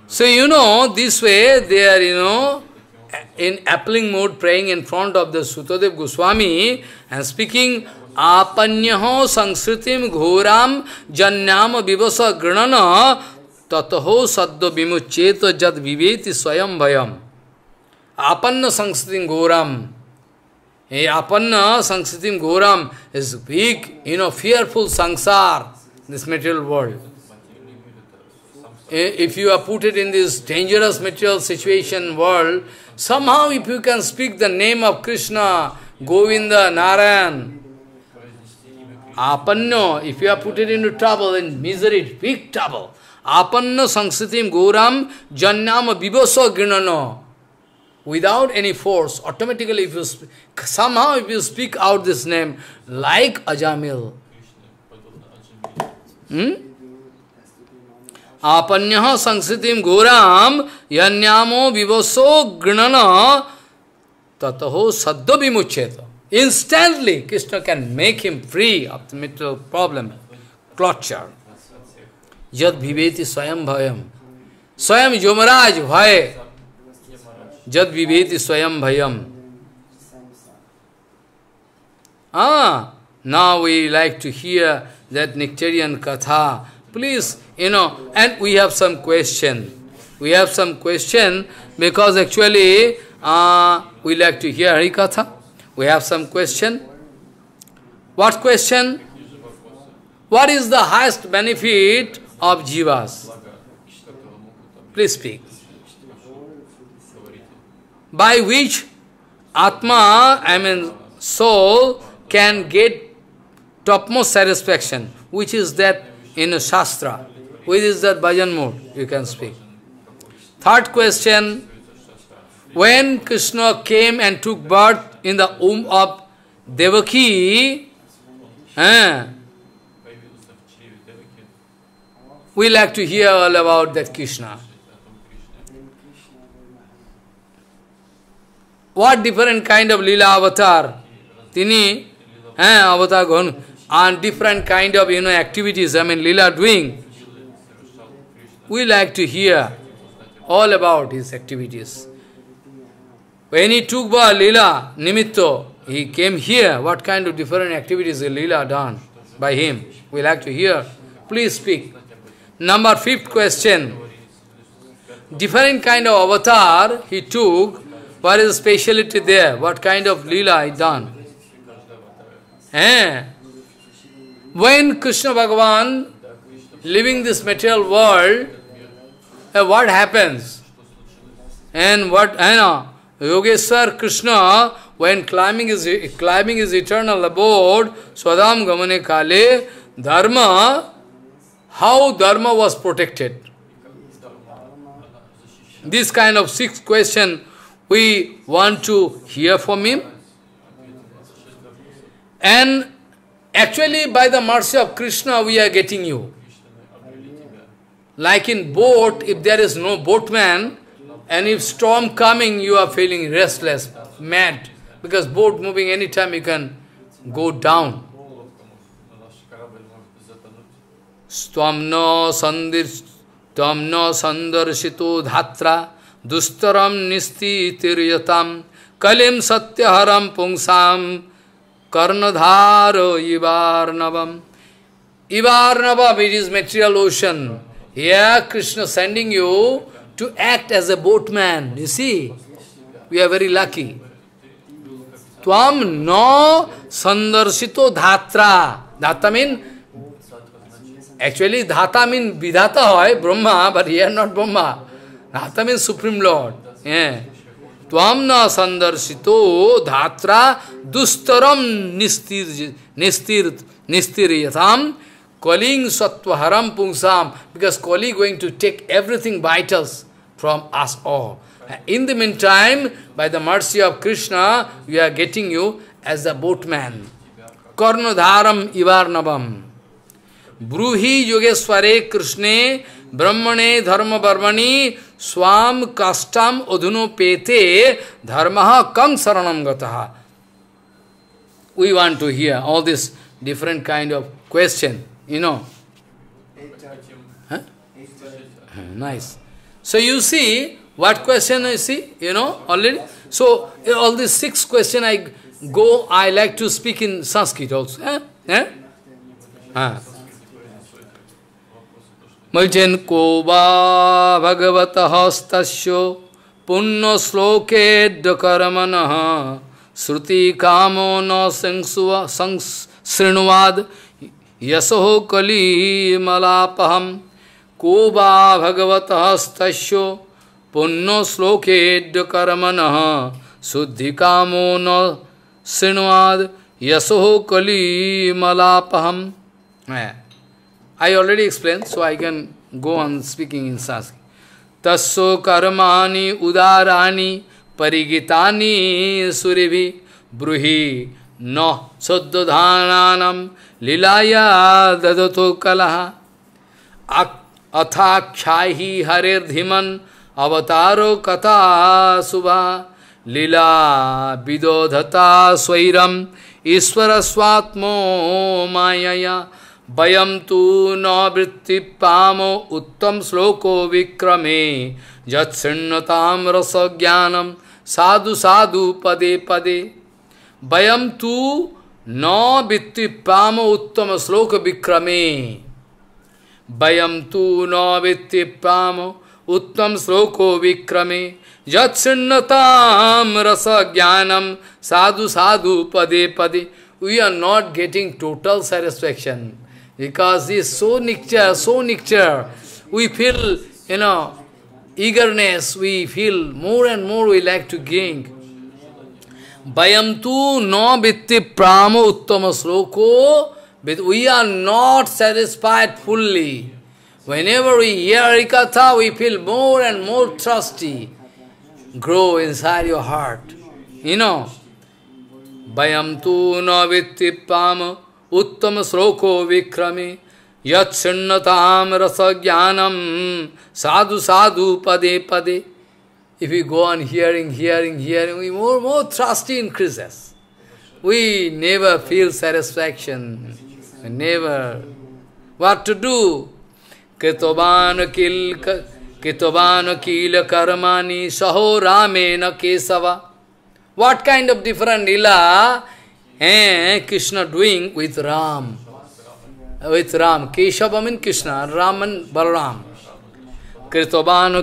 So you know, this way they are, you know, in appalling mode praying in front of the Sukadev Goswami and speaking Apanyaho Sanskritim Ghoram Janyama Vivasa Granana Tataho Saddo Vimucheto Jad Viveti Swayam Bhayam. Apanna Sanskritim Ghoram. Apanna Sanskritim Ghoram is big, you know, fearful sangsar, this material world. If you are put it in this dangerous material situation world, somehow if you can speak the name of Krishna, Govinda, Narayan, Apanna, if you are put it into trouble, in misery, big trouble. Apanna Sanskritim Ghoram Janyama Vivasa Grinano. Without any force, automatically if you speak, somehow if you speak out this name, like Ajamil. आपन्य संस्कृतिम घोराम यन्यामो विवसो गृणन ततो सद्दो विमुच्येत. Instantly Krishna can make him free of the material problem, torture. Yad viveti swayam bhayam. Swayam Yamaraj bhay. Yad viveti swayam bhayam. Ah, now we like to hear that nectarian katha. Please, you know, and we have some question. We have some question because actually we like to hear Hari Katha. We have some question. What question? What is the highest benefit of jivas? Please speak. By which Atma, I mean soul, can get topmost satisfaction, which is that in Shastra, which is that bhajan mode, you can speak. Third question, when Krishna came and took birth in the womb of Devaki, we like to hear all about that Krishna. What different kind of Leela avatar? Tini, avatar gone, and different kind of, you know, activities, I mean Leela doing. We like to hear all about his activities. When he took birth, Leela, Nimitto, he came here. What kind of different activities is Leela done by him? We like to hear. Please speak. Number 5th question. Different kind of avatar he took. What is the speciality there? What kind of Leela he done? When Krishna Bhagavan leaving this material world, what happens? And what, I know, Yogeshwar Krishna, when climbing his eternal abode, Swadam Gamane Kale, Dharma, how Dharma was protected? This kind of 6th question we want to hear from him. And actually by the mercy of Krishna we are getting you. Like in boat, if there is no boatman, and if storm coming, you are feeling restless, mad, because boat moving anytime you can go down. Stamno sandarshito dhatra dustaram nisti tiryatam kalim satyaharam pungsam karnadharo ivarnavam. Ivarnavam, it is material ocean. Here Krishna sending you to act as a boatman, you see, we are very lucky. Tvam no sandarsito dhatra. Dhata means, actually dhata means vidhata hoy, Brahma, but here not Brahma. Dhata means Supreme Lord. Tvam no sandarsito dhatra dustaram nistir yatham. Kali sattvaharam pungsam, because Kali going to take everything vitals from us all. In the meantime, by the mercy of Krishna, we are getting you as a boatman. Karnadharam ivarnavam. Bruhi yogesware krishne brahmane dharma barmani swam kastam odhuno pete dharmaha kam saranam gataha. We want to hear all this different kind of question. You know, huh? Nice. So you see, what question I see, you know, already. So all these 6 questions I like to speak in Sanskrit also. Maljen koba bhagavata hastasyo punno sloke dakaramanaha sruti kamo no srinuvad Yasoho kali malapaham koba bhagavata hastasyo punno slokedya karamanaha suddhikamo na sinvad yasoho kali malapaham. I already explained, so I can go on speaking in Sanskrit. Tasso karmani udarani parigitani surivi bruhi no suddhadhananam लीलाया ददतो कलह अथाख्याहि हरेर्धिमन अवतारो कथा सुभा लीला विदोधता स्वैरम ईश्वर स्वात्मो मायया वयम तु नवृत्ति पामो उत्तम श्लोको विक्रमे जत्सृण्णताम रस ज्ञानम साधु साधु पदे पदे वयम तु नवृत्ति पामो उत्तम श्लोक विक्रमे वयम तु नवृत्ति पामो उत्तम श्लोको विक्रमे जत्सृण्णताम रस ज्ञानम साधु साधु पदे पदे. We are not getting total satisfaction because this is so nectar. We feel, eagerness, we feel more and more we like to gain. Vayamtu no vitti pramo uttama sloko, but we are not satisfied fully. Whenever we hear Harikatha, we feel more and more thirsty. Grow inside your heart, Vayam tu na vittipam uttam sroko vikrami yat shinnatam rasa jnanam sadhu sadhu pade pade. If we go on hearing, we more thirsty increases. We never feel satisfaction. We never. What to do? Ketovan kila karmani saho ramena kesava. What kind of different lila Krishna doing with Ram? Keshava means Krishna, Ram and Balaram. Kritavana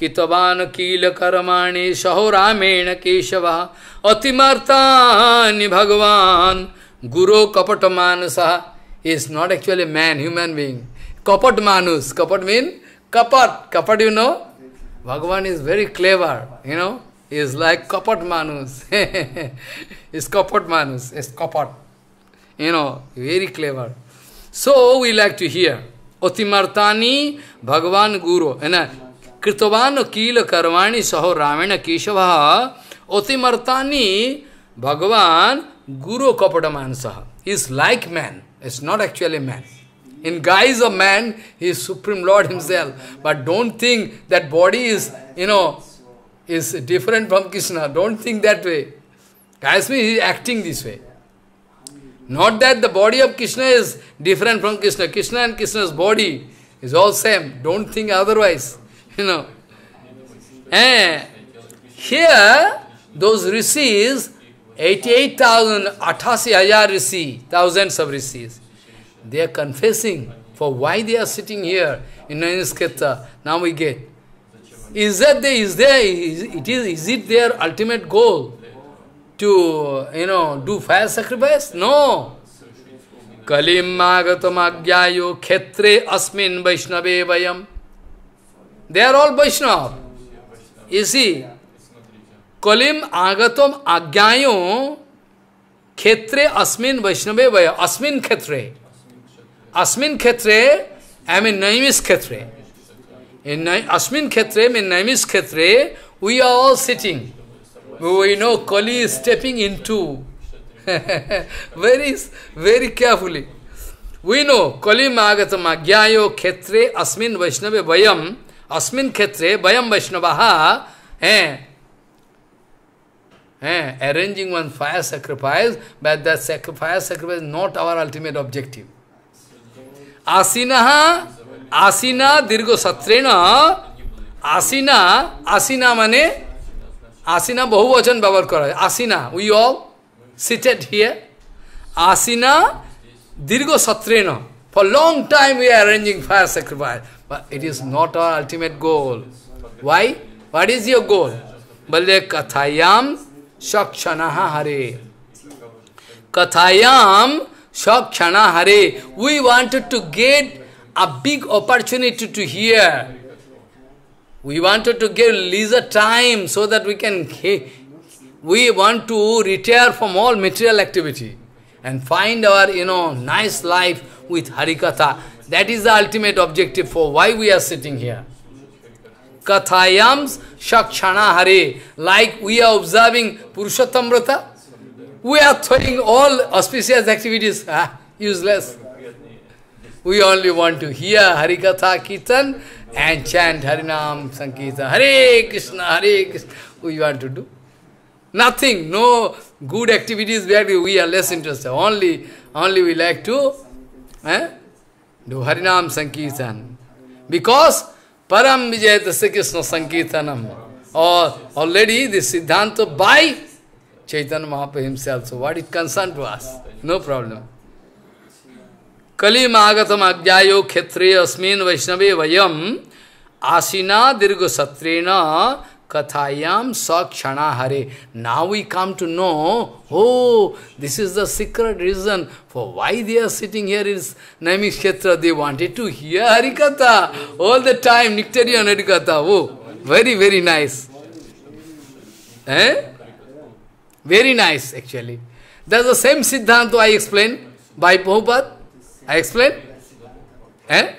kila karamani saho Ramena Keshava Atimartani Bhagavan Guru Kapatamanusaha. He is not actually a man, human being. Kapatmanus. Kapat means kapat. Kapat, Bhagavan is very clever, He is like kapat manus. It's kapat. Very clever. So we like to hear. Otimartani Bhagavan Guru. Kritavana kila karmani saho Ramena Keshava. Otimartani Bhagavan Guru Kapatamansaha. He is like man. It's not actually man. In guise of man, he is Supreme Lord himself. But don't think that body is, is different from Krishna. Don't think that way. Kasmi is acting this way. Not that the body of Krishna is different from Krishna. Krishna and Krishna's body is all same. Don't think otherwise. Here, those rishis, 88,000, 88,000 rishis, thousands of rishis, they are confessing for why they are sitting here in Naimisha Kshetra. Now we get. Is it their ultimate goal to do fire sacrifice? No. Kalim magatam agyayo khetre asmin Vaishnave vayam. They are all Vaishnava. You see, Kalim agatam agyayo khetre asmin Vaishnave vayam. Asmin khetre, I mean Naimisha Kshetra. In Asmin Khetre, in Naimisha Kshetra, we are all sitting. We know Kali is stepping into. very carefully. We know Kali Magatam Agyayo Khetre Asmin Vaishnava Vayam. Asmin Khetre Vayam Vaishnavaha. Arranging one fire sacrifice, but that fire sacrifice is not our ultimate objective. Asina bahuvachan byabohar kora hoy. Asina, we all seated here. Asina dirgho satrena. For a long time we are arranging fire sacrifice. But it is not our ultimate goal. Why? What is your goal? Balle kathayam shakshanaha hare. Kathayam shakshanaha hare. We wanted to get a big opportunity to hear. We wanted to give leisure time so that we can hear. We want to retire from all material activity and find our, nice life with Harikatha. That is the ultimate objective for why we are sitting here. Kathayams shakshana hare. Like we are observing Purushottamrata, we are throwing all auspicious activities, useless. We only want to hear Harikatha Kirtan and chant Harinam Sankirtan. Hare Krishna, Hare Krishna. We want to do nothing, no good activities where we are less interested. Only we like to do Harinam Sankirtan. Because Param Vijayata Krishna Sankirtanam. Or already this Siddhanta by Chaitanya Mahaprabhu himself. So what it concerned to us? No problem. Kali Mahagatam Agyayo Khetre Asmin Vaishnave Vayam Asina Dirgo Satrena Kathayam Sakshana Hare. Now we come to know, oh, this is the secret reason for why they are sitting here in Naimisha Kshetra. They wanted to hear Harikatha all the time, Nectarian Harikatha. Oh, very, very nice. Eh? Very nice, actually. That's the same Siddhanta I explained by Prabhupada. I explain? Eh?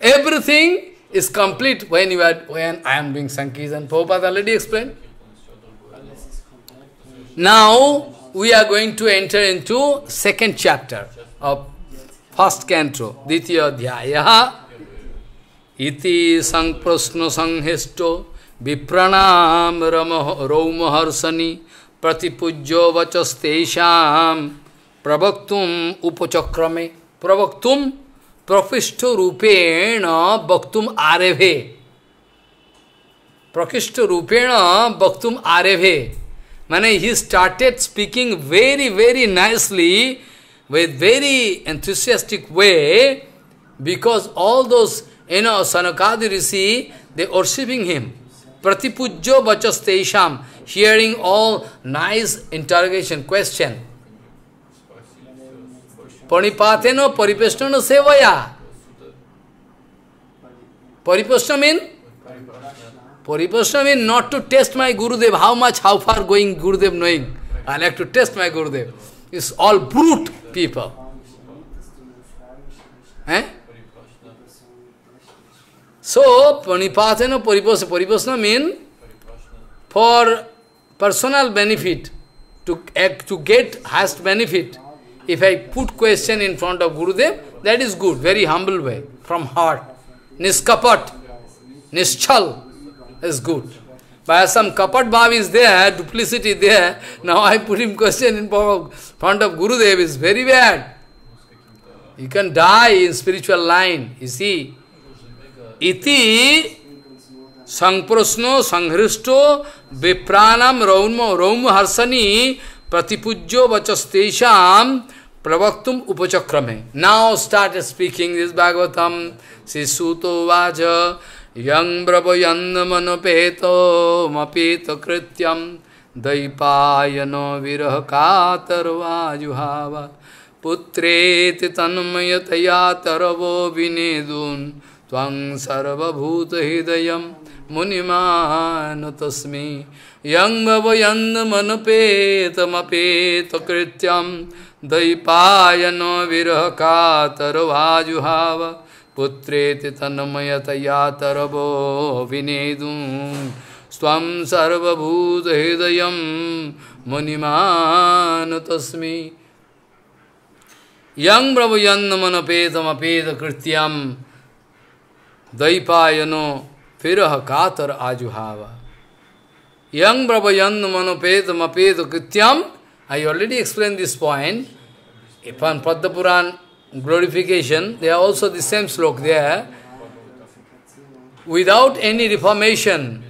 Everything is complete when you are, when I am doing Sankirtan. Prabhupada already explained. Now we are going to enter into second chapter of first canto, Ditya Dhyaya. Iti Sankrasno Sanghesto Vipranam Raumaharsani Pratipujyo Vachastesham Pravaktum upachakrame, pravaktum prakishto rupena bhaktum areve. Prakishto rupena bhaktum areve. Mane, he started speaking very, very nicely with very enthusiastic way, because all those, you know, Sanakadi Rishi, they worshipping him. Pratipujyo vachastesham, hearing all nice interrogation, question. Paripateno, paripestano sevaya. Paripastana mean? Paripastana mean not to test my Gurudev. How much, how far going Gurudev knowing? I like to test my Gurudev. It's all brute people. Eh? So, paripateno, paripastana mean for personal benefit, to get highest benefit. If I put question in front of Gurudev, that is good, very humble way, from heart. Niskapat, nischal is good. But some kapat bhav is there, duplicity there. Now I put him question in front of Gurudev, is very bad. You can die in spiritual line, you see. Iti sangprasno sanghristo vipranam raum harsani pratipujyo vachastesham pravaktum upachakrame. Now started speaking this Bhagavatam. Sisuto vaja yang bravayanna manapeto mapeta krityam daipayano viraha katarva juhava putreti tanmayataya taravo vinedun tvang sarva bhuta hidayam Munimaanatasmi yang bhavayanda manapetam apetakrityam daipayano virakatarvajuhava putreti tanmayata yatarabo vinedum swam sarvabhuta hidayam munimaanatasmi yang bhavayanda manapetam apetakrityam daipayano Firaha katar ajuhava. Yang bravayan manopedam apedo krityam. I already explained this point. Upon Padma Puran glorification, they are also the same slok there. Without any reformation.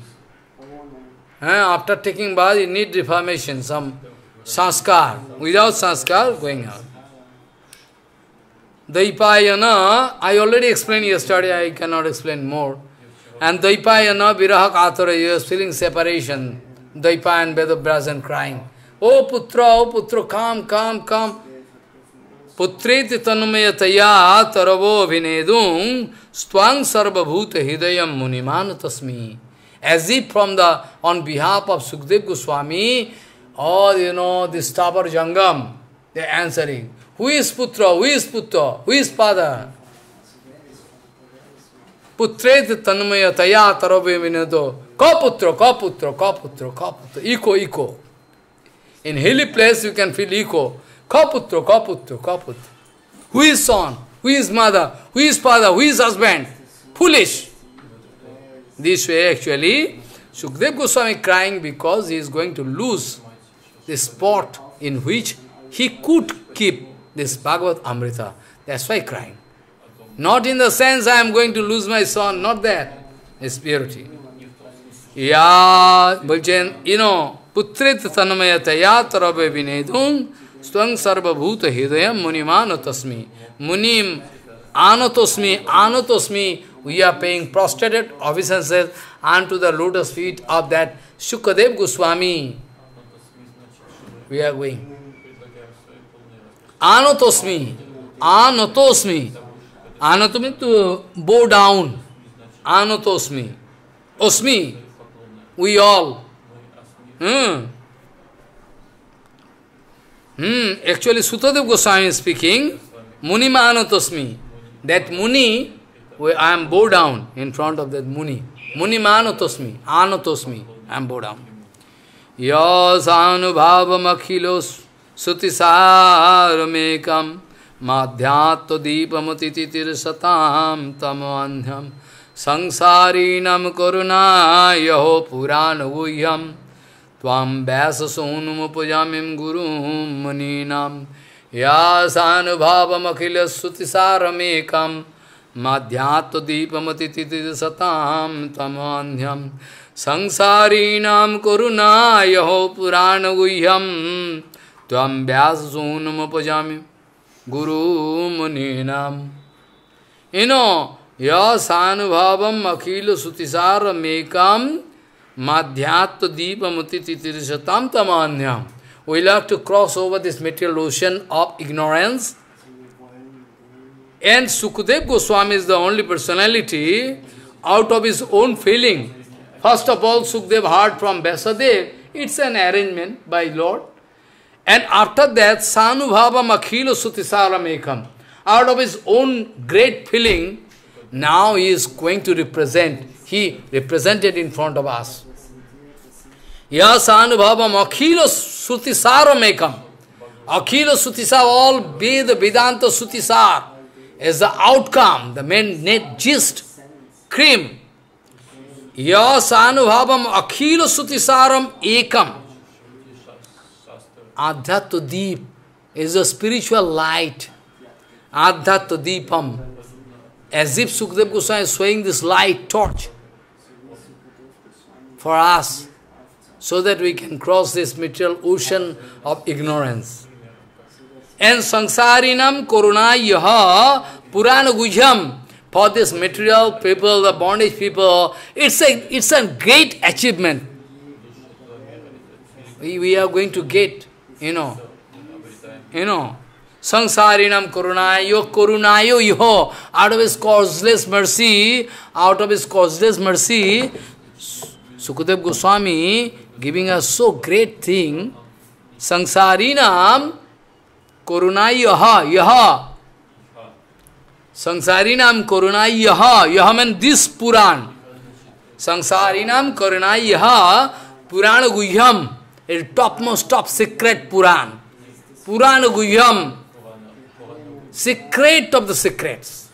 After taking bath, you need reformation, some sanskar. Without sanskar, going out. Daipayana, I already explained yesterday, I cannot explain more. And Daipayana Viraha Kathara, you are feeling separation. Daipayan Vedabrajan crying. Oh Putra, come, come, come. Putreti tanmayataya taravo vinedum stvang sarvabhuta hidayam munimanutasmi. As if from the, on behalf of Sukadev Goswami, all, you know, this Tapar Jangam, they are answering. Who is Putra? Who is Putra? Who is Father? Putreta tanmaya taya tarobe vinado. Ka putra, ka putra, ka putra, ka putra. Eco, eco. In hilly place you can feel eco. Ka putra, ka putra, ka putra. Who is son? who is mother, who is father, who is husband. Foolish. This way actually, Sukadev Goswami crying because he is going to lose the spot in which he could keep this Bhagavad Amrita. That's why crying. Not in the sense I am going to lose my son, not that. It's purity. Ya, you know, putrit tanmayata ya tarabe vinedum swang sarva bhuta hridayam munimana tasmi. Munim anatosmi, anatosmi. We are paying prostrated obeisances unto the lotus feet of that Sukadev Goswami. We are going. Anatosmi, anatosmi. Anatomy to bow down. Anatosmi. Osmi. We all. Actually, Sukadev Goswami is speaking. Muni ma anatosmi. That Muni, I am bow down in front of that Muni. Muni ma anatosmi. Anatosmi. I am bow down. Yas anubhava makhilos sutisaramekam. Madhyato deepamatitir satam tamandhyam Sangsarinam karuna yaho puranaguyam Tvam vyasa sonumupajamim gurum muninam Yasanubhavam akhilas sutisaramekam Madhyato deepamatitir satam tamandhyam Sangsarinam karuna yaho puranaguyam Tvam vyasa sonumupajamim Guru Muninam. You know, Yasanubhavam Akhila Sutisara Mekam Madhyatta Deepamutiti Tirishatam Tamanyam. We'll have to cross over this material ocean of ignorance. And Sukadev Goswami is the only personality out of his own feeling. First of all, Sukadev heard from Vyasadeva. It's an arrangement by Lord. And after that, Sanubhavam Akhila Sutisaram Ekam. Out of his own great feeling, now he is going to represent. He represented in front of us. Ya Sanubhavam Akhila Sutisaram Ekam. Akhila Sutisar, all be the Vedanta Sutisar, is the outcome, the main net gist, cream. Ya Sanubhavam Akhila Sutisaram Ekam. Adhyatma Deep is a spiritual light. Adhyatma Deepam. As if Sukadev Goswami is showing this light torch for us, so that we can cross this material ocean of ignorance. And Sangsarinam Korunayaha Puranagujham. For this material people, the bondage people, it's a great achievement. We are going to get. You know, Sangsarinam Korunayo, Korunayo Yoho, out of his causeless mercy, Sukadev Goswami giving us so great thing. Sangsarinam Korunayo Yaha. Sangsarinam Korunayo Yaha. Yaha means this Puran. Sangsarinam Korunayo Yaha, Purana Guhyam. It is topmost, top secret Puran. Purana Guhyam. Secret of the secrets.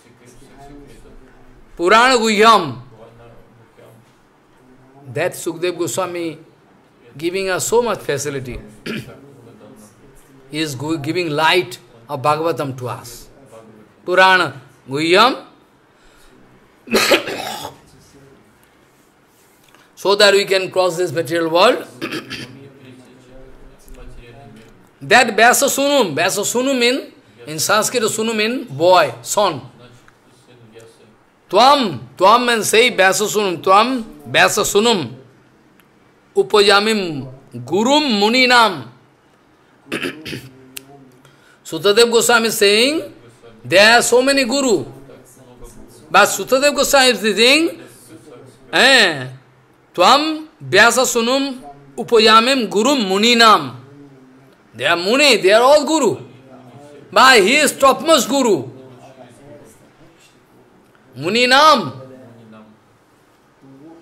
Purana Guhyam. That Sukadev Goswami giving us so much facility. He is giving light of Bhagavatam to us. Purana Guhyam. So that we can cross this material world. That Vyasa Sunum in Sanskrit Sunum in boy, son. Tvam and say Vyasa Sunum, Tvam, Vyasa Sunum. Upajamim, Gurum Muninam. Sukadev Goswami is saying, there are so many Guru. But Sukadev Goswami is saying, Tvam, Vyasa Sunum, Upajamim, Gurum Muninam. They are Muni, they are all Guru. But he is topmost Guru. Muni Nam.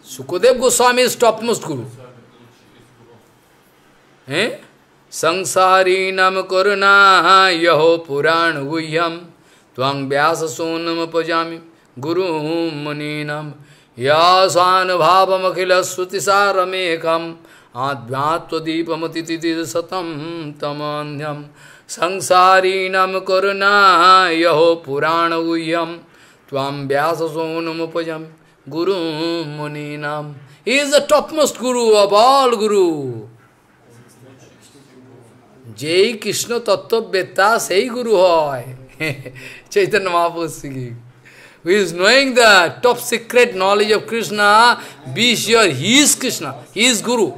Sukadev Goswami is topmost Guru. Sangsari nam karuna yaho puran guhyam Tvang vyasa sonam pajami gurum muninam yasan bhavam akhila sutisaram ekam adhyatva deepamatititi satam tamanyam Sansarinam karuna yaho purana uyam Tvam vyasa sonam pajami gurum muninam. He is the topmost guru of all guru. Jai Krishna Tattva Vetta Sei Guru Hoy. Chaitanya Mahaprabhu singing. Who is knowing the top secret knowledge of Krishna, be sure he is Krishna, he is Guru.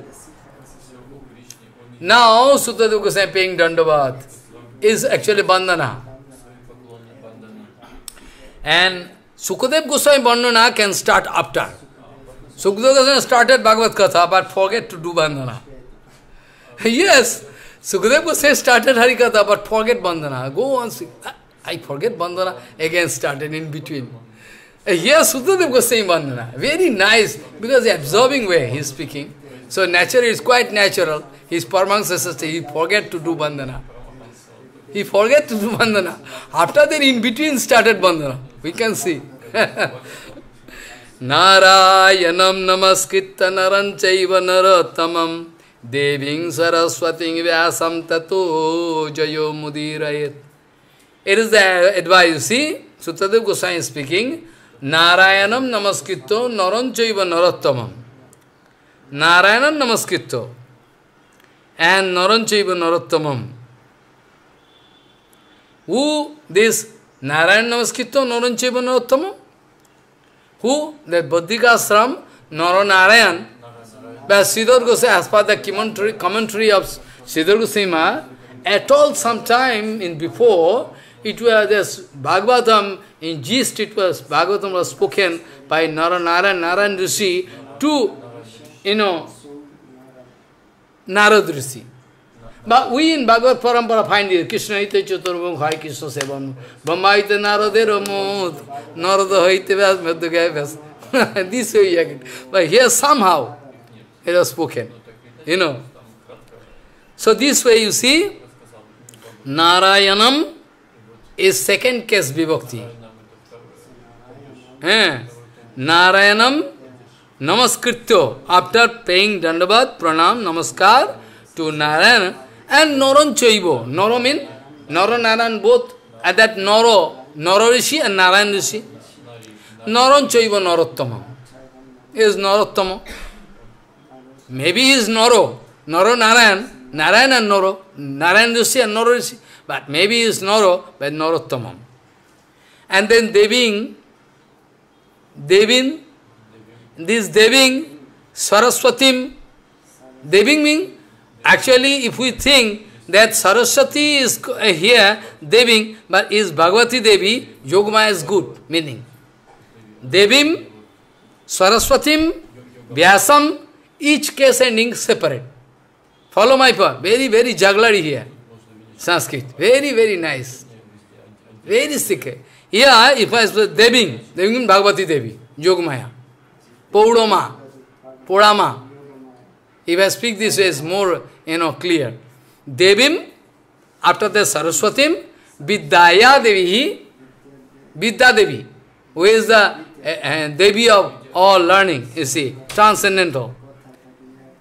Now Sukadev Goswami paying dandavat is actually bandhana. And Sukadev Goswami bandhana can start after. Sukadev Goswami started Bhagavad Katha, but forget to do bandhana. Yes, Sukadev Goswami started Harikatha, but forget bandhana. Go on, I forget bandhana, again started in between. Yes, Sukadev Goswami bandhana. Very nice, because the observing way he is speaking. So naturally, it's quite natural. His Paramahansa Saraswati, he forget to do bandhana. He forget to do bandhana. After that, in between started bandhana. We can see. Narayanam namaskritta naranchaiva narottamam deving saraswati vyasam tato jayo mudirayet. It is the advice, you see, Sukadev Goswami speaking, Narayanam namaskritto naranchaiva narottamam. Narayanam namaskritto and naranchaiva narottamam. Who this Narayanam namaskritto naranchaiva narottamam? Who? That Bodhikashram, Nara-Narayan. But Siddhar Goswami, as per the commentary of Siddhar Goswami, at all sometime in before, it was this Bhagavatam, in gist it was, Bhagavatam was spoken by Nara-Narayana Rishi to, Narad Rishi. But we in Bhagavad Parampara find it, Krishna ite chaturvam hai Krishna sevam, Brahma ite naradero mod, narada haite vyas, madhugaya vyas. This way you get. But here somehow it was spoken, So this way you see, Narayanam is second case vibhakti. Narayanam namaskrityo, after paying dandavat, pranam, namaskar to Narayana, and Naranchaiva. Naro means Nara-Narayan both. At that Nara Rishi and Narayan Rishi. Naranchaiva Narottama. He is Narottama. Maybe he is Naro. Nara-Narayan. Narayan and Naro. Narayan Rishi and Nara Rishi. But maybe he is Naro, but Narottama. And then Devin. This Devin, Saraswatim. Devin means, actually, if we think that Saraswati is here, Devim, but is Bhagavati Devi, Yogmaya is good, meaning Devim, Saraswatim, Vyasam, each case ending separate. Follow my point. Very, very jugglary here. Sanskrit. Very, very nice. Very secret. Here, if I say Devim, Devim means Bhagavati Devi, Yogmaya, Paurama, Purama. If I speak this way, it's more, clear. Devim, after the Saraswatim, Vidyaya Devi, Vidya Devi, who is the Devi of all learning, you see, transcendental.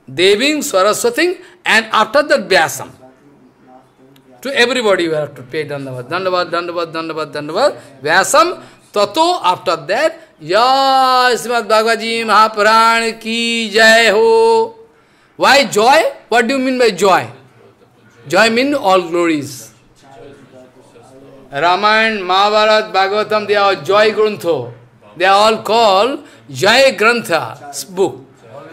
Devim, Saraswatim, and after that Vyasam. To everybody you have to pay Dandavad, Dandavad, Dandavad, Dandavad, Dandavad, Vyasam, Tato, after that, Ya Srimad Bhagavatam Mahapuran Ki Jai Ho. Why joy? What do you mean by joy? Joy means all glories. Ramayana, Mahabharata, Bhagavatam, they are joy grantha. They are all called joy grantha book.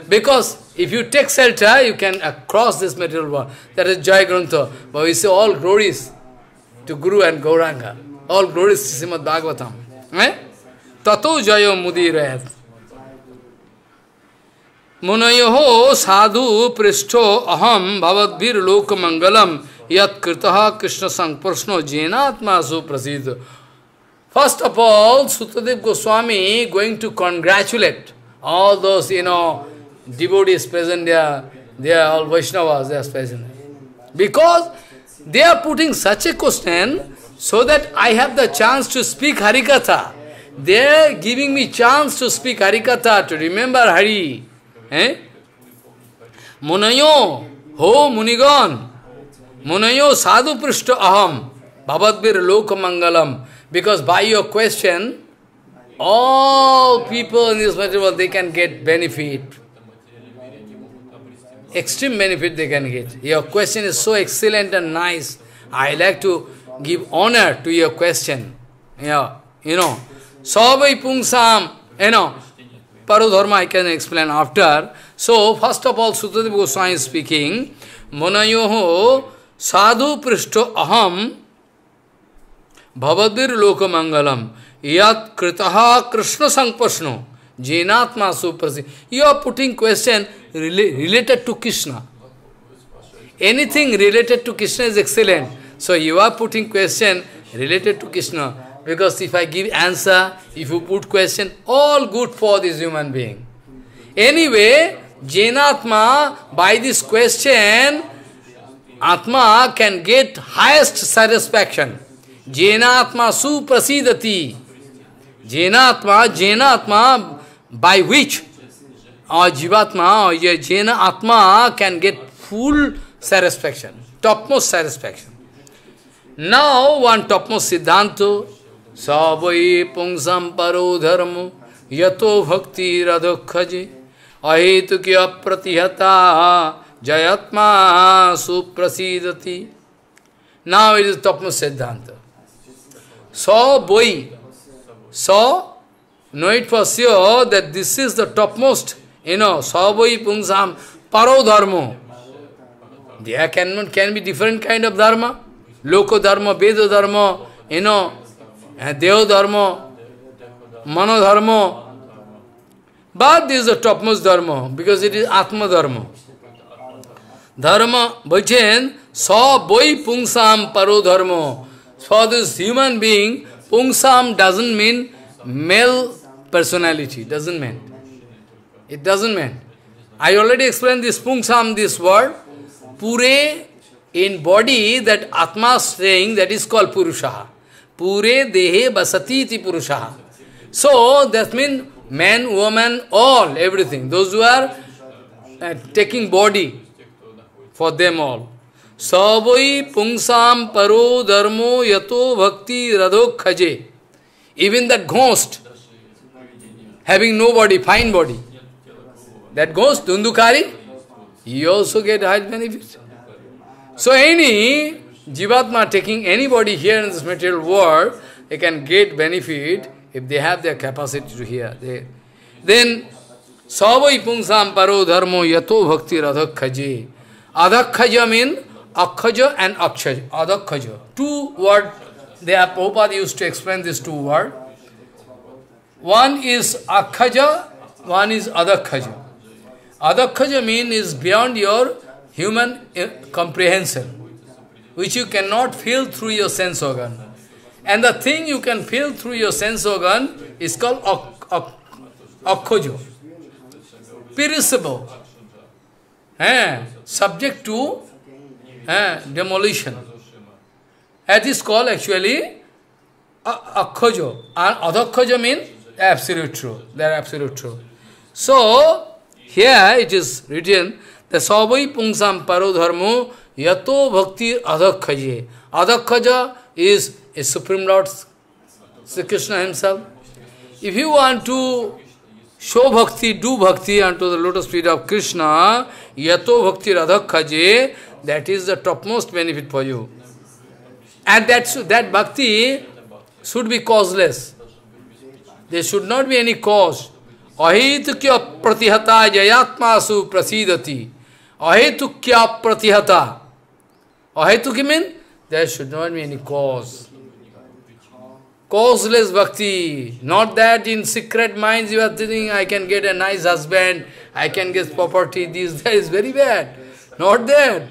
Because if you take shelter, you can cross this material world. That is joy grantha. But we say all glories to Guru and Gauranga. All glories to Srimad Bhagavatam. Tato joyo mudirayat. Munayoho sadhu prishto aham bhavadbhir lokamangalam yat kritaha krishna sankparsno jenatmasu prasidha. First of all, Sukadev Goswami going to congratulate all those, devotees present there. They are all Vaishnavas, they are present. Because they are putting such a question so that I have the chance to speak Harikatha. They are giving me chance to speak Harikatha, to remember Hari. Eh? Munayo, ho Munigon, Munayo sadhu prishta aham, bhavadbir lokamangalam. Because by your question, all people in this material world, they can get benefit. Extreme benefit they can get. Your question is so excellent and nice. I like to give honor to your question. Yeah, you know. Savai pungsam, you know. Parodharma I can explain after. So, first of all, Sukadev Goswami is speaking. Monayoho sadhu prishto aham bhavadir lokamangalam yat kritaha krishna sankpashno jenatma suprasi. You are putting question related to Krishna. Anything related to Krishna is excellent. So you are putting question related to Krishna. Because if I give answer, if you put question, all good for this human being. Anyway, Jainatma, by this question, Atma can get highest satisfaction. Jainatma suprasidati. Jainatma, by which or Jivatma or Jainatma can get full satisfaction, topmost satisfaction. Now one topmost siddhanta, Savai pungsam paro dharmo yato bhakti radhokhaji ahetukya pratihata jayatma suprasidati. Now it is topmost siddhanta. Savai. So, know it for sure that this is the topmost, you know, Savai pungsam paro dharmo. There can be different kind of dharma. Loko dharma, Veda dharma, you know, Deo dharma, Mano dharma. But this is the topmost dharma, because it is Atma dharma. Dharma, bhajan, sa boi pungsam paro dharma. For this human being, pungsam doesn't mean male personality, doesn't mean. It doesn't mean. I already explained this pungsam, this word. Pure in body, that Atma saying, that is called Purushaha. Pure dehe basatiti Purushaha. So, that means man, woman, all, everything. Those who are taking body for them all. Savai pungsam paro dharmo yato bhakti radhokhaje. Even that ghost, having no body, fine body. That ghost, Dundukari, he also get high benefits. So any Jivatma taking anybody here in this material world, they can get benefit if they have their capacity to hear. Then, Savai pungsam paro dharmo yato bhakti radhakhaji. Adhakhaja means akhaja and akhaja. Adhakhaja. Two words, Prabhupada used to explain these two words. One is akhaja, one is adhakhaja. Adhakhaja means is beyond your human comprehension, which you cannot feel through your sense organ. And the thing you can feel through your sense organ is called akhojo. Perishable. Subject to demolition. That is called actually akhojo. And adhakhojo means absolute truth. They are absolute truth. So, here it is written, the Savai pungsam paro dharmo yato bhakti adhakhaje. Adhakhaja is a Supreme Lord, Sri Krishna himself. If you want to show bhakti, do bhakti unto the lotus feet of Krishna, yato bhakti adhakhaje, that is the topmost benefit for you. And that bhakti should be causeless. There should not be any cause. Ahetukya pratihata jayatma su prasidati. Ahetukya pratihata. Ahetukya means there should not be any cause. Causeless bhakti. Not that in secret minds you are thinking, I can get a nice husband, I can get property, this, that is very bad. Not that.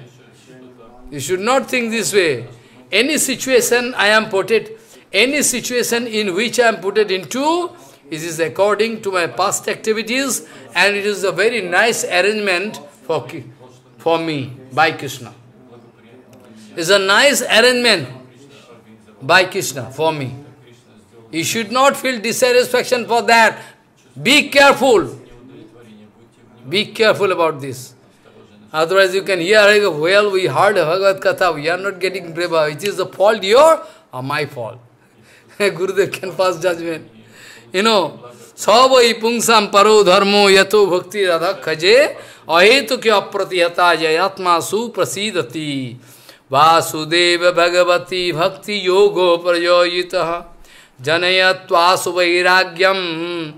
You should not think this way. Any situation I am put it, any situation in which I am put it into, it is according to my past activities, and it is a very nice arrangement for me by Krishna. It is a nice arrangement by Krishna for me. You should not feel dissatisfaction for that. Be careful. Be careful about this. Otherwise you can hear, well, we heard Bhagavad Katha, we are not getting breva. It is the fault your or my fault. Gurudev can pass judgment. You know, Savai pungsam paro dharmo yato bhakti radha khaje ahetu kya pratiyata jayatma su prasidati vasudeva bhagavati bhakti yogo prayoyitaha janayatva suvairagyam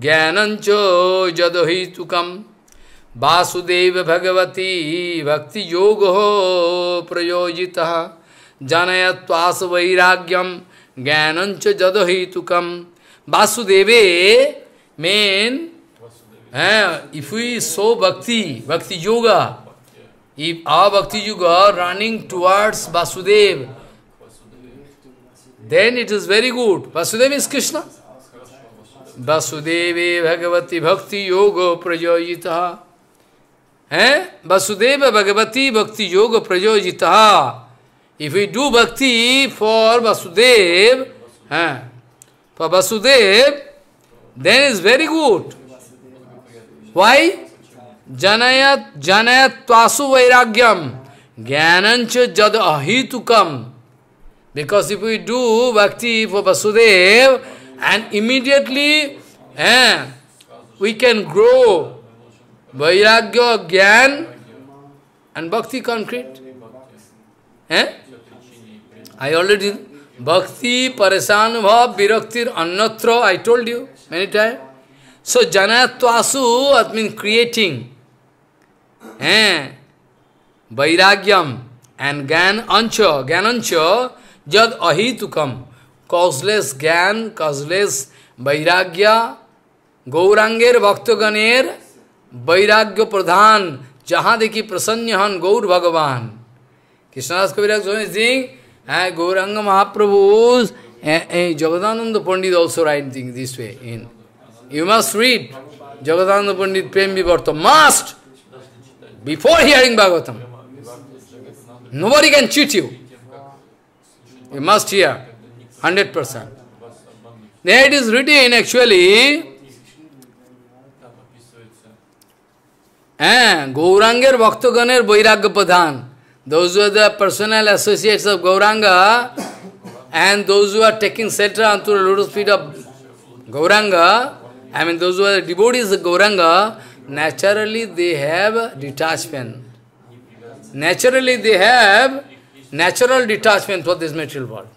jnanancho jadohitukam vasudeva bhagavati bhakti yogo prayoyitaha janayatva suvairagyam jnanancho jadohitukam. Vasudeva means, if we sow bhakti, bhakti yoga, if our bhakti yoga running towards Vasudeva, then it is very good. Vasudeva is Krishna. Vasudeva bhagavati bhakti yoga prayoyitaha. Vasudeva bhagavati bhakti yoga prayoyitaha. If we do bhakti for Vasudeva, for Vasudev, then is very good. Why? Janayat tvasu vairagyam, jnanancha jad ahitukam. Because if we do bhakti for Vasudev, and immediately we can grow vairagya, jnana, and bhakti concrete. I already did. Bhakti, Parasanubhav, Viraktir, Annatra, I told you many times. So, Janayatvasu, that means creating. Vairagyam and Gyan Ancha, Jad Ahitukam. Causeless Gyan, causeless Vairagya, Gauranger Bhaktoganer, Vairagya Pradhan, Jahadeki Prasanyahan Gaur Bhagavan. Krishnadas Kaviraj Swami is saying, Gauranga Mahaprabhu's Jagadananda Pandit also writing this way. You must read Jagadananda Pandit Prem Vivartam. Must! Before hearing Bhagavatam. Nobody can cheat you. You must hear. 100%. There it is written actually. Gaurangar Bhaktaganer Vairagya Pradhan. Those who are the personal associates of Gauranga and those who are taking Cetra onto the lotus feet of Gauranga, I mean those who are devotees of Gauranga, naturally they have detachment. Naturally they have natural detachment for this material world.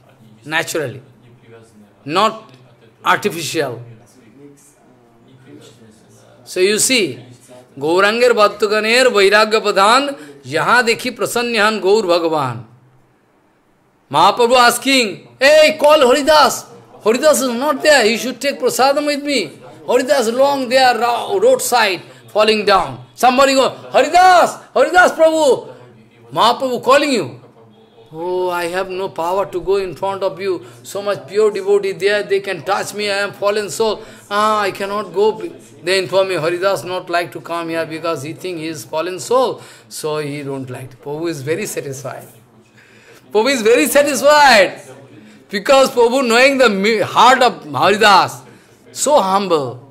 Naturally. Not artificial. So you see, Gaurangar Bhaktaganer Vairagya Pradhan. Yaha dekhi prasanyahan Gaur Bhagavan. Mahaprabhu asking, hey, call Haridas. Haridas is not there. He should take prasadam with me. Haridas long there, roadside, falling down. Somebody go, Haridas, Haridas Prabhu. Mahaprabhu calling you. Oh, I have no power to go in front of you. So much pure devotee there, they can touch me. I am fallen soul. I cannot go. They inform me, Haridas not like to come here because he thinks he is fallen soul. So he don't like to. Prabhu is very satisfied. Prabhu is very satisfied. Because Prabhu knowing the heart of Haridas, so humble.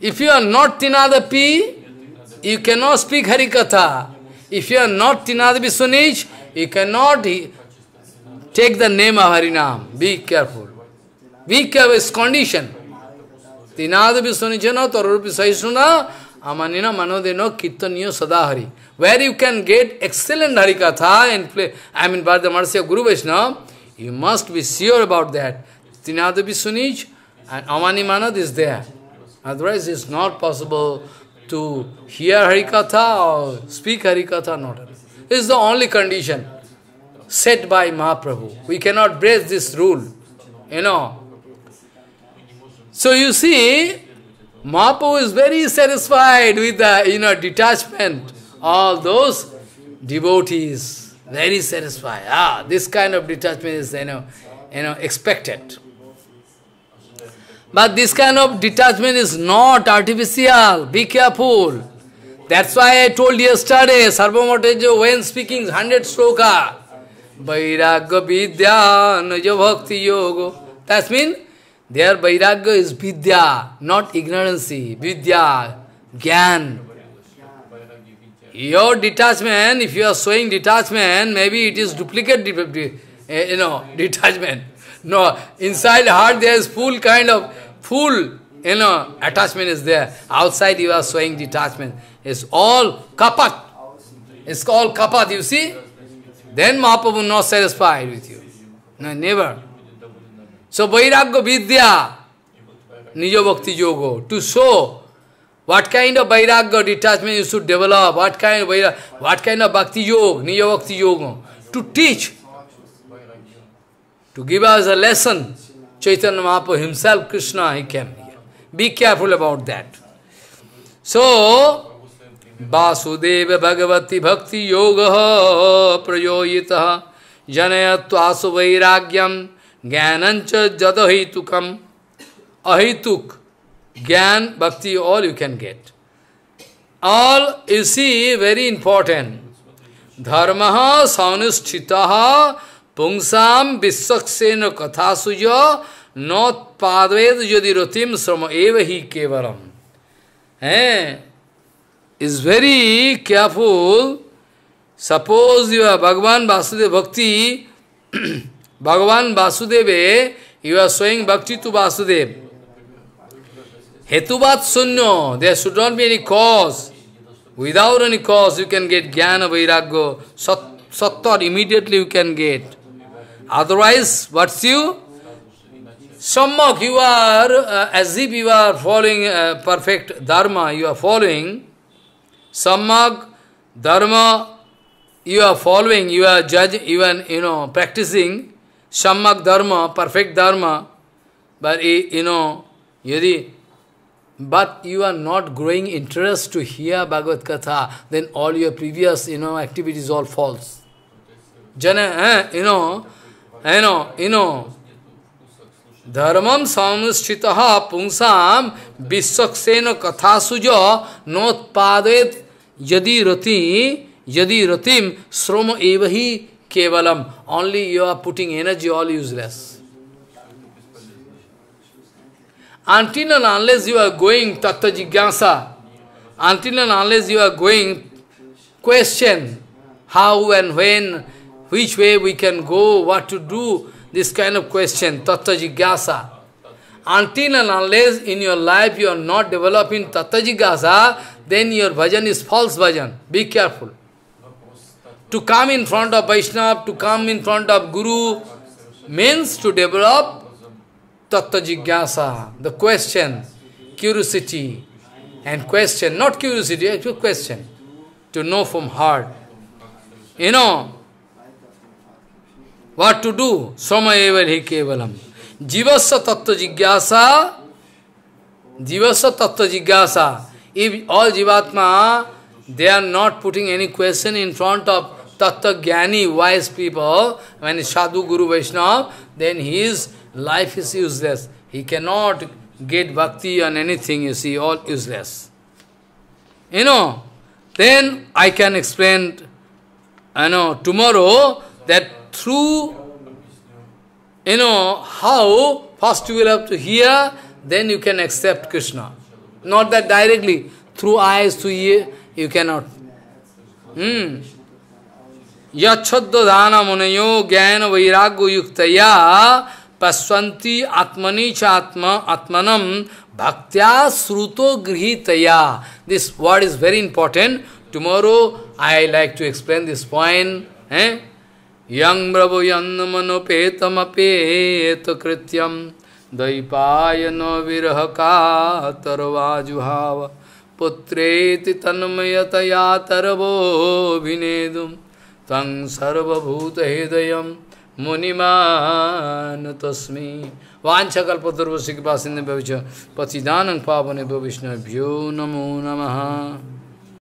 If you are not Tinadapi, you cannot speak Harikatha. If you are not Tinadapi Sunich, you cannot take the name of Harinam. Be careful. Be careful, it's condition. Where you can get excellent Harikatha and play, I mean, by the mercy of Guru Vaishnava, you must be sure about that. Tinadapi Sunij and Amani Manad is there. Otherwise, it's not possible to hear Harikatha or speak Harikatha, not at all. This is the only condition set by Mahaprabhu. We cannot break this rule, you know. So you see, Mahaprabhu is very satisfied with the, you know, detachment of those devotees. Very satisfied. This kind of detachment is, you know, expected. But this kind of detachment is not artificial. Be careful. That's why I told yesterday, Sarvamatejo, when speaking 100 sloka, Vairagya vidya najo bhakti yoga. That means their vairagya is vidya, not ignorance. Vidya, jnana. Your detachment, if you are showing detachment, maybe it is duplicate, you know, detachment. No, inside heart there is full kind of, full, you know, attachment is there. Outside you are showing detachment. It's all kapat. It's called kapat, you see? Then Mahaprabhu is not satisfied with you. No, never. So, Vairagya Vidya, Nija Bhakti Yoga, to show what kind of Vairagya detachment you should develop, what kind of Vairagya, what kind of Bhakti Yoga, Nija Bhakti Yoga, to teach, to give us a lesson. Chaitanya Mahaprabhu himself, Krishna, he came here. Be careful about that. So, Vasudeva Bhagavati Bhakti Yoga Prayoyitaha Janayatvasu Vairagyam Gyanancha Jadahitukam. Ahituk, Gyan, Bhakti, all you can get. All, you see, very important. Dharmaha Saunishthitaha Pungsam Visvaksena Kathasuja Not Padved Yadirotim Srama Evahi Kevaram. Eh? Is very careful. Suppose you are Bhagavan Vasudeva Bhakti, Bhagavan Vasudeva, you are showing Bhakti to Vasudeva. Hetuvat sunno, there should not be any cause. Without any cause, you can get Jnana Vairagya, Sattar, immediately you can get. Otherwise, what's you? Sammak, you are as if you are following perfect Dharma, you are following. Sammag, Dharma, you are following, you are judging, even, you know, practicing Sammag Dharma, perfect Dharma, but, you know, but you are not growing interest to hear Bhagavad Katha, then all your previous, you know, activities all false. Jana, Dharmam saunishthitaha pungsam visvaksena kathasuja not padet yadi ratim sroma evahi kevalam. Only you are putting energy, all useless. Until and unless you are going tattva jigyasa, until and unless you are going question how and when, which way we can go, what to do, this kind of question, tattva jigyasa. Until and unless in your life you are not developing tattva jigyasa, then your bhajan is false bhajan. Be careful. To come in front of Vaishnava, to come in front of Guru, means to develop tattva jigyasa, the question, curiosity, and question, not curiosity, it's a question, to know from heart. You know, what to do? Samayevarhi kevalam. Jivasa tattva jigyasa. Jivasa tattva jigyasa. If all jivatma, they are not putting any question in front of tattva jnani, wise people, when Sadhu Guru Vaishnava, then his life is useless. He cannot get bhakti on anything, you see, all useless. You know, then I can explain, I know, tomorrow, that through, you know, how first you will have to hear, then you can accept Krishna. Not that directly, through eyes, through ear, you cannot. Yachadda dhana munayo jnana vairagya yuktaya pasvanti atmani chatma atmanam bhaktya sruto grihitaya. This word is very important. Tomorrow, I like to explain this point. Eh? Yang bravo yannamano petam apeta krityam daipayano virhaka tarvajuhava putreti tanmayata yatarvo vinedum tang sarva bhuta hedayam munimana tasmi vanchakalpatarvasikipasinne bhavicha patidanang pavane bhavishnabhyo namo namaha.